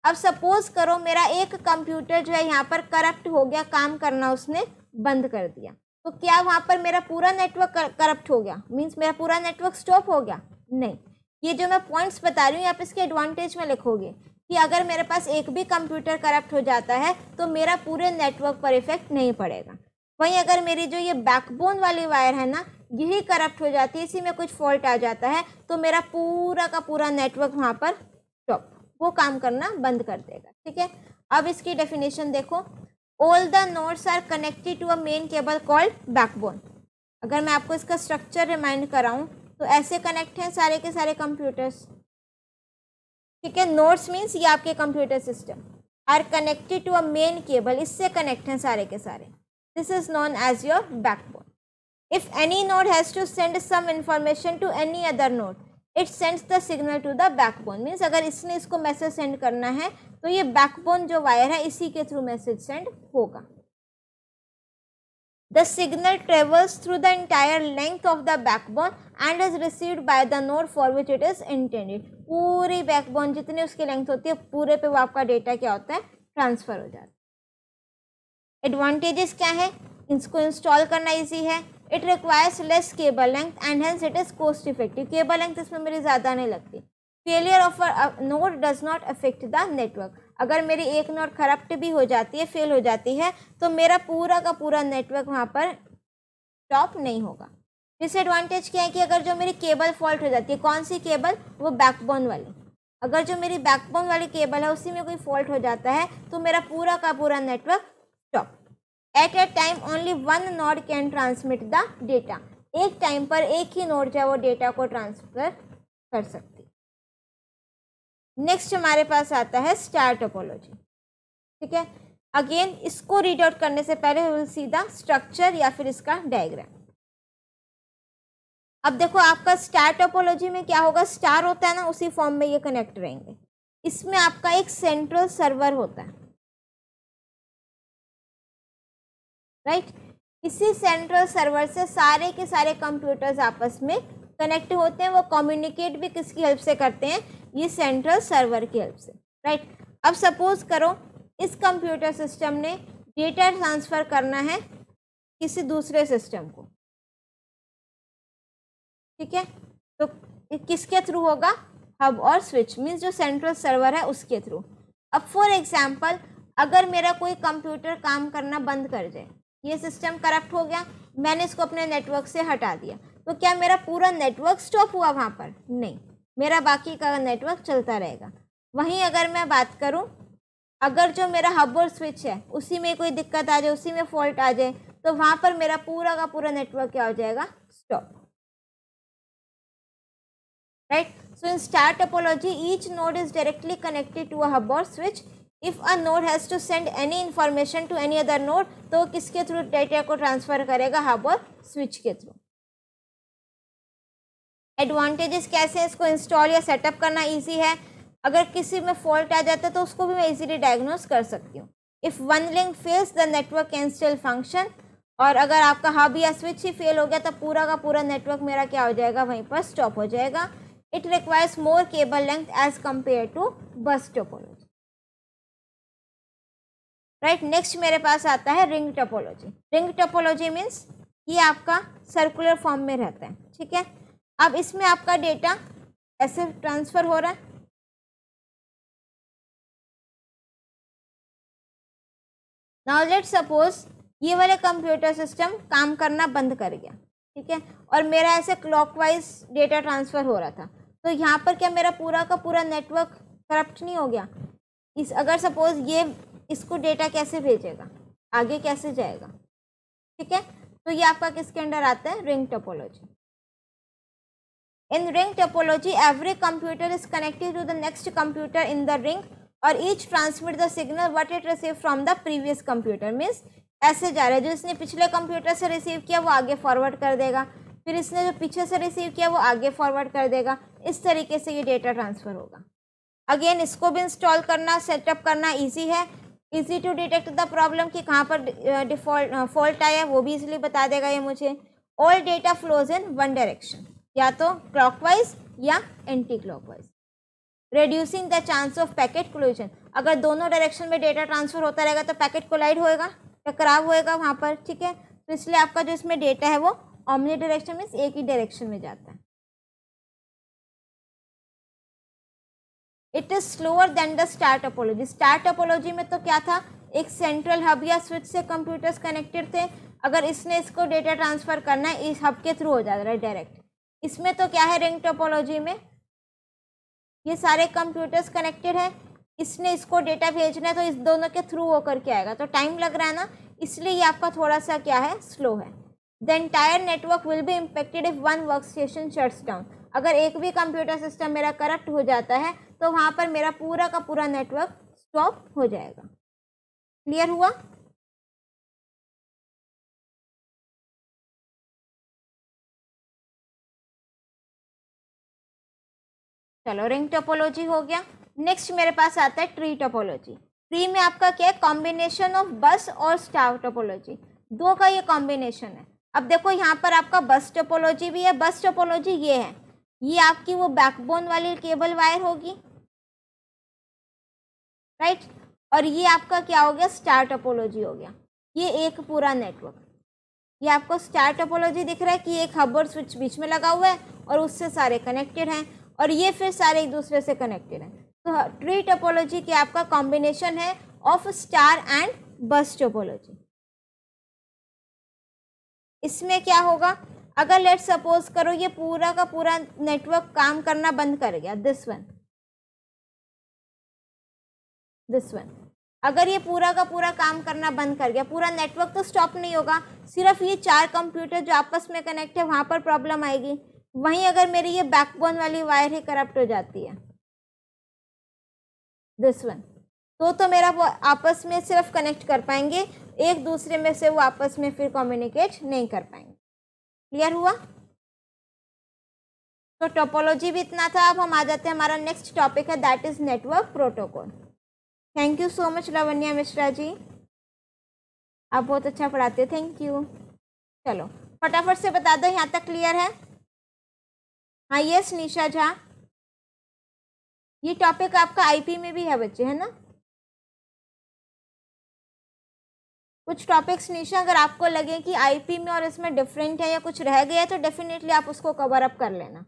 अब सपोज करो मेरा एक कंप्यूटर जो है यहाँ पर करप्ट हो गया, काम करना उसने बंद कर दिया, तो क्या वहाँ पर मेरा पूरा नेटवर्क करप्ट हो गया, मींस मेरा पूरा नेटवर्क स्टॉप हो गया? नहीं, ये जो मैं पॉइंट्स बता रही हूँ आप इसके एडवांटेज में लिखोगे कि अगर मेरे पास एक भी कंप्यूटर करप्ट हो जाता है तो मेरा पूरे नेटवर्क पर इफेक्ट नहीं पड़ेगा। वहीं अगर मेरी जो ये बैकबोन वाली वायर है ना, यही करप्ट हो जाती है, इसी में कुछ फॉल्ट आ जाता है, तो मेरा पूरा का पूरा नेटवर्क वहाँ पर स्टॉप, वो काम करना बंद कर देगा, ठीक है। अब इसकी डेफिनेशन देखो, all the nodes are connected to a main cable called backbone. अगर मैं आपको इसका स्ट्रक्चर रिमाइंड कराऊं तो ऐसे कनेक्ट हैं सारे के सारे कंप्यूटर्स, ठीक है। नोड्स मीन्स ये आपके computer system, are connected to a main cable, इससे कनेक्ट हैं सारे के सारे, this is known as your backbone. If any node has to send some information to any other node, it sends the signal to the backbone. Means अगर इसने इसको मैसेज सेंड करना है तो ये बैकबोन जो वायर है इसी के थ्रू मैसेज सेंड होगा। The signal travels through the entire length of the backbone and is received by the node for which it is intended. पूरी बैकबोन जितनी उसकी लेंथ होती है पूरे पे वो आपका डेटा क्या होता है, ट्रांसफर हो जाता है। एडवांटेजेस क्या है, इसको इंस्टॉल करना ईजी है, it requires less cable length and hence it is cost effective. Cable length इसमें मेरी ज़्यादा नहीं लगती। Failure of a node does not affect the network. अगर मेरी एक नोड करप्ट भी हो जाती है, फेल हो जाती है, तो मेरा पूरा का पूरा नेटवर्क वहाँ पर स्टॉप नहीं होगा। डिसएडवांटेज क्या है कि अगर जो मेरी केबल फॉल्ट हो जाती है, कौन सी केबल, वो बैकबोन वाली, अगर जो मेरी बैकबोन वाली केबल है उसी में कोई फॉल्ट हो जाता है तो मेरा पूरा का पूरा network stop. At a time only one node can transmit the data. एक टाइम पर एक ही नोड जो है वो डेटा को ट्रांसफर कर सकती। नेक्स्ट हमारे पास आता है स्टार टोपोलॉजी। ठीक है, अगेन इसको रीड आउट करने से पहले विल सी द स्ट्रक्चर या फिर इसका डायग्राम। अब देखो आपका स्टार टोपोलॉजी में क्या होगा, स्टार होता है ना उसी फॉर्म में ये कनेक्ट रहेंगे। इसमें आपका एक सेंट्रल सर्वर होता है, राइट right? इसी सेंट्रल सर्वर से सारे के सारे कंप्यूटर्स आपस में कनेक्ट होते हैं। वो कम्युनिकेट भी किसकी हेल्प से करते हैं, ये सेंट्रल सर्वर की हेल्प से, राइट right? अब सपोज करो इस कंप्यूटर सिस्टम ने डेटा ट्रांसफ़र करना है किसी दूसरे सिस्टम को, ठीक है, तो किसके थ्रू होगा, हब और स्विच, मीन्स जो सेंट्रल सर्वर है उसके थ्रू। अब फॉर एग्जांपल अगर मेरा कोई कंप्यूटर काम करना बंद कर जाए, ये सिस्टम करप्ट हो गया, मैंने इसको अपने नेटवर्क से हटा दिया, तो क्या मेरा पूरा नेटवर्क स्टॉप हुआ वहाँ पर? नहीं, मेरा बाकी का नेटवर्क चलता रहेगा। वहीं अगर मैं बात करूँ, अगर जो मेरा हब और स्विच है उसी में कोई दिक्कत आ जाए, उसी में फॉल्ट आ जाए, तो वहाँ पर मेरा पूरा का पूरा नेटवर्क क्या हो जाएगा, stop, right? So in star topology each node is directly connected to a hub or switch. If a node has to send any information to any other node, तो किसके थ्रू डेटा को ट्रांसफर करेगा, हब और स्विच के थ्रू। एडवांटेजेस कैसे हैं, इसको इंस्टॉल या सेटअप करना इजी है। अगर किसी में फॉल्ट आ जाता है तो उसको भी मैं इजीली डायग्नोस कर सकती हूँ। If one link fails the network can still function, और अगर आपका हब या स्विच ही फेल हो गया तो पूरा का पूरा नेटवर्क मेरा क्या हो जाएगा, वहीं पर स्टॉप हो जाएगा। It requires more cable length as compared to bus topology, right? Next मेरे पास आता है ring topology. Ring topology means ये आपका सर्कुलर फॉर्म में रहता है, ठीक है। अब इसमें आपका डेटा ऐसे ट्रांसफ़र हो रहा है, नाउ लेट सपोज ये वाले कंप्यूटर सिस्टम काम करना बंद कर गया, ठीक है, और मेरा ऐसे क्लॉकवाइज डेटा ट्रांसफ़र हो रहा था, तो यहाँ पर क्या मेरा पूरा का पूरा नेटवर्क करप्ट नहीं हो गया? इस अगर सपोज ये इसको डेटा कैसे भेजेगा, आगे कैसे जाएगा, ठीक है, तो ये आपका किसके अंडर आता है, ring topology. In ring topology every computer is connected to the next computer in the ring और each transmit the signal what it receive from the previous computer. Means ऐसे जा रहा है, जो इसने पिछले कंप्यूटर से रिसीव किया वो आगे फॉरवर्ड कर देगा, फिर इसने जो पीछे से रिसीव किया वो आगे फॉरवर्ड कर देगा। इस तरीके से ये डेटा ट्रांसफ़र होगा। अगेन इसको भी इंस्टॉल करना, सेटअप करना इजी है। Easy to detect the problem कि कहाँ पर डिफॉल्ट फॉल्ट आया वो भी इजीली बता देगा ये मुझे। All data flows in one direction, या तो क्लॉकवाइज या anti clockwise, reducing the chance of packet collision. अगर दोनों डायरेक्शन में डेटा ट्रांसफ़र होता रहेगा तो पैकेट कोलाइड होएगा, टकराव होएगा वहाँ पर, ठीक है। तो इसलिए आपका जो इसमें डेटा है वो ओमनी डायरेक्शन में, एक ही डायरेक्शन में जाता है। It is slower than the star topology. Star topology में तो क्या था, एक सेंट्रल हब या स्विच से कंप्यूटर्स कनेक्टेड थे, अगर इसने इसको डेटा ट्रांसफ़र करना है इस हब के थ्रू हो जाता है डायरेक्ट। इसमें तो क्या है, रिंग टोपोलॉजी में ये सारे कंप्यूटर्स कनेक्टेड है, इसने इसको डेटा भेजना है तो इस दोनों के थ्रू होकर के आएगा, तो टाइम लग रहा है ना, इसलिए ये आपका थोड़ा सा क्या है, स्लो है। The entire network will be impacted if one work station shuts down. अगर एक भी कंप्यूटर सिस्टम मेरा करप्ट हो जाता है तो वहाँ पर मेरा पूरा का पूरा नेटवर्क स्टॉप हो जाएगा। क्लियर हुआ? चलो, रिंग टोपोलॉजी हो गया। नेक्स्ट मेरे पास आता है ट्री टोपोलॉजी। ट्री में आपका क्या है, कॉम्बिनेशन ऑफ बस और स्टार टोपोलॉजी, दो का ये कॉम्बिनेशन है। अब देखो यहाँ पर आपका बस टोपोलॉजी भी है। बस टोपोलॉजी ये है, ये आपकी वो बैकबोन वाली केबल वायर होगी, राइट, और ये आपका क्या हो गया, स्टार टोपोलॉजी हो गया। ये एक पूरा नेटवर्क, ये आपको स्टार टोपोलॉजी दिख रहा है कि एक हब और स्विच बीच में लगा हुआ है और उससे सारे कनेक्टेड हैं, और ये फिर सारे एक दूसरे से कनेक्टेड हैं। तो ट्री टोपोलॉजी के आपका कॉम्बिनेशन है of star and bus topology. इसमें क्या होगा, अगर लेट सपोज करो ये पूरा का पूरा नेटवर्क काम करना बंद कर गया, दिस वन, दिस वन। अगर ये पूरा का पूरा काम करना बंद कर गया, पूरा नेटवर्क तो स्टॉप नहीं होगा, सिर्फ ये चार कंप्यूटर जो आपस में कनेक्ट है वहाँ पर प्रॉब्लम आएगी। वहीं अगर मेरी ये बैकबोन वाली वायर ही करप्ट हो जाती है दिस वन, तो तो मेरा वो आपस में सिर्फ कनेक्ट कर पाएंगे, एक दूसरे में से वो आपस में फिर कम्युनिकेट नहीं कर पाएंगे। क्लियर हुआ? तो टोपोलॉजी भी इतना था। अब हम आ जाते हैं, हमारा नेक्स्ट टॉपिक है that is network protocol. Thank you so much Lavanya Mishra ji, आप बहुत अच्छा पढ़ाते हो, थैंक यू। चलो फटाफट से बता दो, यहाँ तक क्लियर है? हाँ, यस निशा झा, ये टॉपिक आपका आईपी में भी है बच्चे, है ना? कुछ टॉपिक्स निशा, अगर आपको लगे कि आईपी में और इसमें डिफरेंट है या कुछ रह गया है तो डेफिनेटली आप उसको कवर अप कर लेना।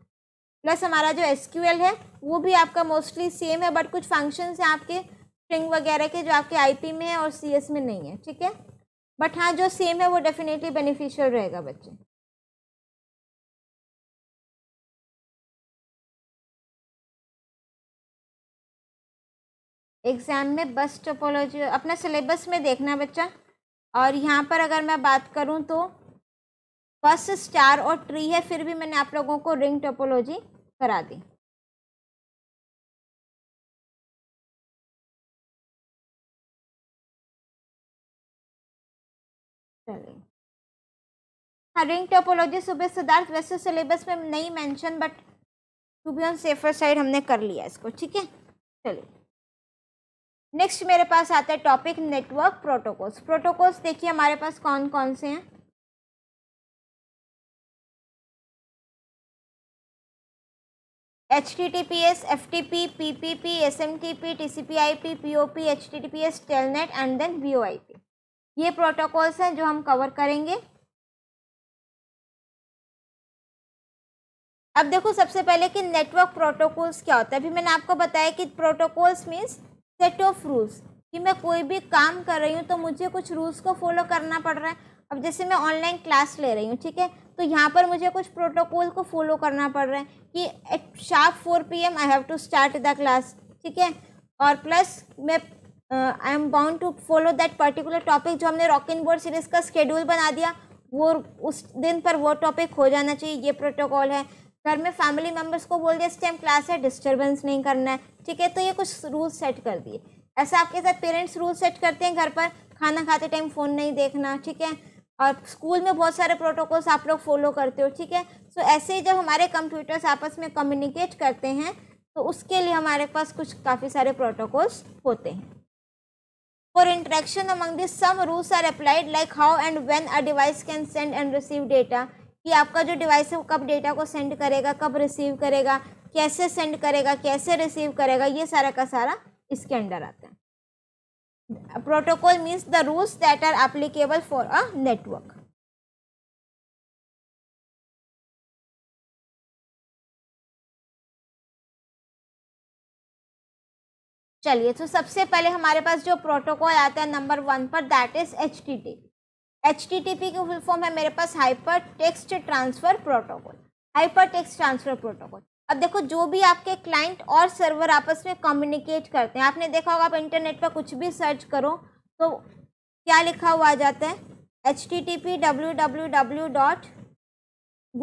प्लस हमारा जो एसक्यूएल है वो भी आपका मोस्टली सेम है, बट कुछ फंक्शंस हैं आपके स्ट्रिंग वगैरह के जो आपके आईपी में है और सीएस में नहीं है, ठीक है? बट हाँ, जो सेम है वो डेफिनेटली बेनिफिशियल रहेगा बच्चे। एग्ज़ाम में बस टोपोलॉजी अपना सिलेबस में देखना बच्चा। और यहाँ पर अगर मैं बात करूँ तो बस स्टार और ट्री है, फिर भी मैंने आप लोगों को रिंग टोपोलॉजी करा दी। चलिए, हाँ, रिंग टोपोलॉजी सुबह सिद्धार्थ वैसे सिलेबस में नहीं mention, but to be on safer side हमने कर लिया इसको, ठीक है? चलिए नेक्स्ट मेरे पास आता है टॉपिक नेटवर्क प्रोटोकॉल्स। प्रोटोकॉल्स देखिए हमारे पास कौन कौन से हैं। H T T P S, F T P, P P P, S M T P, T C P I P, P O P, H T T P S, telnet and then V O I P. ये प्रोटोकॉल्स हैं जो हम कवर करेंगे। अब देखो सबसे पहले कि नेटवर्क प्रोटोकॉल्स क्या होता है। अभी मैंने आपको बताया कि protocols means set of rules, कि मैं कोई भी काम कर रही हूँ तो मुझे कुछ रूल्स को फॉलो करना पड़ रहा है। अब जैसे मैं ऑनलाइन क्लास ले रही हूँ, ठीक है, तो यहाँ पर मुझे कुछ प्रोटोकॉल को फॉलो करना पड़ रहा है कि eight sharp four P M I have to start the class, ठीक है? और प्लस मैं I am bound to follow that particular topic. जो हमने रॉक इन बोर्ड सीरीज़ का स्केड्यूल बना दिया वो उस दिन पर वो टॉपिक हो जाना चाहिए, ये प्रोटोकॉल है। घर में फैमिली मेम्बर्स को बोल दिया इस टाइम क्लास है, डिस्टर्बेंस नहीं करना है, ठीक है? तो ये कुछ रूल सेट कर दिए। ऐसा आपके साथ पेरेंट्स रूल सेट करते हैं घर पर, खाना खाते टाइम फ़ोन नहीं देखना, ठीक है? और स्कूल में बहुत सारे प्रोटोकॉल्स आप लोग फॉलो करते हो, ठीक है? सो ऐसे ही जब हमारे कंप्यूटर्स आपस में कम्युनिकेट करते हैं तो उसके लिए हमारे पास कुछ काफ़ी सारे प्रोटोकॉल्स होते हैं। For interaction among this some rules are applied like how and when a device can send and receive data, कि आपका जो डिवाइस है वो कब डेटा को सेंड करेगा, कब रिसीव करेगा, कैसे सेंड करेगा, कैसे रिसीव करेगा, ये सारा का सारा इसके अंडर आता है। Protocol means the rules that are applicable for a network. चलिए, तो सबसे पहले हमारे पास जो प्रोटोकॉल आता है नंबर वन पर, that is H T T P. H T T P की फुल फॉर्म है मेरे पास hyper text transfer protocol. Hyper text transfer protocol, अब देखो जो भी आपके क्लाइंट और सर्वर आपस में कम्युनिकेट करते हैं, आपने देखा होगा आप इंटरनेट पर कुछ भी सर्च करो तो क्या लिखा हुआ आ जाता है, H T T P W W W dot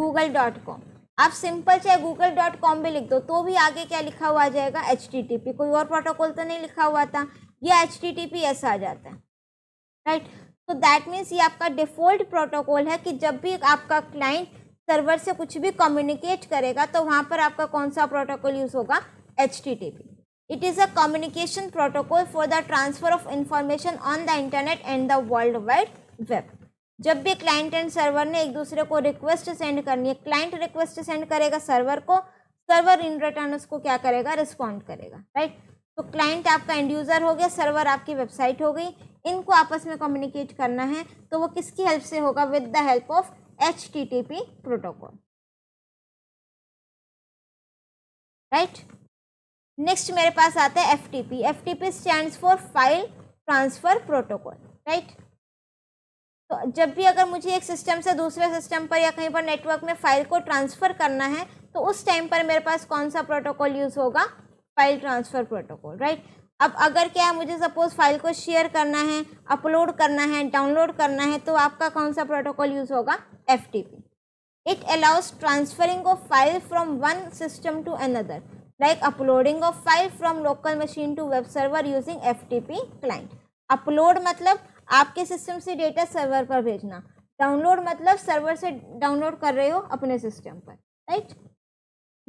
Google dot com. आप सिंपल चाहे गूगल डॉट कॉम भी लिख दो तो भी आगे क्या लिखा हुआ आ जाएगा, एच टी टी पी। कोई और प्रोटोकॉल तो नहीं लिखा हुआ था, यह H T T P S आ जाता है, राइट? तो दैट मीन्स ये आपका डिफ़ॉल्ट प्रोटोकॉल है कि जब भी आपका क्लाइंट सर्वर से कुछ भी कम्युनिकेट करेगा तो वहाँ पर आपका कौन सा प्रोटोकॉल यूज़ होगा, H T T P. It is a communication protocol for the transfer of information on the internet and the world wide web. जब भी क्लाइंट एंड सर्वर ने एक दूसरे को रिक्वेस्ट सेंड करनी है, क्लाइंट रिक्वेस्ट सेंड करेगा सर्वर को, सर्वर इन रिटर्न उसको क्या करेगा, रिस्पॉन्ड करेगा, राइट? तो क्लाइंट आपका एंड यूज़र हो गया, सर्वर आपकी वेबसाइट हो गई, इनको आपस में कम्युनिकेट करना है तो वो किसकी हेल्प से होगा, with the help of H T T P protocol, right? Next मेरे पास आता है F T P. F T P stands for file transfer protocol, right? तो जब भी अगर मुझे एक सिस्टम से दूसरे सिस्टम पर या कहीं पर नेटवर्क में फाइल को ट्रांसफ़र करना है तो उस टाइम पर मेरे पास कौन सा प्रोटोकॉल यूज़ होगा, फाइल ट्रांसफ़र प्रोटोकॉल, राइट? अब अगर क्या है मुझे सपोज फाइल को शेयर करना है, अपलोड करना है, डाउनलोड करना है, तो आपका कौन सा प्रोटोकॉल यूज़ होगा? F T P. It allows transferring of file from one system to another like uploading of file from local machine to web server using F T P client. Upload मतलब आपके सिस्टम से डेटा सर्वर पर भेजना, डाउनलोड मतलब सर्वर से डाउनलोड कर रहे हो अपने सिस्टम पर, राइट।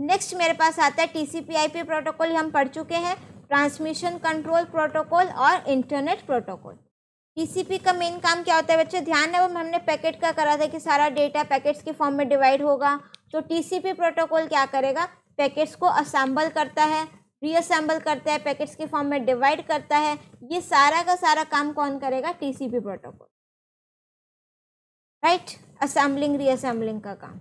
नेक्स्ट मेरे पास आता है टीसीपी आईपी प्रोटोकॉल, हम पढ़ चुके हैं, ट्रांसमिशन कंट्रोल प्रोटोकॉल और इंटरनेट प्रोटोकॉल। टीसीपी का मेन काम क्या होता है बच्चे? ध्यान है वो हमने पैकेट का करा था कि सारा डेटा पैकेट्स के फॉर्म में डिवाइड होगा, तो टीसीपी प्रोटोकॉल क्या करेगा? पैकेट्स को असेंबल करता है, रीअसेंबल करता है, पैकेट्स के फॉर्म में डिवाइड करता है। ये सारा का सारा काम कौन करेगा? TCP protocol, right. Assembling reassembling का काम।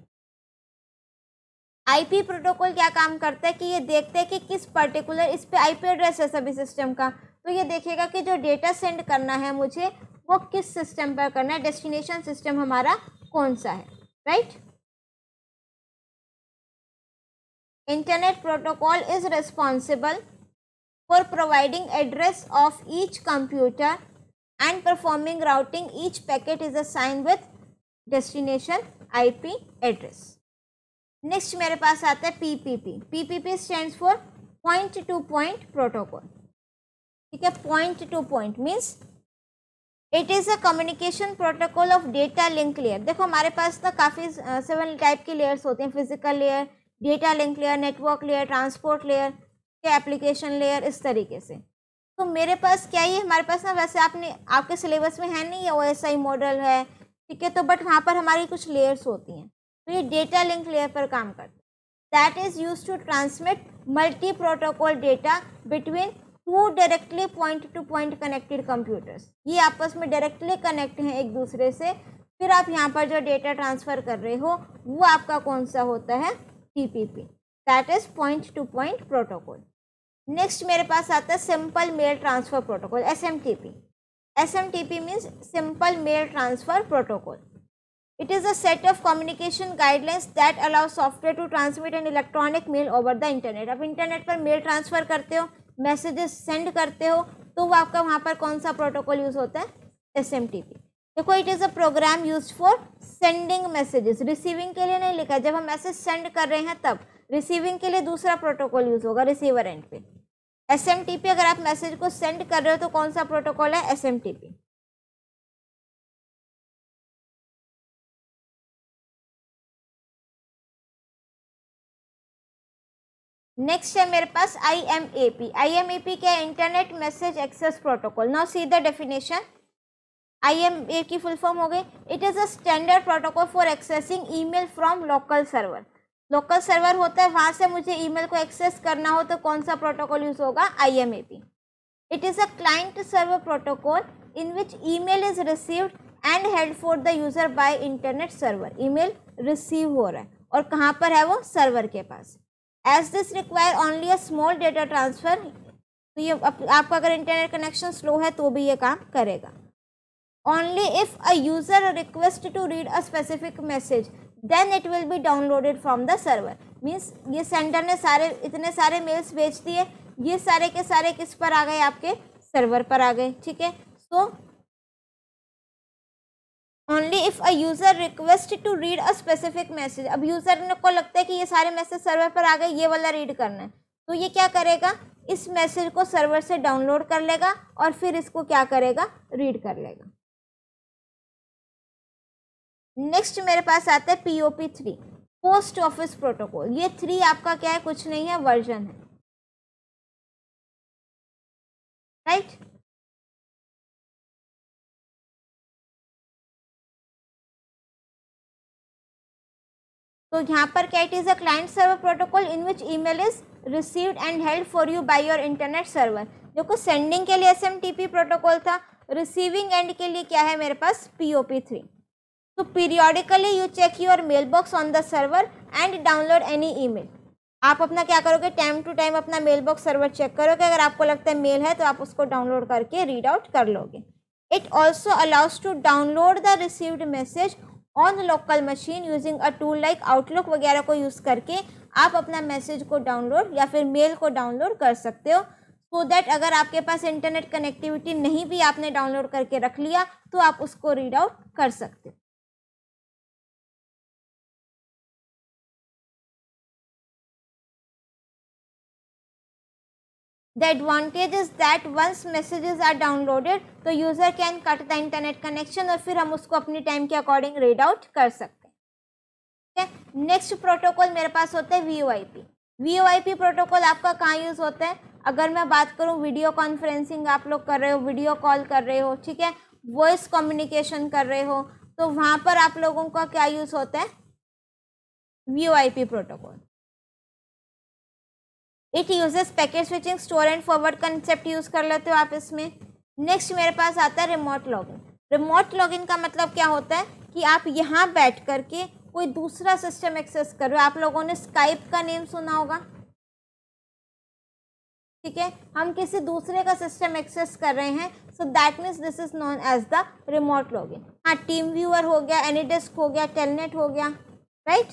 आईपी प्रोटोकॉल क्या काम करता है कि ये देखते हैं कि किस पर्टिकुलर इस पे आईपी एड्रेस है सभी सिस्टम का, तो ये देखेगा कि जो डेटा सेंड करना है मुझे वो किस सिस्टम पर करना है, डेस्टिनेशन सिस्टम हमारा कौन सा है, right. Internet protocol is responsible for providing address of each computer and performing routing, each packet is assigned with destination IP address. Next मेरे पास आता है PPP. PPP stands for point to point protocol, ठीक है। Point to point means it is a communication protocol of data link layer. देखो हमारे पास ना काफ़ी सेवन टाइप के लेयर्स होते हैं, physical layer, data link layer, network layer, transport layer, application layer, इस तरीके से। तो मेरे पास क्या ये हमारे पास ना वैसे आपने आपके सिलेबस में है नहीं, ये ओ एस आई मॉडल है, ठीक है, तो बट वहाँ पर हमारी कुछ लेयर्स होती हैं, तो ये डेटा लिंक लेयर पर काम करता है। That is use to transmit multi protocol data between two directly point to point connected computers. ये आपस में डायरेक्टली कनेक्ट हैं एक दूसरे से, फिर आप यहाँ पर जो डेटा ट्रांसफ़र कर रहे हो वो आपका कौन सा होता है? PPP, that is point to point protocol. Next मेरे पास आता है simple mail transfer protocol, S M T P. S M T P means simple mail transfer protocol. It is a set of communication guidelines that allow software to transmit an electronic mail over the internet. आप इंटरनेट पर मेल ट्रांसफ़र करते हो, मैसेजेस सेंड करते हो, तो वो आपका वहाँ पर कौन सा प्रोटोकॉल यूज़ होता है? S M T P. देखो it is a program use for sending messages, receiving के लिए नहीं लिखा, जब हम मैसेज सेंड कर रहे हैं तब। रिसीविंग के लिए दूसरा प्रोटोकॉल यूज़ होगा रिसीवर एंड पे। एस एम टी पी, अगर आप मैसेज को सेंड कर रहे हो तो कौन सा प्रोटोकॉल है? S M T P. Next है मेरे पास I M A P. I M A P क्या है? Internet message access protocol. Now see the definition. I M A की फुल फॉर्म हो गई it is a standard protocol for accessing email from local server. Local server होता है, वहाँ से मुझे ईमेल को एक्सेस करना हो तो कौन सा प्रोटोकॉल यूज़ होगा? I M A P. It is a client server protocol in which email is received and held for the user by internet server. Email receive हो रहा है और कहाँ पर है वो? सर्वर के पास। As this require only a small data transfer, तो ये आप, आपका अगर इंटरनेट कनेक्शन स्लो है तो भी ये काम करेगा। Only if a user request to read a specific message then it will be downloaded from the server. Means ये सेंडर ने सारे इतने सारे मेल्स भेज दिए, ये सारे के सारे किस पर आ गए? आपके सर्वर पर आ गए, ठीक है। So only if a user request to read a specific message, अब यूज़र को लगता है कि ये सारे मैसेज सर्वर पर आ गए, ये वाला रीड करना है, तो ये क्या करेगा? इस मैसेज को सर्वर से डाउनलोड कर लेगा और फिर इसको क्या करेगा? रीड कर लेगा। नेक्स्ट मेरे पास आता है P O P three, post office protocol. ये थ्री आपका क्या है? कुछ नहीं है, वर्जन है, राइट right? तो यहाँ पर क्या it is a client server protocol in which email is received and held for you by your internet server. देखो सेंडिंग के लिए S M T P protocol था, रिसीविंग एंड के लिए क्या है मेरे पास? P O P three. तो periodically you check your mail box on the server and download any email. आप अपना क्या करोगे? टाइम टू टाइम अपना मेल बॉक्स सर्वर चेक करोगे, अगर आपको लगता है मेल है तो आप उसको डाउनलोड करके रीड आउट कर लोगे। It also allows to download the received message on local machine using a tool like Outlook वगैरह को यूज़ करके आप अपना मैसेज को डाउनलोड या फिर मेल को डाउनलोड कर सकते हो। सो दैट अगर आपके पास इंटरनेट कनेक्टिविटी नहीं भी आपने डाउनलोड करके रख लिया तो आप उसको रीड आउट कर सकते हो। The advantage is that once messages are downloaded, the user can cut the internet connection और फिर हम उसको अपनी टाइम के अकॉर्डिंग रीड आउट कर सकते हैं। नेक्स्ट प्रोटोकॉल मेरे पास होता है V O I P. V O I P protocol आपका कहाँ यूज़ होता है? अगर मैं बात करूँ वीडियो कॉन्फ्रेंसिंग आप लोग कर रहे हो, वीडियो कॉल कर रहे हो, ठीक है, वॉइस कम्युनिकेशन कर रहे हो, तो वहाँ पर आप लोगों का क्या यूज़ होता है? V O I P protocol. It uses packet switching, store and forward concept use कर लेते हो आप इसमें। नेक्स्ट मेरे पास आता है रिमोट लॉगिन। रिमोट लॉगिन का मतलब क्या होता है कि आप यहाँ बैठ कर के कोई दूसरा सिस्टम एक्सेस कर रहे हो। आप लोगों ने स्काइप का नेम सुना होगा, ठीक है, हम किसी दूसरे का सिस्टम एक्सेस कर रहे हैं, so that means this is known as the remote login. हाँ, टीम व्यूअर हो गया, एनीडेस्क हो गया, टेलनेट हो गया, राइट,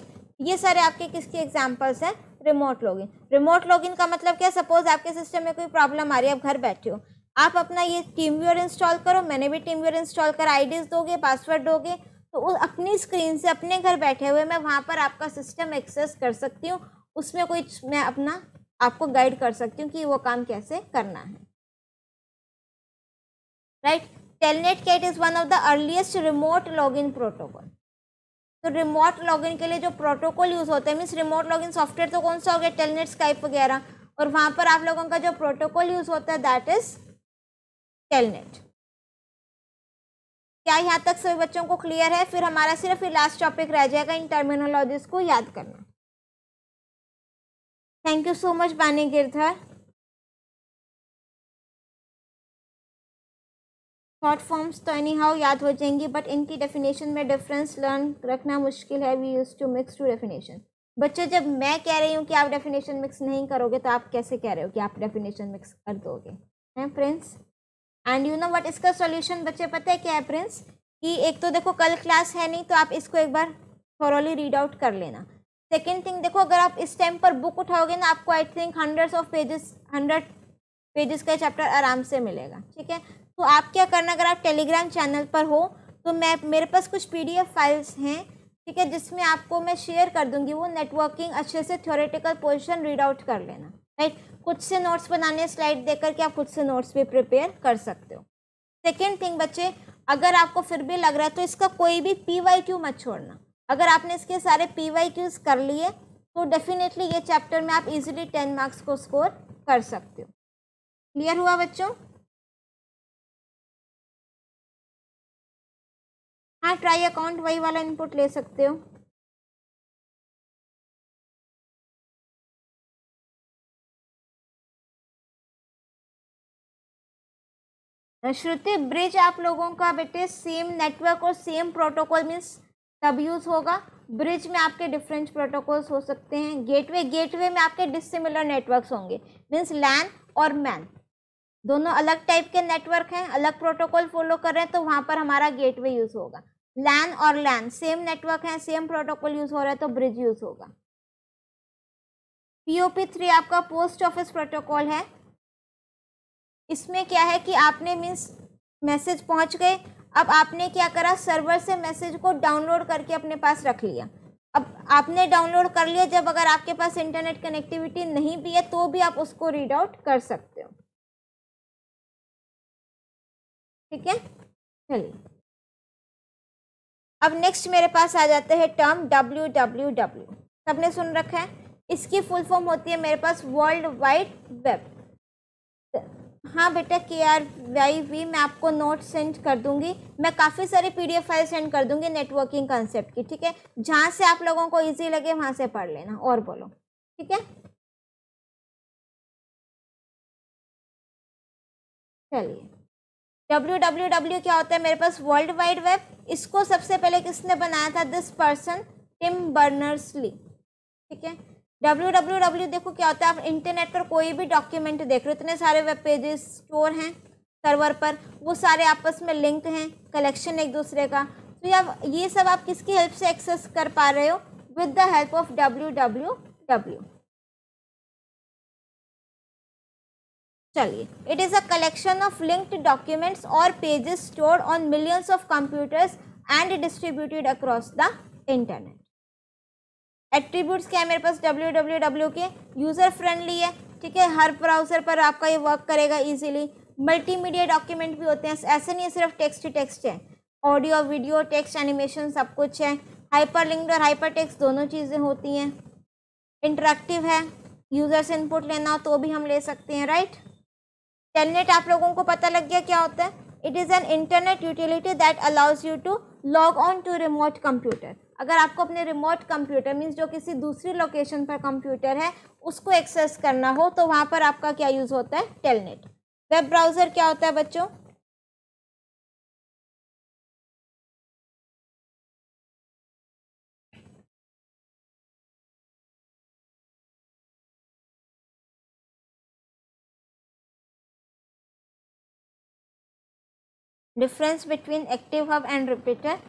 ये सारे आपके किसके एग्जाम्पल्स हैं? Remote login. रिमोट लॉगिन का मतलब क्या? सपोज आपके सिस्टम में कोई प्रॉब्लम आ रही है, आप घर बैठे हो, आप अपना ये टीम व्यूअर इंस्टॉल करो, मैंने भी टीम व्यूअर इंस्टॉल करा, आईडीज दोगे, पासवर्ड दोगे, तो उस अपनी स्क्रीन से अपने घर बैठे हुए मैं वहाँ पर आपका सिस्टम एक्सेस कर सकती हूँ, उसमें कोई मैं अपना आपको गाइड कर सकती हूँ कि वो काम कैसे करना है, right. Telnet cat is one of the earliest remote login protocol. तो रिमोट लॉगिन के लिए जो प्रोटोकॉल यूज़ होते हैं, मीन्स रिमोट लॉगिन सॉफ्टवेयर तो कौन सा हो गया? टेलनेट, स्काइप वगैरह, और वहाँ पर आप लोगों का जो प्रोटोकॉल यूज़ होता है दैट इज टेलनेट। क्या यहाँ तक सभी बच्चों को क्लियर है? फिर हमारा सिर्फ ये लास्ट टॉपिक रह जाएगा, इन टर्मिनोलॉजीज को याद करना। Thank you so much Bani Girdhar. Short forms तो एनी हाउ याद हो जाएंगी, बट इनकी डेफिनेशन में डिफरेंस लर्न रखना मुश्किल है। We use to mix two definition. बच्चों, जब मैं कह रही हूँ कि आप डेफिनेशन मिक्स नहीं करोगे तो आप कैसे कह रहे हो कि आप डेफिनेशन मिक्स कर दोगे, हैं Prince? And you know what इसका सॉल्यूशन बच्चे पता है क्या है प्रिंस? कि एक तो देखो कल क्लास है नहीं, तो आप इसको एक बार थोरोली रीड आउट कर लेना। सेकेंड थिंग, देखो अगर आप इस टाइम पर बुक उठाओगे ना, आपको I think hundreds of pages hundred pages का चैप्टर आराम से मिलेगा, ठीक है। तो आप क्या करना, अगर आप टेलीग्राम चैनल पर हो तो मैं मेरे पास कुछ पीडीएफ फाइल्स हैं, ठीक है, जिसमें आपको मैं शेयर कर दूंगी। वो नेटवर्किंग अच्छे से थ्योरेटिकल पोर्शन रीड आउट कर लेना, राइट। खुद से नोट्स बनाने, स्लाइड देख करके आप खुद से नोट्स भी प्रिपेयर कर सकते हो। सेकेंड थिंग बच्चे, अगर आपको फिर भी लग रहा है तो इसका कोई भी पी वाई क्यू मत छोड़ना। अगर आपने इसके सारे पी वाई क्यूज कर लिए तो डेफिनेटली ये चैप्टर में आप इजीली टेन मार्क्स को स्कोर कर सकते हो। क्लियर हुआ बच्चों? हाँ, ट्राई अकाउंट वही वाला इनपुट ले सकते हो। श्रुति ब्रिज आप लोगों का बेटे सेम नेटवर्क और सेम प्रोटोकॉल मीन्स तब यूज़ होगा। ब्रिज में आपके डिफरेंट प्रोटोकॉल्स हो सकते हैं। गेटवे, गेटवे में आपके डिसिमिलर नेटवर्क्स होंगे, मीन्स लैन और मैन दोनों अलग टाइप के नेटवर्क हैं, अलग प्रोटोकॉल फॉलो कर रहे हैं, तो वहाँ पर हमारा गेटवे यूज़ होगा। लैन और लैन सेम नेटवर्क हैं, सेम प्रोटोकॉल यूज़ हो रहा है, तो ब्रिज यूज़ होगा। पी ओ पी थ्री आपका पोस्ट ऑफिस प्रोटोकॉल है। इसमें क्या है कि आपने मीन्स मैसेज पहुँच गए, अब आपने क्या करा, सर्वर से मैसेज को डाउनलोड करके अपने पास रख लिया। अब आपने डाउनलोड कर लिया, जब अगर आपके पास इंटरनेट कनेक्टिविटी नहीं भी है तो भी आप उसको रीड आउट कर सकते हो, ठीक है। चलिए अब नेक्स्ट मेरे पास आ जाते हैं टर्म डब्ल्यू डब्ल्यू डब्ल्यू। सबने सुन रखा है, इसकी फुल फॉर्म होती है मेरे पास वर्ल्ड वाइड वेब। हाँ बेटा के आर वाई वी, मैं आपको नोट सेंड कर दूंगी, मैं काफ़ी सारी पीडीएफ फाइल सेंड कर दूंगी नेटवर्किंग कॉन्सेप्ट की, ठीक है। जहाँ से आप लोगों को इजी लगे वहाँ से पढ़ लेना। और बोलो, ठीक है। चलिए, डब्ल्यू डब्ल्यू डब्ल्यू क्या होता है मेरे पास? World wide web. इसको सबसे पहले किसने बनाया था? This person, Tim Berners Lee, ठीक है। डब्ल्यू डब्ल्यू डब्ल्यू देखो क्या होता है, आप इंटरनेट पर कोई भी डॉक्यूमेंट देख रहे हो, इतने सारे वेब पेजेस स्टोर हैं सर्वर पर, वो सारे आपस में लिंक हैं, कलेक्शन एक दूसरे का, तो आप ये सब आप किसकी हेल्प से एक्सेस कर पा रहे हो? With the help of W W W. चलिए, it is a collection of linked documents और pages stored on millions of computers and distributed across the internet. Attributes क्या है मेरे पास डब्ल्यू डब्ल्यू डब्ल्यू के, यूज़र फ्रेंडली है, ठीक है, हर ब्राउज़र पर आपका ये वर्क करेगा इजीली। मल्टीमीडिया डॉक्यूमेंट भी होते हैं, ऐसे नहीं है सिर्फ टेक्स्ट ही टेक्स्ट है, ऑडियो वीडियो टेक्स्ट एनिमेशन सब कुछ है। हाइपरलिंक्ड और हाइपरटेक्स्ट दोनों चीज़ें होती हैं। इंटरेक्टिव है, यूज़र से इनपुट लेना हो तो भी हम ले सकते हैं, राइट। टेलनेट आप लोगों को पता लग गया क्या होता है, it is an internet utility that allows you to log on to remote computer. अगर आपको अपने रिमोट कंप्यूटर मीन्स जो किसी दूसरी लोकेशन पर कंप्यूटर है उसको एक्सेस करना हो तो वहाँ पर आपका क्या यूज़ होता है, टेलनेट। वेब ब्राउज़र क्या होता है बच्चों, difference between active hub and repeater.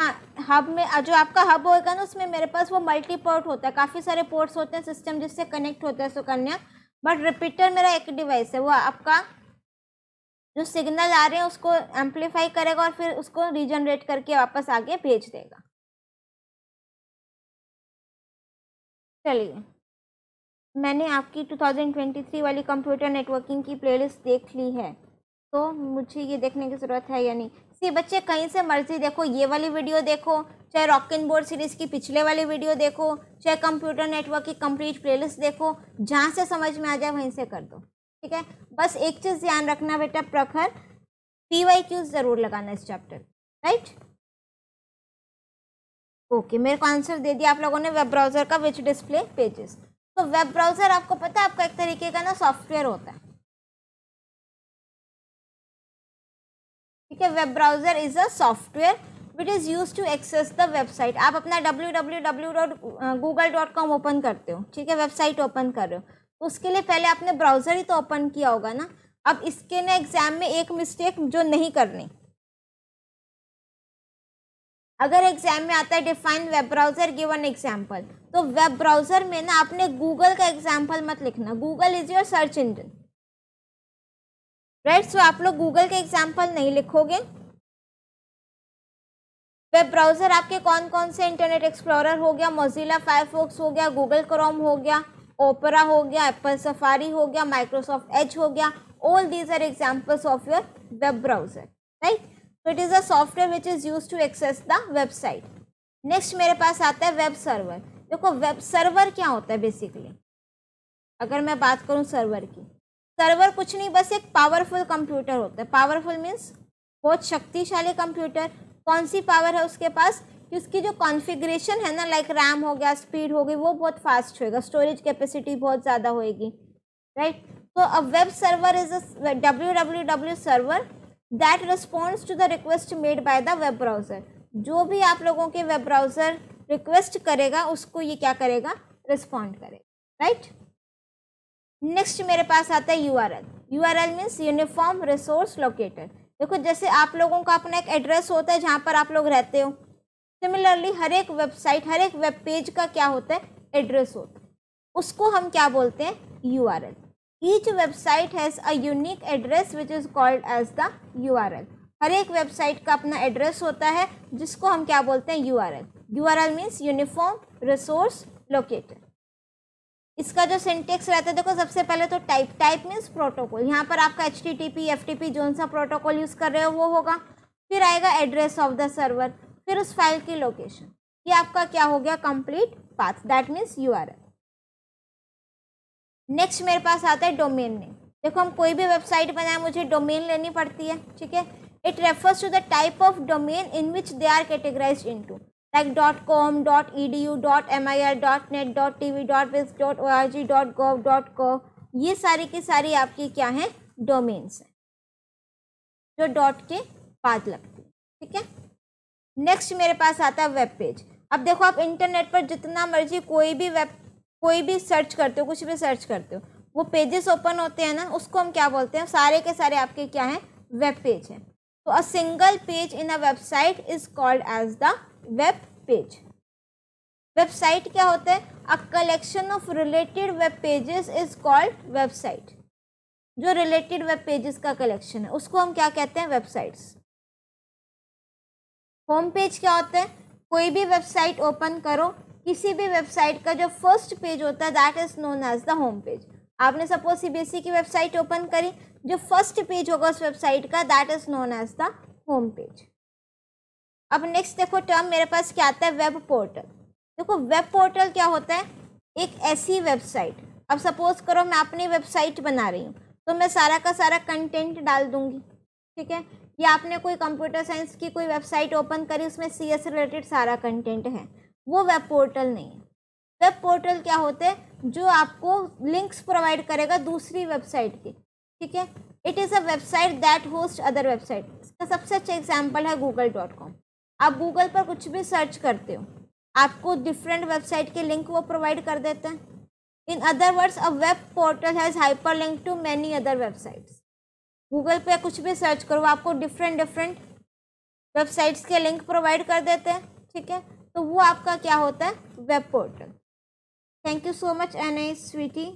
हाँ, हब में जो आपका हब होगा ना उसमें मेरे पास वो मल्टी पोर्ट होता है, काफ़ी सारे पोर्ट्स होते हैं सिस्टम जिससे कनेक्ट होता है सो करने। बट रिपीटर मेरा एक डिवाइस है, वो आपका जो सिग्नल आ रहे हैं उसको एम्पलीफाई करेगा और फिर उसको रीजनरेट करके वापस आगे भेज देगा। चलिए, मैंने आपकी टू थाउज़ेंड ट्वेंटी थ्री वाली कंप्यूटर नेटवर्किंग की प्लेलिस्ट देख ली है तो मुझे ये देखने की ज़रूरत है या नहीं। सी बच्चे कहीं से मर्जी देखो, ये वाली वीडियो देखो, चाहे रॉक इन बोर्ड सीरीज़ की पिछले वाली वीडियो देखो, चाहे कंप्यूटर नेटवर्क की कंप्लीट प्लेलिस्ट देखो, जहाँ से समझ में आ जाए वहीं से कर दो, ठीक है। बस एक चीज़ ध्यान रखना बेटा प्रखर, पी वाई क्यू ज़रूर लगाना इस चैप्टर, राइट। ओके, मेरे को आंसर दे दिया आप लोगों ने, वेब ब्राउज़र का विच डिस्प्ले पेजेस। तो वेब ब्राउज़र आपको पता है आपका एक तरीके का ना सॉफ्टवेयर होता है, ठीक है। Web browser is a software which is use to access the website. आप अपना W W W dot Google dot com open करते हो, ठीक है, वेबसाइट ओपन कर रहे हो, उसके लिए पहले आपने ब्राउज़र ही तो ओपन किया होगा ना। अब इसके ना एग्ज़ाम में एक मिस्टेक जो नहीं करनी, अगर एग्ज़ाम में आता है define web browser give an example, तो वेब ब्राउज़र में ना आपने गूगल का एग्जाम्पल मत लिखना। Google is your search engine, right. So आप लोग गूगल के एग्जाम्पल नहीं लिखोगे। वेब ब्राउज़र आपके कौन कौन से, इंटरनेट एक्सप्लोरर हो गया, मोजिला फायरफॉक्स हो गया, गूगल क्रोम हो गया, ओपेरा हो गया, एप्पल सफारी हो गया, माइक्रोसॉफ्ट एज हो गया, all these are examples of your web browser, right. So it is a software which is use to access the website. Next मेरे पास आता है वेब सर्वर। देखो वेब सर्वर क्या होता है बेसिकली, अगर मैं बात करूँ सर्वर की, सर्वर कुछ नहीं बस एक पावरफुल कंप्यूटर होता है। पावरफुल मीन्स बहुत शक्तिशाली कंप्यूटर। कौन सी पावर है उसके पास, कि उसकी जो कॉन्फ़िगरेशन है ना, लाइक रैम हो गया, स्पीड होगी, वो बहुत फास्ट होएगा, स्टोरेज कैपेसिटी बहुत ज़्यादा होएगी, राइट। तो a web server is a W W W server that responds to the request made by the web browser. जो भी आप लोगों के वेब ब्राउज़र रिक्वेस्ट करेगा उसको ये क्या करेगा, रिस्पॉन्ड करेगा, राइट। नेक्स्ट मेरे पास आता है U R L. U R L means uniform resource locator. देखो जैसे आप लोगों का अपना एक एड्रेस होता है जहाँ पर आप लोग रहते हो, सिमिलरली हर एक वेबसाइट हर एक वेब पेज का क्या होता है, एड्रेस होता है, उसको हम क्या बोलते हैं, U R L. Each website has a unique address which is called as the U R L. हर एक वेबसाइट का अपना एड्रेस होता है जिसको हम क्या बोलते हैं, U R L. U R L means uniform resource locator. इसका जो सिंटेक्स रहता है, देखो सबसे पहले तो टाइप, टाइप मीन्स प्रोटोकॉल, यहाँ पर आपका H T T P F T P जोन सा प्रोटोकॉल यूज़ कर रहे हो वो होगा। फिर आएगा एड्रेस ऑफ द सर्वर, फिर उस फाइल की लोकेशन। ये आपका क्या हो गया, complete path, that means U R L. Next मेरे पास आता है डोमेन नेम। देखो हम कोई भी वेबसाइट बनाए मुझे डोमेन लेनी पड़ती है, ठीक है। It refers to the type of domain in which they are categorise into, like dot com, dot E D U, dot M I R, dot net, dot T V, dot biz, dot O R G, dot gov, dot gov, ये सारी की सारी आपकी क्या हैं, डोमेन्स हैं जो डॉट के बाद लगती है, ठीक है। नेक्स्ट मेरे पास आता है वेब पेज। अब देखो आप इंटरनेट पर जितना मर्जी कोई भी वेब कोई भी सर्च करते हो, कुछ भी सर्च करते हो, वो पेजेस ओपन होते हैं ना, उसको हम क्या बोलते हैं, सारे के सारे आपके क्या हैं, वेब पेज हैं। तो a single page in a website is called as the web page. Website क्या होता है, a collection of related web pages is called website. जो रिलेटेड वेब पेजेस का कलेक्शन है, उसको हम क्या कहते हैं, वेबसाइट्स। होम पेज क्या होता है, कोई भी वेबसाइट ओपन करो, किसी भी वेबसाइट का जो फर्स्ट पेज होता है that is known as the home page. आपने सपोज सीबीएसई की वेबसाइट ओपन करी, जो फर्स्ट पेज होगा उस वेबसाइट का that is known as the home page. अब नेक्स्ट देखो टर्म मेरे पास क्या आता है, वेब पोर्टल। देखो वेब पोर्टल क्या होता है, एक ऐसी वेबसाइट, अब सपोज करो मैं अपनी वेबसाइट बना रही हूँ तो मैं सारा का सारा कंटेंट डाल दूँगी, ठीक है। या आपने कोई कंप्यूटर साइंस की कोई वेबसाइट ओपन करी, उसमें सी एस रिलेटेड सारा कंटेंट है, वो वेब पोर्टल नहीं है। वेब पोर्टल क्या होते हैं, जो आपको लिंक्स प्रोवाइड करेगा दूसरी वेबसाइट के, ठीक है। It is a website that host other website. इसका सबसे अच्छा एग्जाम्पल है गूगल डॉट कॉम। आप गूगल पर कुछ भी सर्च करते हो, आपको डिफरेंट वेबसाइट के लिंक वो प्रोवाइड कर देते हैं। In other words a web portal has hyper link to many other websites. Google पे कुछ भी सर्च करो, आपको डिफरेंट डिफरेंट वेबसाइट्स के लिंक प्रोवाइड कर देते हैं, ठीक है। तो वो आपका क्या होता है, web portal. Thank you so much N I Sweety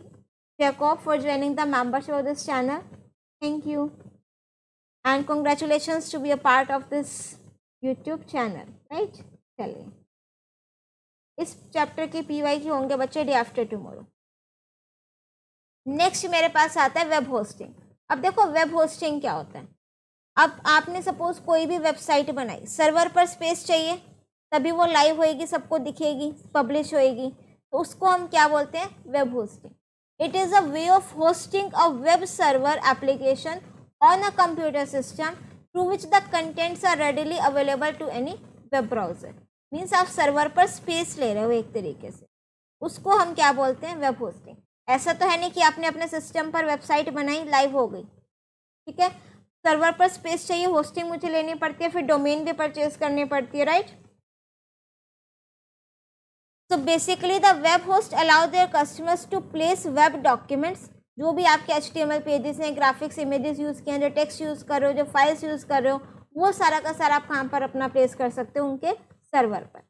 Jacob for joining the membership of this channel. Thank you and congratulations to be a part of this YouTube channel, right. चलिए इस चैप्टर के पीवाई के होंगे बच्चे डे आफ्टर टुमारो। नेक्स्ट मेरे पास आता है वेब होस्टिंग। अब देखो वेब होस्टिंग क्या होता है। अब आपने सपोज कोई भी वेबसाइट बनाई, सर्वर पर स्पेस चाहिए तभी वो लाइव होएगी, सबको दिखेगी, पब्लिश होएगी, तो उसको हम क्या बोलते हैं, web hosting. It is a way of hosting a web server application on a computer system through which the contents are readily available to any web browser। Means आप सर्वर पर स्पेस ले रहे हो एक तरीके से, उसको हम क्या बोलते हैं, वेब होस्टिंग। ऐसा तो है नहीं कि आपने अपने सिस्टम पर वेबसाइट बनाई, लाइव हो गई, ठीक है। सर्वर पर स्पेस चाहिए, होस्टिंग मुझे लेनी पड़ती है, फिर डोमेन भी परचेज करनी पड़ती है, right. So basically the web host allow their customers to place web documents. जो भी आपके H T M L pages हैं, ग्राफिक्स इमेजेस यूज़ किए हैं, जो टेक्स्ट यूज़ कर रहे हो, जो फाइल्स यूज़ कर रहे हो, वो सारा का सारा आप कहाँ पर अपना प्लेस कर सकते हो, उनके सर्वर पर।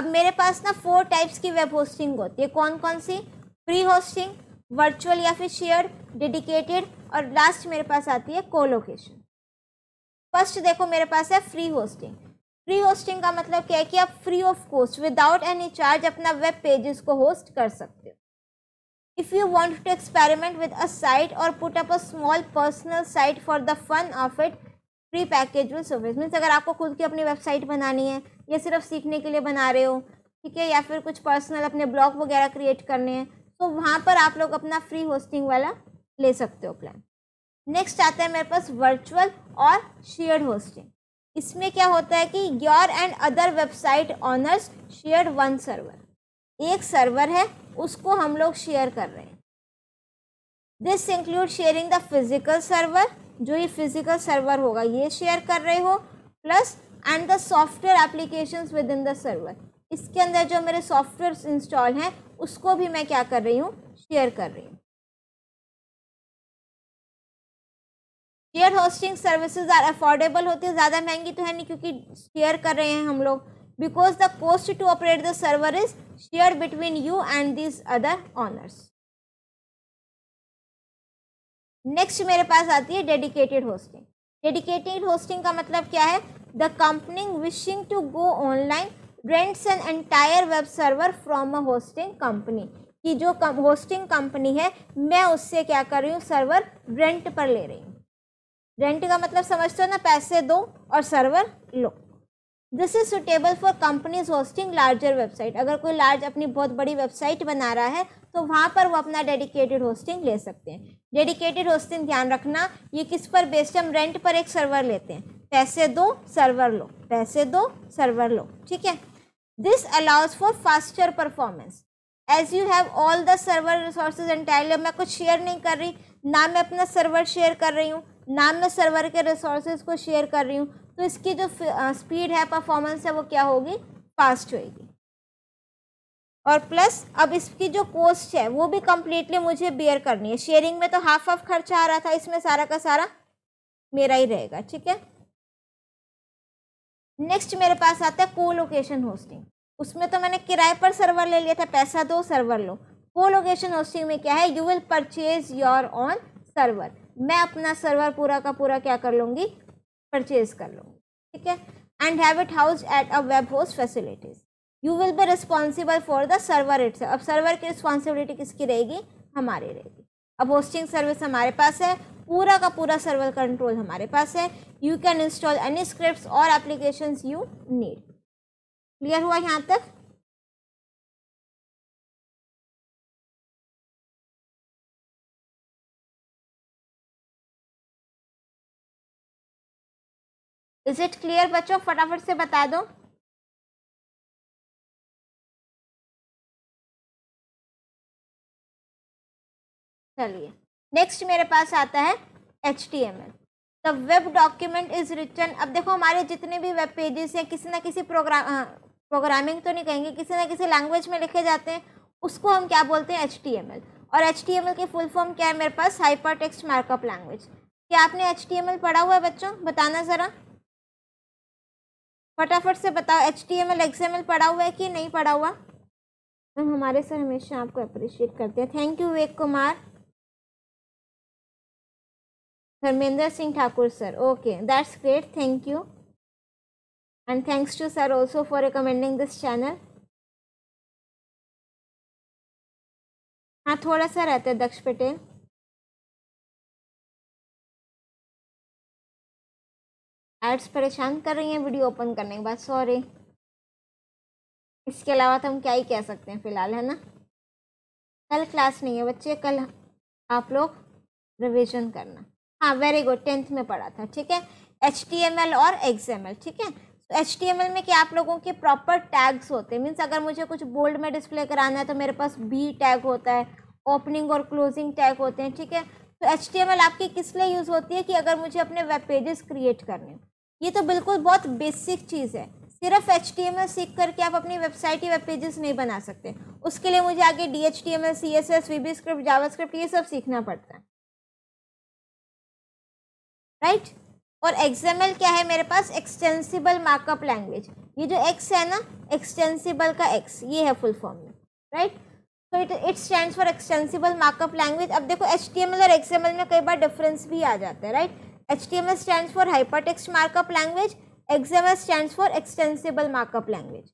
अब मेरे पास ना फोर टाइप्स की वेब होस्टिंग होती है। कौन कौन सी, फ्री होस्टिंग, वर्चुअल या फिर शेयर्ड, डेडिकेटेड और लास्ट मेरे पास आती है कोलोकेशन। फर्स्ट देखो मेरे पास है फ्री होस्टिंग। फ्री होस्टिंग का मतलब क्या है कि आप free of cost without any charge अपना वेब पेजेस को होस्ट कर सकते हो। If you want to experiment with a site or put up a small personal site for the fun of it, free package will suffice। Means अगर आपको खुद की अपनी वेबसाइट बनानी है या सिर्फ सीखने के लिए बना रहे हो, ठीक है, या फिर कुछ पर्सनल अपने ब्लॉग वगैरह क्रिएट करने हैं, तो वहाँ पर आप लोग अपना फ्री होस्टिंग वाला ले सकते हो प्लान। नेक्स्ट आता है मेरे पास वर्चुअल और शेयर्ड होस्टिंग। इसमें क्या होता है कि your and other website owners share one server. एक सर्वर है उसको हम लोग शेयर कर रहे हैं। This include sharing the physical server, जो ये फिजिकल सर्वर होगा ये शेयर कर रहे हो, plus and the software applications with in the server. इसके अंदर जो मेरे सॉफ्टवेयर इंस्टॉल हैं उसको भी मैं क्या कर रही हूँ, शेयर कर रही हूँ। Share hosting services are affordable होती है, ज़्यादा महंगी तो है नहीं क्योंकि शेयर कर रहे हैं हम लोग। Because the cost to operate the server is shared between you and these other owners। Next मेरे पास आती है dedicated hosting। Dedicated hosting का मतलब क्या है? The company wishing to go online rents an entire web server from a hosting company। कि जो hosting company है मैं उससे क्या कर रही हूँ, server rent पर ले रही हूँ। Rent का मतलब समझते हो ना, पैसे दो और server लो। This is suitable for companies hosting larger website. अगर कोई लार्ज अपनी बहुत बड़ी वेबसाइट बना रहा है तो वहाँ पर वो अपना डेडिकेटेड होस्टिंग ले सकते हैं। डेडिकेटेड होस्टिंग ध्यान रखना, ये किस पर बेस्ड, हम रेंट पर एक सर्वर लेते हैं, पैसे दो सर्वर लो, पैसे दो सर्वर लो, ठीक है। This allows for faster performance as you have all the server resources entirely. मैं कुछ शेयर नहीं कर रही ना, मैं अपना सर्वर शेयर कर रही हूँ ना मैं सर्वर के रिसोर्सेज को शेयर कर रही हूँ, तो इसकी जो स्पीड है, परफॉर्मेंस है, वो क्या होगी, फास्ट होगी। और प्लस अब इसकी जो कॉस्ट है वो भी कम्प्लीटली मुझे बेयर करनी है। शेयरिंग में तो हाफ हाफ खर्चा आ रहा था, इसमें सारा का सारा मेरा ही रहेगा, ठीक है। नेक्स्ट मेरे पास आता है कोलोकेशन होस्टिंग। उसमें तो मैंने किराए पर सर्वर ले लिया था, पैसा दो सर्वर लो। कोलोकेशन होस्टिंग में क्या है, you will purchase your own server, मैं अपना सर्वर पूरा का पूरा क्या कर लूँगी, परचेज कर लूँगी, ठीक है। And have it house at a web host facilities, you will be responsible for the server itself. अब सर्वर की रिस्पॉन्सिबिलिटी किसकी रहेगी, हमारी रहेगी। अब होस्टिंग सर्विस हमारे पास है, पूरा का पूरा सर्वर कंट्रोल हमारे पास है। You can install any scripts और एप्लीकेशंस यू नीड। क्लियर हुआ यहाँ तक? इज इट क्लियर बच्चों? फटाफट से बता दो। चलिए नेक्स्ट मेरे पास आता है H T M L. The web document is written. अब देखो हमारे जितने भी वेब पेजेस हैं किसी ना किसी प्रोग्राम प्रोग्रामिंग तो नहीं कहेंगे, किसी ना किसी लैंग्वेज में लिखे जाते हैं, उसको हम क्या बोलते हैं, एच टी एम एल। और एच टी एम एल की फुल फॉर्म क्या है मेरे पास, हाइपर टेक्स्ट मार्कअप लैंग्वेज। क्या आपने एच टी एम एल पढ़ा हुआ है बच्चों? बताना ज़रा फटाफट से बताओ, H T M L X M L पढ़ा हुआ है कि नहीं पढ़ा हुआ? मैम हमारे सर हमेशा आपको अप्रिशिएट करते हैं, thank you Vivek Kumar, Dharmendra Singh Thakur sir, okay that's great, thank you and thanks to sir also for recommending this channel. हाँ थोड़ा सा रहता है, दक्ष पटेल, एड्स परेशान कर रही हैं वीडियो ओपन करने के बाद, सॉरी। इसके अलावा तो हम क्या ही कह सकते हैं फिलहाल, है ना। कल क्लास नहीं है बच्चे, कल आप लोग रिवीजन करना। हाँ वेरी गुड, टेंथ में पढ़ा था, ठीक है, एच टी एम एल और एक्स एम एल, ठीक है। तो एच टी एम एल में क्या आप लोगों के प्रॉपर टैग्स होते हैं, मीन्स अगर मुझे कुछ बोल्ड में डिस्प्ले कराना है तो मेरे पास बी टैग होता है, ओपनिंग और क्लोजिंग टैग होते हैं, ठीक है। तो एच टी एम एल आपकी किस लिए यूज़ होती है कि अगर मुझे अपने वेब पेजेस क्रिएट करने हैं, ये तो बिल्कुल बहुत बेसिक चीज़ है। सिर्फ एच टी एम एल सीख करके आप अपनी वेबसाइट या वेब पेजेस नहीं बना सकते, उसके लिए मुझे आगे D H T M L, C S S, V B script, JavaScript, ये सब सीखना पड़ता है, राइट right? और एक्सएमएल क्या है मेरे पास, एक्सटेंसिबल मार्कअप लैंग्वेज। ये जो एक्स है ना, एक्सटेंसिबल का एक्स ये है फुल फॉर्म में, right. So it it stands for extensible markup language. अब देखो एचटीएमएल और एक्सएमएल में कई बार डिफरेंस भी आ जाता है, right. HTML stands for hypertext markup language, XML stands for extensible markup language.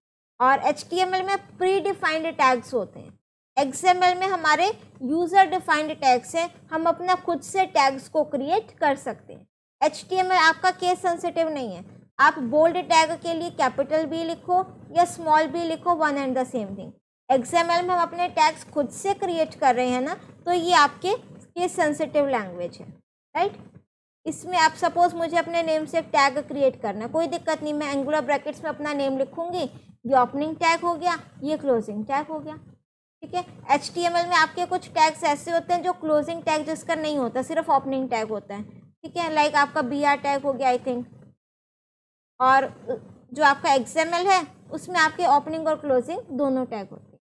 और एचटीएमएल में प्री डिफाइंड टैग्स होते हैं, एक्सएमएल में हमारे यूज़र डिफाइंड टैग्स हैं, हम अपना खुद से टैग्स को क्रिएट कर सकते हैं। एच टी एम एल आपका केस सेंसिटिव नहीं है, आप बोल्ड टैग के लिए कैपिटल बी लिखो या स्मॉल बी लिखो, one and the same thing. X M L में हम अपने टैग्स खुद से क्रिएट कर रहे हैं ना, तो ये आपके केस सेंसिटिव लैंग्वेज है, राइट। इसमें आप सपोज मुझे अपने नेम से टैग क्रिएट करना, कोई दिक्कत नहीं, मैं एंगुलर ब्रैकेट्स में अपना नेम लिखूंगी, ये ओपनिंग टैग हो गया, ये क्लोजिंग टैग हो गया, ठीक है। एच टी एम एल में आपके कुछ टैग्स ऐसे होते हैं जो क्लोजिंग टैग जिसका नहीं होता, सिर्फ ओपनिंग टैग होता है, ठीक है, लाइक आपका बी आर टैग हो गया आई थिंक। और जो आपका एक्सएमएल है उसमें आपके ओपनिंग और क्लोजिंग दोनों टैग होते हैं।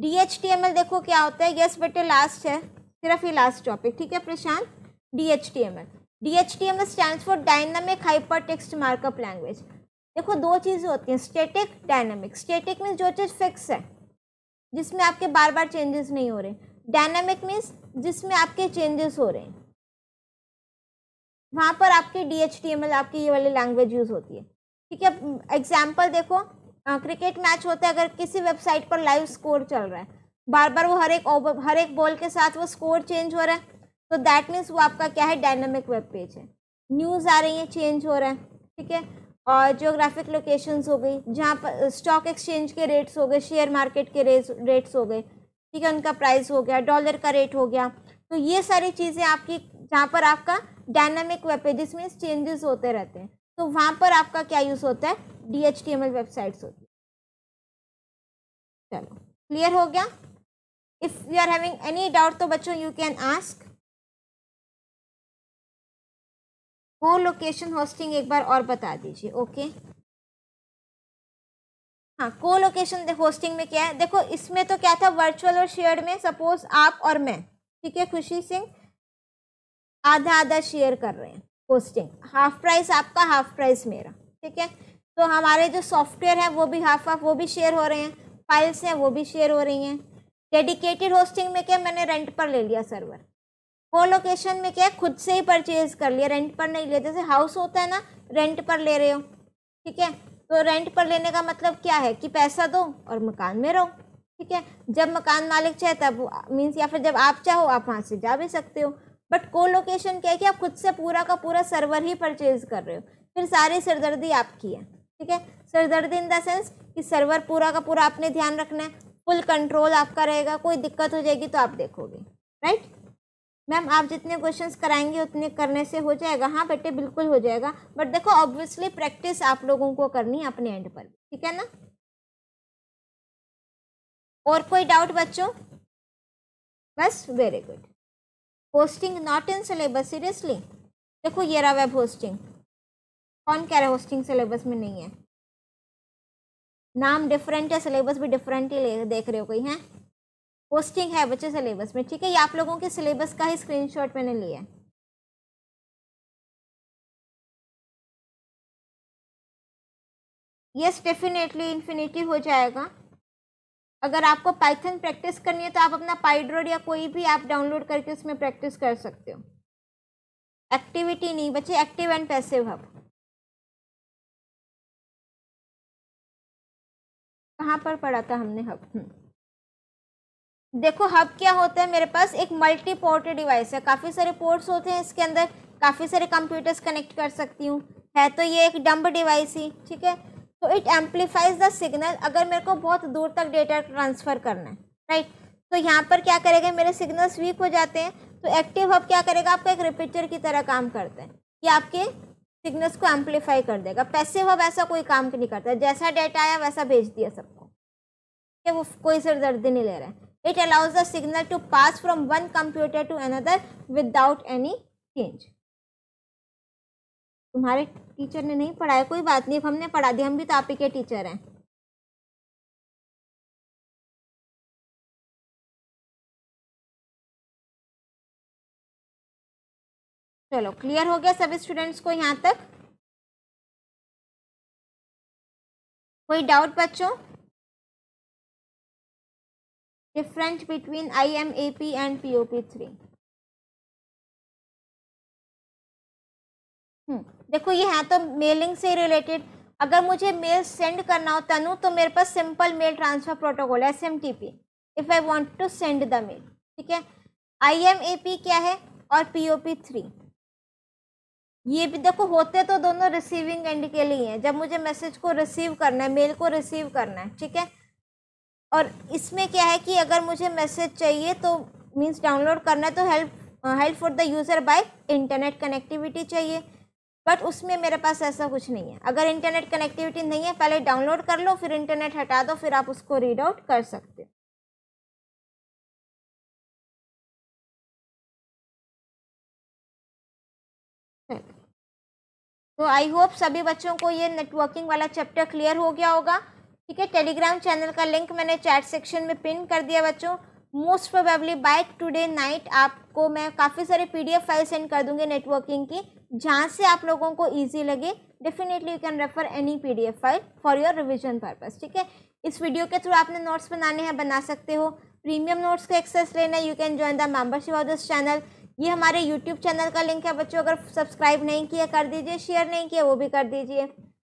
D H T M L देखो क्या होता है, यस बेटे लास्ट है, सिर्फ ये लास्ट टॉपिक, ठीक है Prashant. D H T M L D H T M L stand for dynamic hyper text markup language. देखो दो चीज़ें होती हैं, स्टेटिक, डायनामिक। स्टेटिक मीन्स जो चीज़ फिक्स है, जिसमें आपके बार बार चेंजेस नहीं हो रहे। डायनामिक मीन्स जिसमें आपके चेंजेस हो रहे हैं, वहाँ पर आपके D H T M L आपकी ये वाली लैंग्वेज यूज़ होती है, ठीक है। एग्जाम्पल देखो, क्रिकेट मैच होता है, अगर किसी वेबसाइट पर लाइव स्कोर चल रहा है, बार बार वो हर एक ओवर हर एक बॉल के साथ वो स्कोर चेंज हो रहा है, तो दैट मीन्स वो आपका क्या है, डायनामिक वेब पेज है। न्यूज़ आ रही है, चेंज हो रहा है, ठीक है। और ज्योग्राफिक लोकेशंस हो गई, जहाँ पर स्टॉक एक्सचेंज के रेट्स हो गए, शेयर मार्केट के रेट्स हो गए, ठीक है, उनका प्राइस हो गया, डॉलर का रेट हो गया, तो ये सारी चीज़ें आपकी, जहाँ पर आपका डायनामिक वेब पेजेस में चेंजेस होते रहते हैं, तो वहाँ पर आपका क्या यूज़ होता है, D H T M L websites होती है। चलो क्लियर हो गया। If you are having any doubt तो बच्चों you can ask. Colocation hosting एक बार और बता दीजिए, ओके। हाँ को लोकेशन होस्टिंग में क्या है, देखो इसमें तो क्या था, वर्चुअल और शेयर्ड में सपोज आप और मैं, ठीक है खुशी सिंह, आधा आधा शेयर कर रहे हैं होस्टिंग, हाफ प्राइस आपका हाफ प्राइस मेरा, ठीक है। तो हमारे जो सॉफ्टवेयर है वो भी हाफ हाफ, वो भी शेयर हो रहे हैं, फाइल्स हैं वो भी शेयर हो रही हैं। डेडिकेटेड होस्टिंग में क्या, मैंने रेंट पर ले लिया सर्वर, को लोकेशन में क्या है, खुद से ही परचेज कर लिया, रेंट पर नहीं लिया। जैसे हाउस होता है ना, रेंट पर ले रहे हो, ठीक है, तो रेंट पर लेने का मतलब क्या है कि पैसा दो और मकान में रहो, ठीक है। जब मकान मालिक चाहे तब मीन्स, या फिर जब आप चाहो आप वहाँ से जा भी सकते हो। बट को लोकेशन क्या है कि आप खुद से पूरा का पूरा सर्वर ही परचेज कर रहे हो, फिर सारी सरदर्दी आपकी है, ठीक है। सरदर्दी इन द सेंस कि सर्वर पूरा का पूरा आपने ध्यान रखना है, फुल कंट्रोल आपका रहेगा, कोई दिक्कत हो जाएगी तो आप देखोगे, राइट। मैम आप जितने क्वेश्चंस कराएंगे उतने करने से हो जाएगा? हाँ बेटे बिल्कुल हो जाएगा, बट देखो ऑब्वियसली प्रैक्टिस आप लोगों को करनी है अपने एंड पर, ठीक है ना। और कोई डाउट बच्चों? बस very good. Hosting not in syllabus, seriously? देखो ये रहा वेब होस्टिंग, कौन कह रहा है होस्टिंग सिलेबस में नहीं है? नाम डिफरेंट है, सिलेबस भी डिफरेंट ही देख रहे हो कोई? हैं होस्टिंग है बच्चे सिलेबस में, ठीक है। ये आप लोगों के सिलेबस का ही स्क्रीनशॉट मैंने लिया है, यस डेफिनेटली इन्फिनिटिव हो जाएगा। अगर आपको पाइथन प्रैक्टिस करनी है तो आप अपना पाइड्रोड या कोई भी ऐप डाउनलोड करके उसमें प्रैक्टिस कर सकते हो। एक्टिविटी नहीं बच्चे, एक्टिव एंड पैसिव हब। कहाँ पर पढ़ा था हमने हब? देखो हब क्या होता है, मेरे पास एक मल्टी पोर्ट डिवाइस है, काफ़ी सारे पोर्ट्स होते हैं इसके अंदर, काफ़ी सारे कंप्यूटर्स कनेक्ट कर सकती हूँ, है तो ये एक डंब डिवाइस ही, ठीक है। तो इट एम्पलीफाइज द सिग्नल, अगर मेरे को बहुत दूर तक डेटा ट्रांसफ़र करना है, राइट, तो यहाँ पर क्या करेगा, मेरे सिग्नल्स वीक हो जाते हैं। तो एक्टिव हब क्या करेगा, आपका एक रिपीटर की तरह काम करता है, कि आपके सिग्नल्स को एम्पलीफाई कर देगा। पैसिव हब ऐसा कोई काम नहीं करता, जैसा डेटा आया वैसा भेज दिया सबको, क्या वो कोई सरदर्दी नहीं ले रहा है। It allows the signal to pass from one computer to another without any change. तुम्हारे टीचर ने नहीं पढ़ाया, कोई बात नहीं, हमने पढ़ा दिया, हम भी तो आप ही के टीचर हैं। चलो क्लियर हो गया सभी स्टूडेंट्स को यहाँ तक? कोई डाउट बच्चों? Difference between I M A P and P O P three. हम्म देखो ये है तो मेलिंग से रिलेटेड, अगर मुझे मेल सेंड करना हो तनु तो मेरे पास सिंपल मेल ट्रांसफर प्रोटोकॉल है S M T P, if I want to send the mail, ठीक है। I M A P क्या है और P O P थ्री, ये भी देखो होते तो दोनों रिसीविंग एंड के लिए हैं, जब मुझे मैसेज को रिसीव करना है, मेल को रिसीव करना है, ठीक है। और इसमें क्या है कि अगर मुझे मैसेज चाहिए तो मींस डाउनलोड करना है तो help help for the user by internet connectivity चाहिए, बट उसमें मेरे पास ऐसा कुछ नहीं है। अगर इंटरनेट कनेक्टिविटी नहीं है, पहले डाउनलोड कर लो, फिर इंटरनेट हटा दो, फिर आप उसको रीड आउट कर सकते हो। तो आई होप सभी बच्चों को ये नेटवर्किंग वाला चैप्टर क्लियर हो गया होगा, ठीक है। टेलीग्राम चैनल का लिंक मैंने चैट सेक्शन में पिन कर दिया बच्चों। Most probably by today night आपको मैं काफ़ी सारे पीडीएफ फाइल सेंड कर दूंगी नेटवर्किंग की, जहाँ से आप लोगों को इजी लगे definitely you can refer any PDF file for your revision purpose, ठीक है। इस वीडियो के थ्रू आपने नोट्स बनाने हैं, बना सकते हो। प्रीमियम नोट्स का एक्सेस लेना you can join the membership of this channel. ये हमारे यूट्यूब चैनल का लिंक है बच्चों, अगर सब्सक्राइब नहीं किया कर दीजिए, शेयर नहीं किया वो भी कर दीजिए।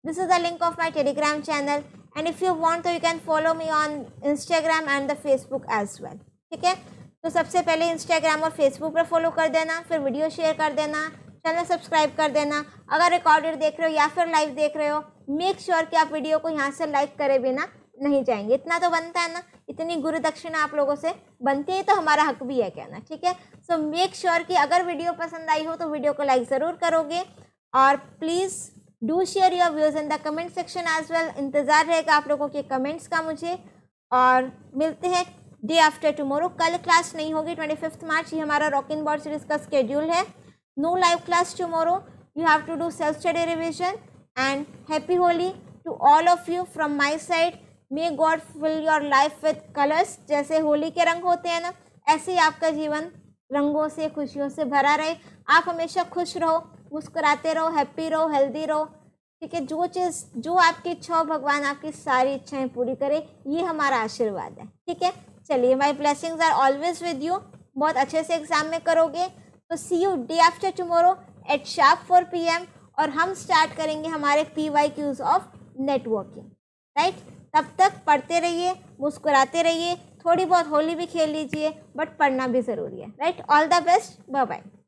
This is the link of my Telegram channel and if you want तो you can follow me on Instagram and the Facebook as well, ठीक है। तो सबसे पहले इंस्टाग्राम और फेसबुक पर फॉलो कर देना, फिर वीडियो शेयर कर देना, चैनल सब्सक्राइब कर देना। अगर रिकॉर्डेड देख रहे हो या फिर लाइव देख रहे हो, मेक श्योर sure कि आप वीडियो को यहाँ से लाइक करे बिना नहीं जाएंगे, इतना तो बनता है ना, इतनी गुरु दक्षिणा आप लोगों से बनती है तो हमारा हक भी है कहना, ठीक है। सो मेक श्योर कि अगर वीडियो पसंद आई हो तो वीडियो को लाइक ज़रूर करोगे और please do share your views in the comment section as well. इंतज़ार रहेगा आप लोगों के कमेंट्स का मुझे, और मिलते हैं डे आफ्टर टुमारो। कल क्लास नहीं होगी, ट्वेंटी फिफ्थ मार्च ये हमारा रॉक इन बोर्ड सीरीज़ का स्केड्यूल है। No live class tomorrow, you have to do self study revision and happy Holi to all of you from my side. May God fill your life with colours, जैसे होली के रंग होते हैं ना, ऐसे ही आपका जीवन रंगों से खुशियों से भरा रहे। आप हमेशा खुश रहो, मुस्कुराते रहो, हैप्पी रहो, हेल्दी रहो, ठीक है। जो चीज़ जो आपकी इच्छा हो भगवान आपकी सारी इच्छाएं पूरी करे, ये हमारा आशीर्वाद है, ठीक है। चलिए, my blessings are always with you. बहुत अच्छे से एग्जाम में करोगे, तो see you day after tomorrow at sharp four P M और हम स्टार्ट करेंगे हमारे P Y Qs of networking, right. तब तक पढ़ते रहिए, मुस्कुराते रहिए, थोड़ी बहुत होली भी खेल लीजिए, बट पढ़ना भी ज़रूरी है, right. All the best, bye bye.